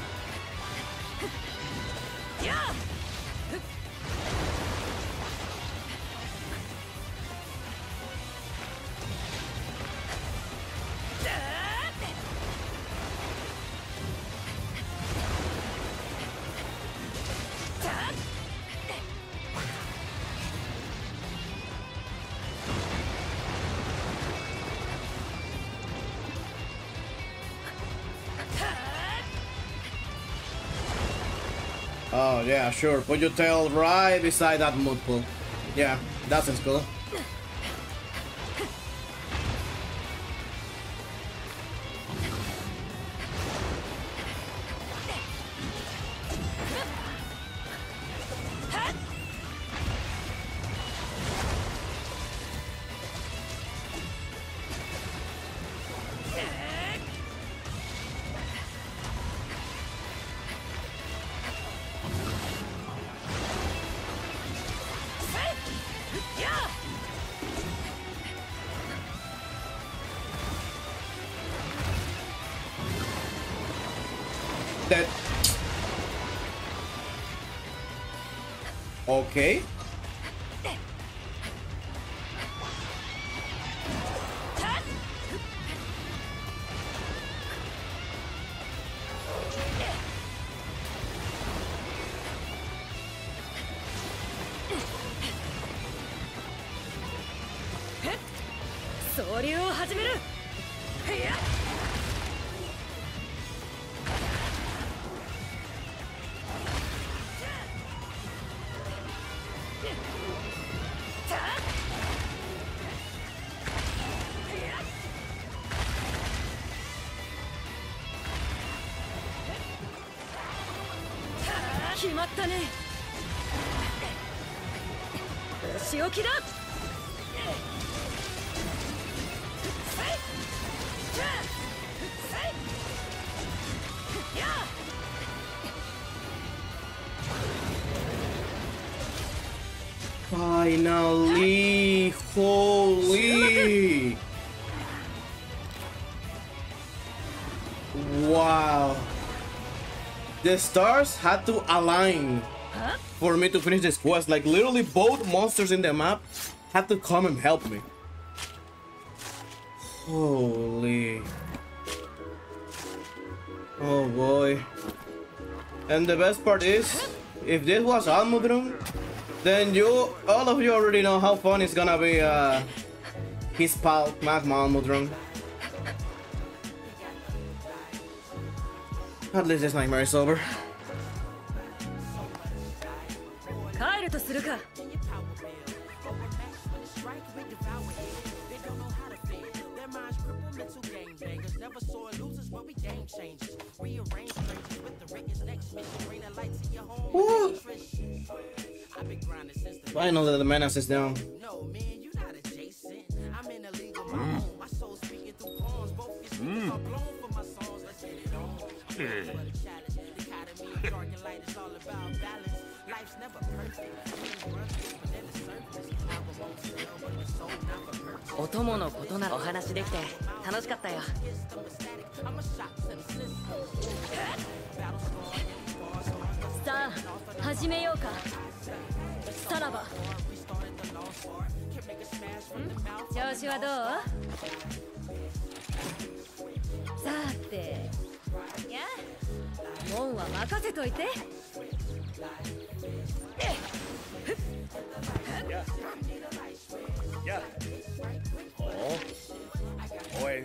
Yeah, sure. Put your tail right beside that mud pool. Yeah, that sounds cool. Okay. Finally, holy! Wow! The stars had to align for me to finish this quest. Like literally, both monsters in the map had to come and help me. Holy! Oh boy! And the best part is, if this was Almudron, then all of you already know how fun it's gonna be his pal, Magma Almudron. At least this nightmare is over. minds crippled mental game bangers. Never saw losers, but we game changers. Rearrange strangers with the richest next mission. Bring a light to your home. I've been grinding since the finally the man sits down. No man, you're not adjacent. I'm in a league of my own. My soul's speaking through poems. Both your speakers are blown for my songs. Let's get it on. The academy of dark and light is all about balance. Life's never perfect. Yeah. Oh. Oh, ¿en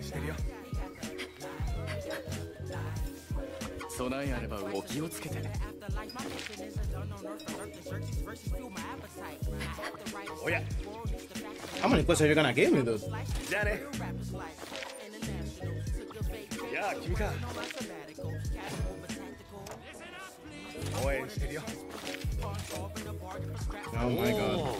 serio? Oh, yeah. How many questions are you gonna give me, dude? Yeah, Kimika. Oh, ¿en serio? Oh my god. Oh. Oh,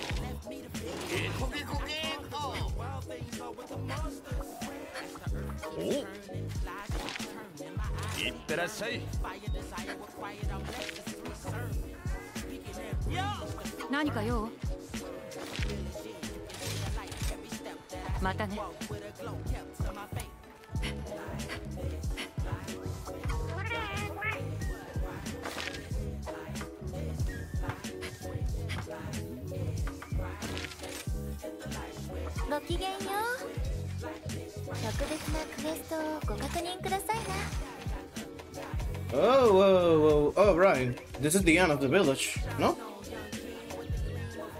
whoa, whoa. Oh, right. This is the end of the village, no?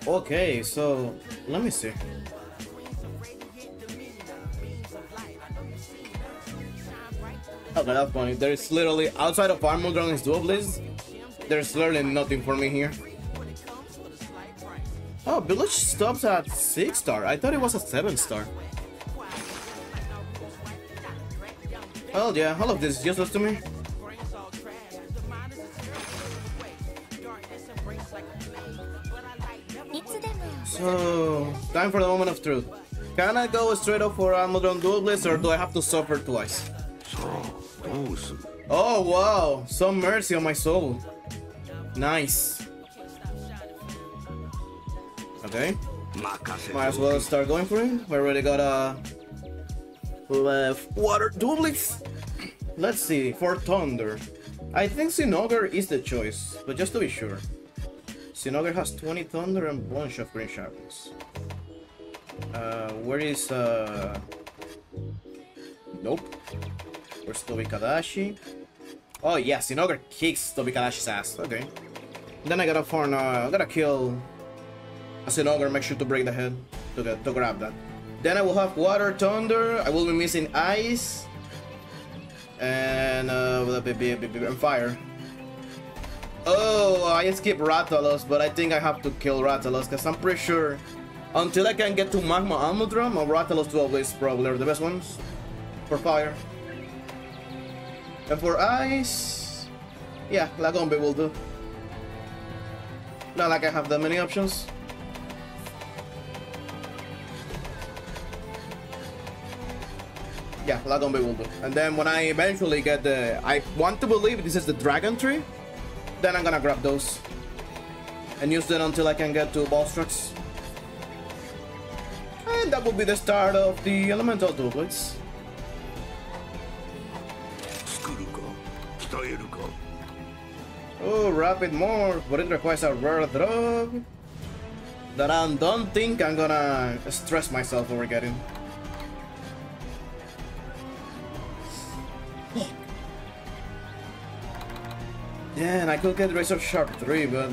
Okay, so let me see. Oh, that's funny. There's literally outside of Almudron's dual blizz, there's literally nothing for me here. Oh, village stops at 6-star. I thought it was a 7-star. Oh yeah, all of this just left to me. So, time for the moment of truth. Can I go straight up for Almudron Dual Blitz, or do I have to suffer twice? Oh wow, some mercy on my soul. Nice. Okay, might as well start going for it. We already got a left water dual blitz. Let's see, for thunder I think Sinogre is the choice, but just to be sure, Sinogre has 20 thunder and a bunch of green sharpness. Where is nope, where's Tobi-Kadachi? Oh yeah, Sinogre kicks Tobi-Kadachi's ass. Okay, then I gotta farm, gotta kill a Sinogre, make sure to break the head to grab that. Then I will have water, thunder, I will be missing ice, and fire. Oh, I skipped Rathalos, but I think I have to kill Rathalos, because I'm pretty sure until I can get to Magma Almudron, or Rathalos 12 is probably the best ones for fire. And for ice, yeah, Lagombi will do. Not like I have that many options. Yeah, Lagombi will do. And then when I eventually get the... I want to believe this is the dragon tree. Then I'm gonna grab those. And use them until I can get to boss trucks. And that will be the start of the elemental duplets. Oh, rapid morph. But it requires a rare drug. That I don't think I'm gonna stress myself over getting. Yeah, and I could get Razor Sharp 3, but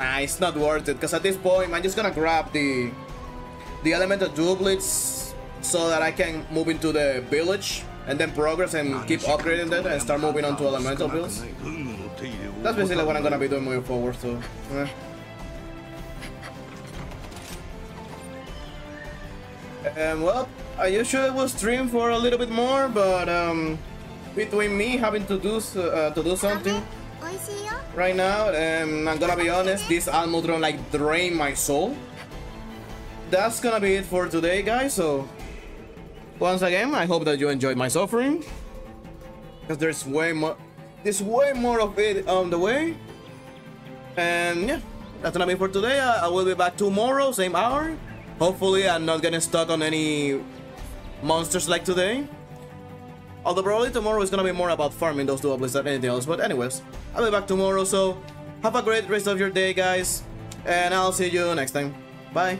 it's not worth it, because at this point I'm just gonna grab the elemental duplets so that I can move into the village and then progress and keep upgrading that and start moving on to elemental builds. That's basically what I'm gonna be doing moving forward, so well, I usually will stream for a little bit more, but between me having to do something right now, and I'm gonna be honest, this Almudron like drained my soul. That's gonna be it for today, guys. So once again, I hope that you enjoyed my suffering, because there's way more. There's way more of it on the way. And yeah, that's gonna be it for today. I will be back tomorrow, same hour. Hopefully I'm not getting stuck on any monsters like today. Although probably tomorrow is gonna be more about farming those two obelisks than anything else. But anyways, I'll be back tomorrow, so have a great rest of your day, guys. And I'll see you next time. Bye.